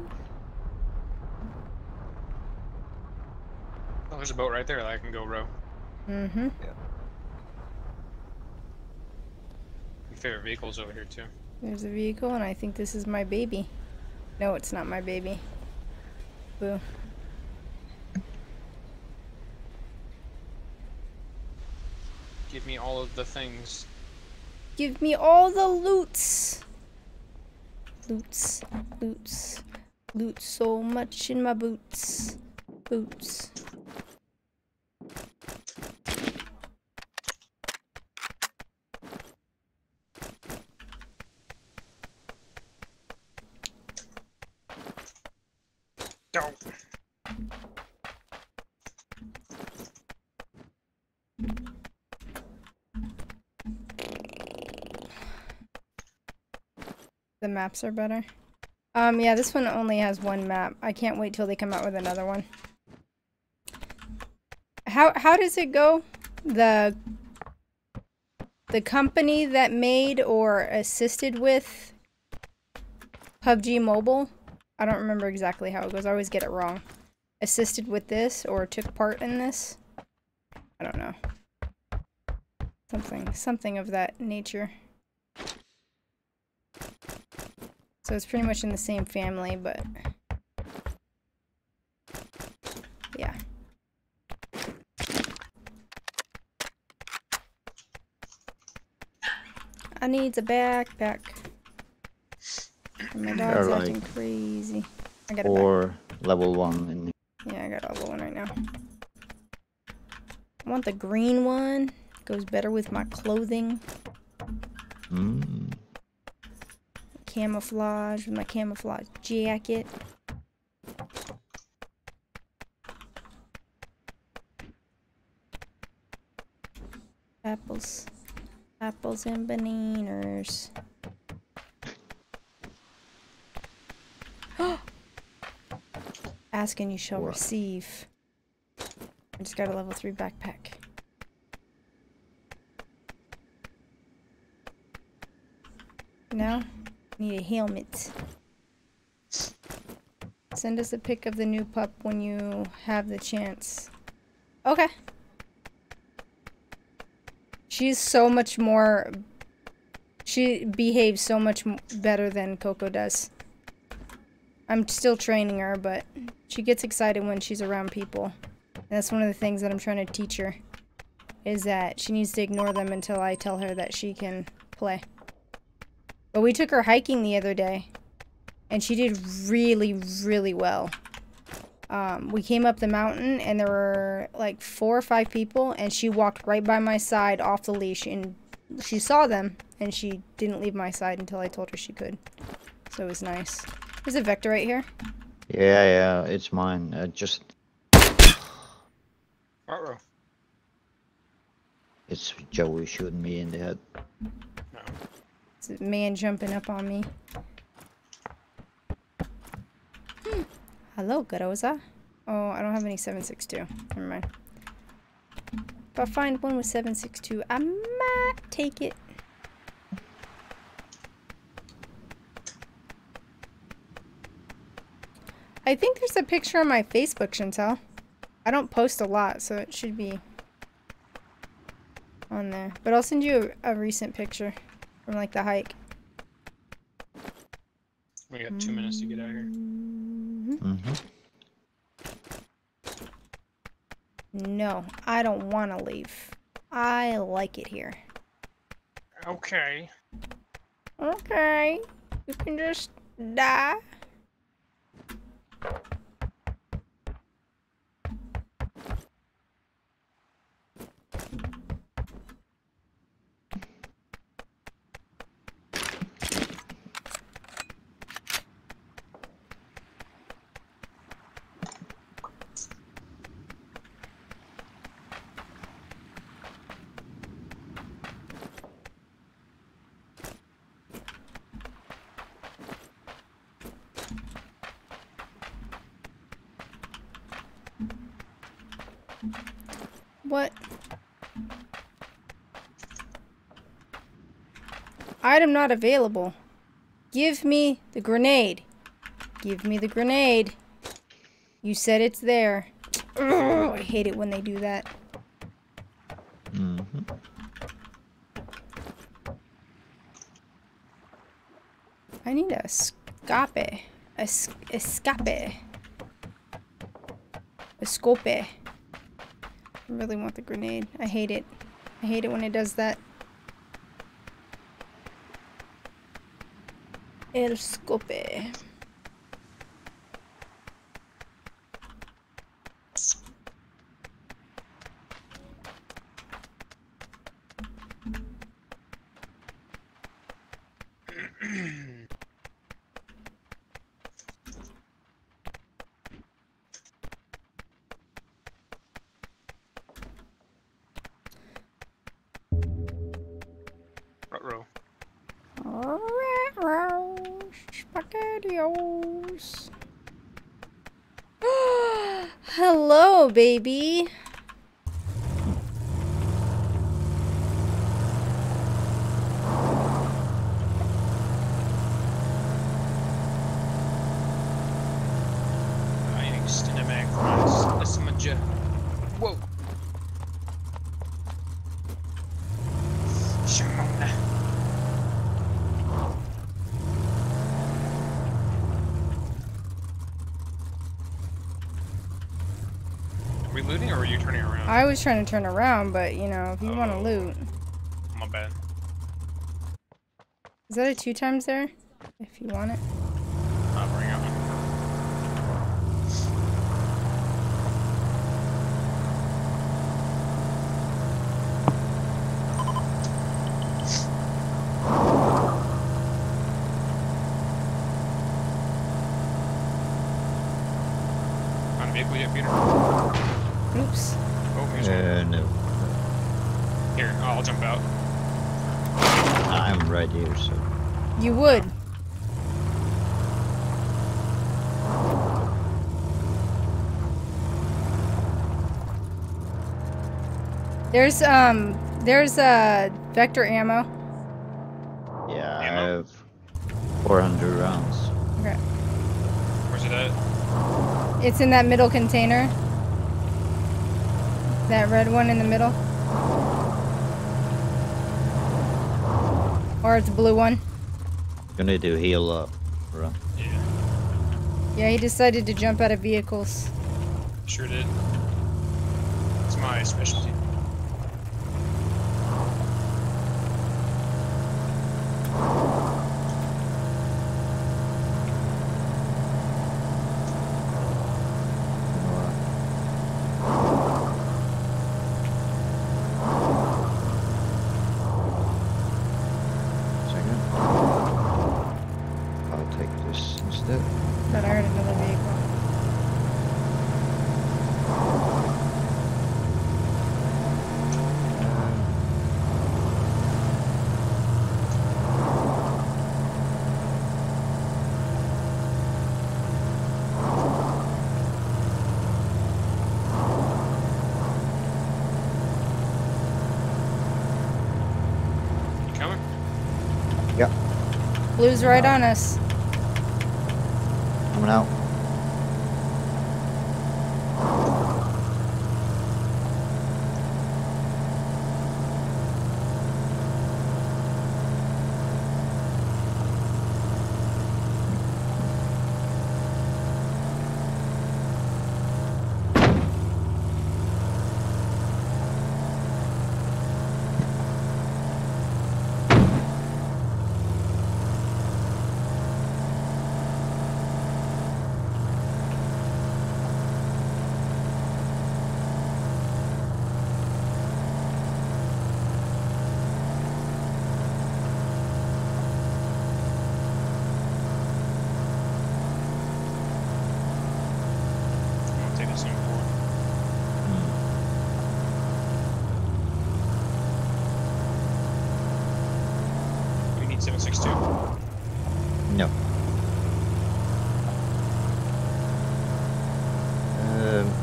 Oh, there's a boat right there that I can go row. Mm-hmm. Yeah. Your favorite vehicle's over here too. There's a vehicle and I think this is my baby. No, it's not my baby. Boo. Give me all of the things. Give me all the loots. Loots, loots, loot so much in my boots. Boots. Don't. The maps are better. Um, yeah, this one only has one map. I can't wait till they come out with another one. How how does it go? The the company that made or assisted with P U B G Mobile I don't remember exactly how it goes. I always get it wrong. Assisted with this or took part in this. I don't know. Something, something of that nature. So it's pretty much in the same family, but yeah. I need a backpack. My dog's like, acting crazy. I got or level one in. Yeah, I got level one right now. I want the green one. Goes better with my clothing. Mm. Camouflage with my camouflage jacket. Apples. Apples and bananas. Ask and you shall what? receive. I just got a level three backpack. Now, need a helmet. Send us a pic of the new pup when you have the chance. Okay. She's so much more... She behaves so much better than Coco does. I'm still training her, but she gets excited when she's around people. And that's one of the things that I'm trying to teach her. Is that she needs to ignore them until I tell her that she can play. But we took her hiking the other day, and she did really, really well. Um, we came up the mountain, and there were like four or five people, and she walked right by my side off the leash, and she saw them, and she didn't leave my side until I told her she could. So it was nice. There's a Vector right here. Yeah, yeah, it's mine. I just... Uh-oh. It's Joey shooting me in the head. No. It's a man jumping up on me. Hmm. Hello, Garoza. Oh, I don't have any seven six two. Never mind. If I find one with seven six two, I might take it. I think there's a picture on my Facebook, Chantelle. I don't post a lot, so it should be on there. But I'll send you a, a recent picture from, like, the hike. We got two minutes to get out of here. Mm-hmm. No, I don't want to leave. I like it here. Okay. Okay. You can just die. What? Item not available. Give me the grenade. Give me the grenade. You said it's there. Ugh, I hate it when they do that. Mm-hmm. I need a scope. A scope. A scope. I really want the grenade. I hate it. I hate it when it does that. El scope. Hello, baby. Roger. Whoa. Shimona. Are we looting or are you turning around? I was trying to turn around, but you know, if you oh. want to loot. My bad. Is that a two times there? If you want it. I'll bring up. On a vehicle yet, Peter? Oops. Oh, here's uh, one. No. Here, I'll jump out. I'm right here, so. You would. There's um, there's a uh, vector ammo. Yeah, ammo? I have four hundred rounds. Okay. Where's it at? It's in that middle container. That red one in the middle. Or it's a blue one. You need to heal up, bro. Yeah. Yeah, he decided to jump out of vehicles. Sure did. It's my specialty. Blue's right on us. Coming out. seven six two? No. Um,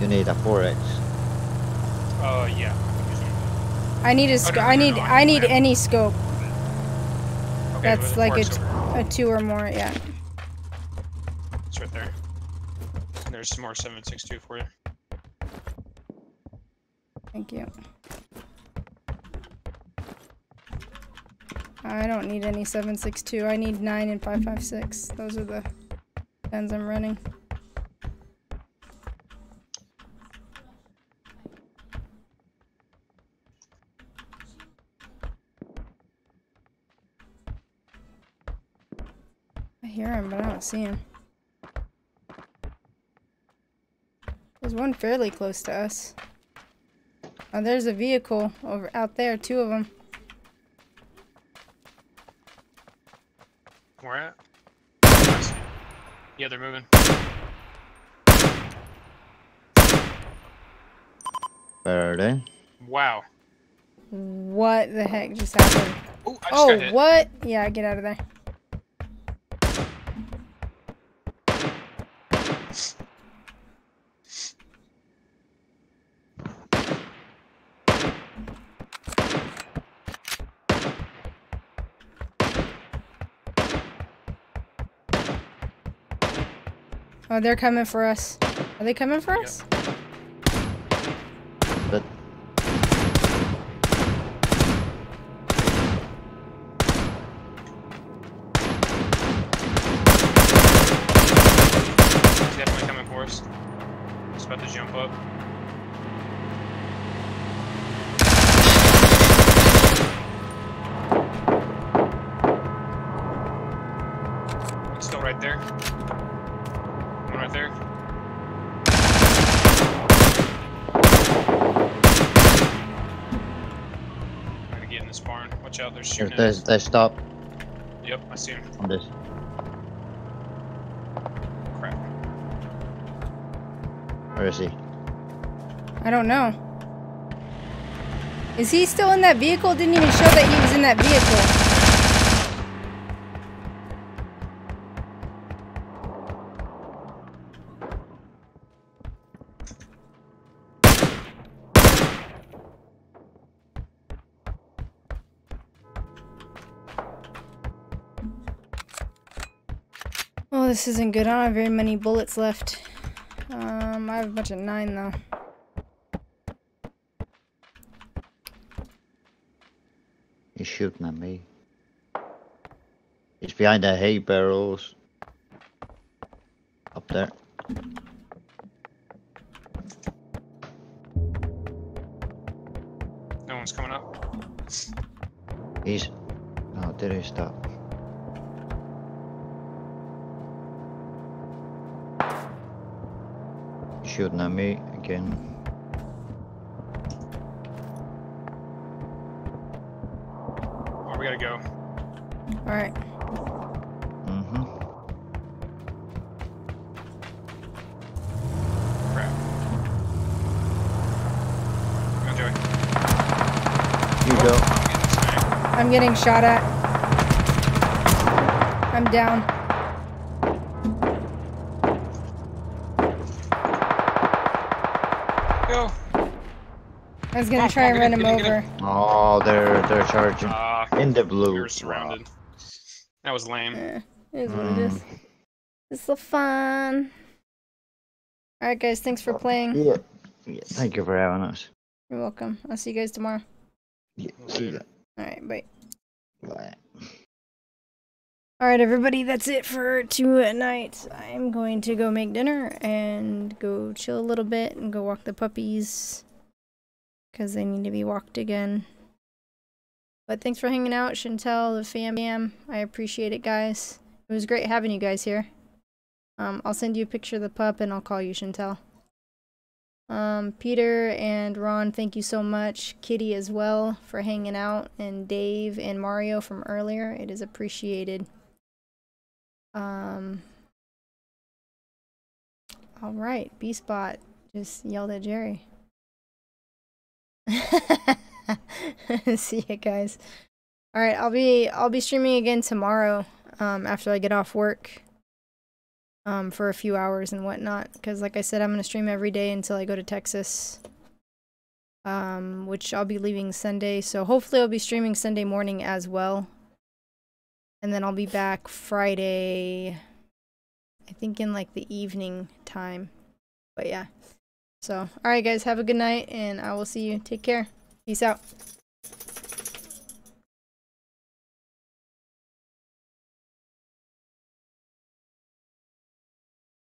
you need a four X. Oh uh, yeah. I need a sc oh, no, no, I need no, no, I, I need any scope. Okay, that's like a, t over. a two or more, yeah. It's right there. And there's some more seven six two for you. Thank you. I don't need any seven six two. I need nine and five five six. Those are the guns I'm running. I hear him, but I don't see him. There's one fairly close to us. Oh, there's a vehicle over out there, two of them. Where at? Yeah, they're moving. Where are they? Wow. What the heck just happened? Ooh, I just oh, got hit. What? Yeah, get out of there. Oh, they're coming for us. Are they coming for us? But he's definitely coming for us. He's about to jump up. One's still right there. One right there. Barn. Watch out, they're shooting. They, they stop. Yep, I see him. On this. Crap. Where is he? I don't know. Is he still in that vehicle? Didn't even show that he was in that vehicle. Oh, this isn't good. I don't have very many bullets left. Um, I have a bunch of nine, though. He's shooting at me. He's behind the hay barrels. Up there. No one's coming up. He's... Oh, did he stop? Shooting at me again. Oh, we gotta go. Alright. Mm-hmm. Crap. Go, Joey. You oh, go. I'm getting, I'm getting shot at. I'm down. I was gonna oh, try and run him over. Oh, they're they're charging uh, in the blue. You're surrounded. That was lame. Yeah, it is what mm. it is. It's so fun. All right, guys, thanks for playing. Yeah. yeah, thank you for having us. You're welcome. I'll see you guys tomorrow. Yeah, see you. All right, bye. Bye. All right, everybody, that's it for tonight. I'm going to go make dinner and go chill a little bit and go walk the puppies. Because they need to be walked again. But thanks for hanging out, Chantelle, the fam, fam. I appreciate it, guys. It was great having you guys here. Um, I'll send you a picture of the pup and I'll call you, Chantelle. Um, Peter and Ron, thank you so much. Kitty as well for hanging out. And Dave and Mario from earlier. It is appreciated. Um, Alright, B-Spot just yelled at Jerry. See you guys. All right, I'll be I'll be streaming again tomorrow um, after I get off work um, for a few hours and whatnot. Because like I said, I'm gonna stream every day until I go to Texas, um, which I'll be leaving Sunday. So hopefully I'll be streaming Sunday morning as well, and then I'll be back Friday. I think in like the evening time. But yeah. So, alright guys, have a good night, and I will see you. Take care. Peace out.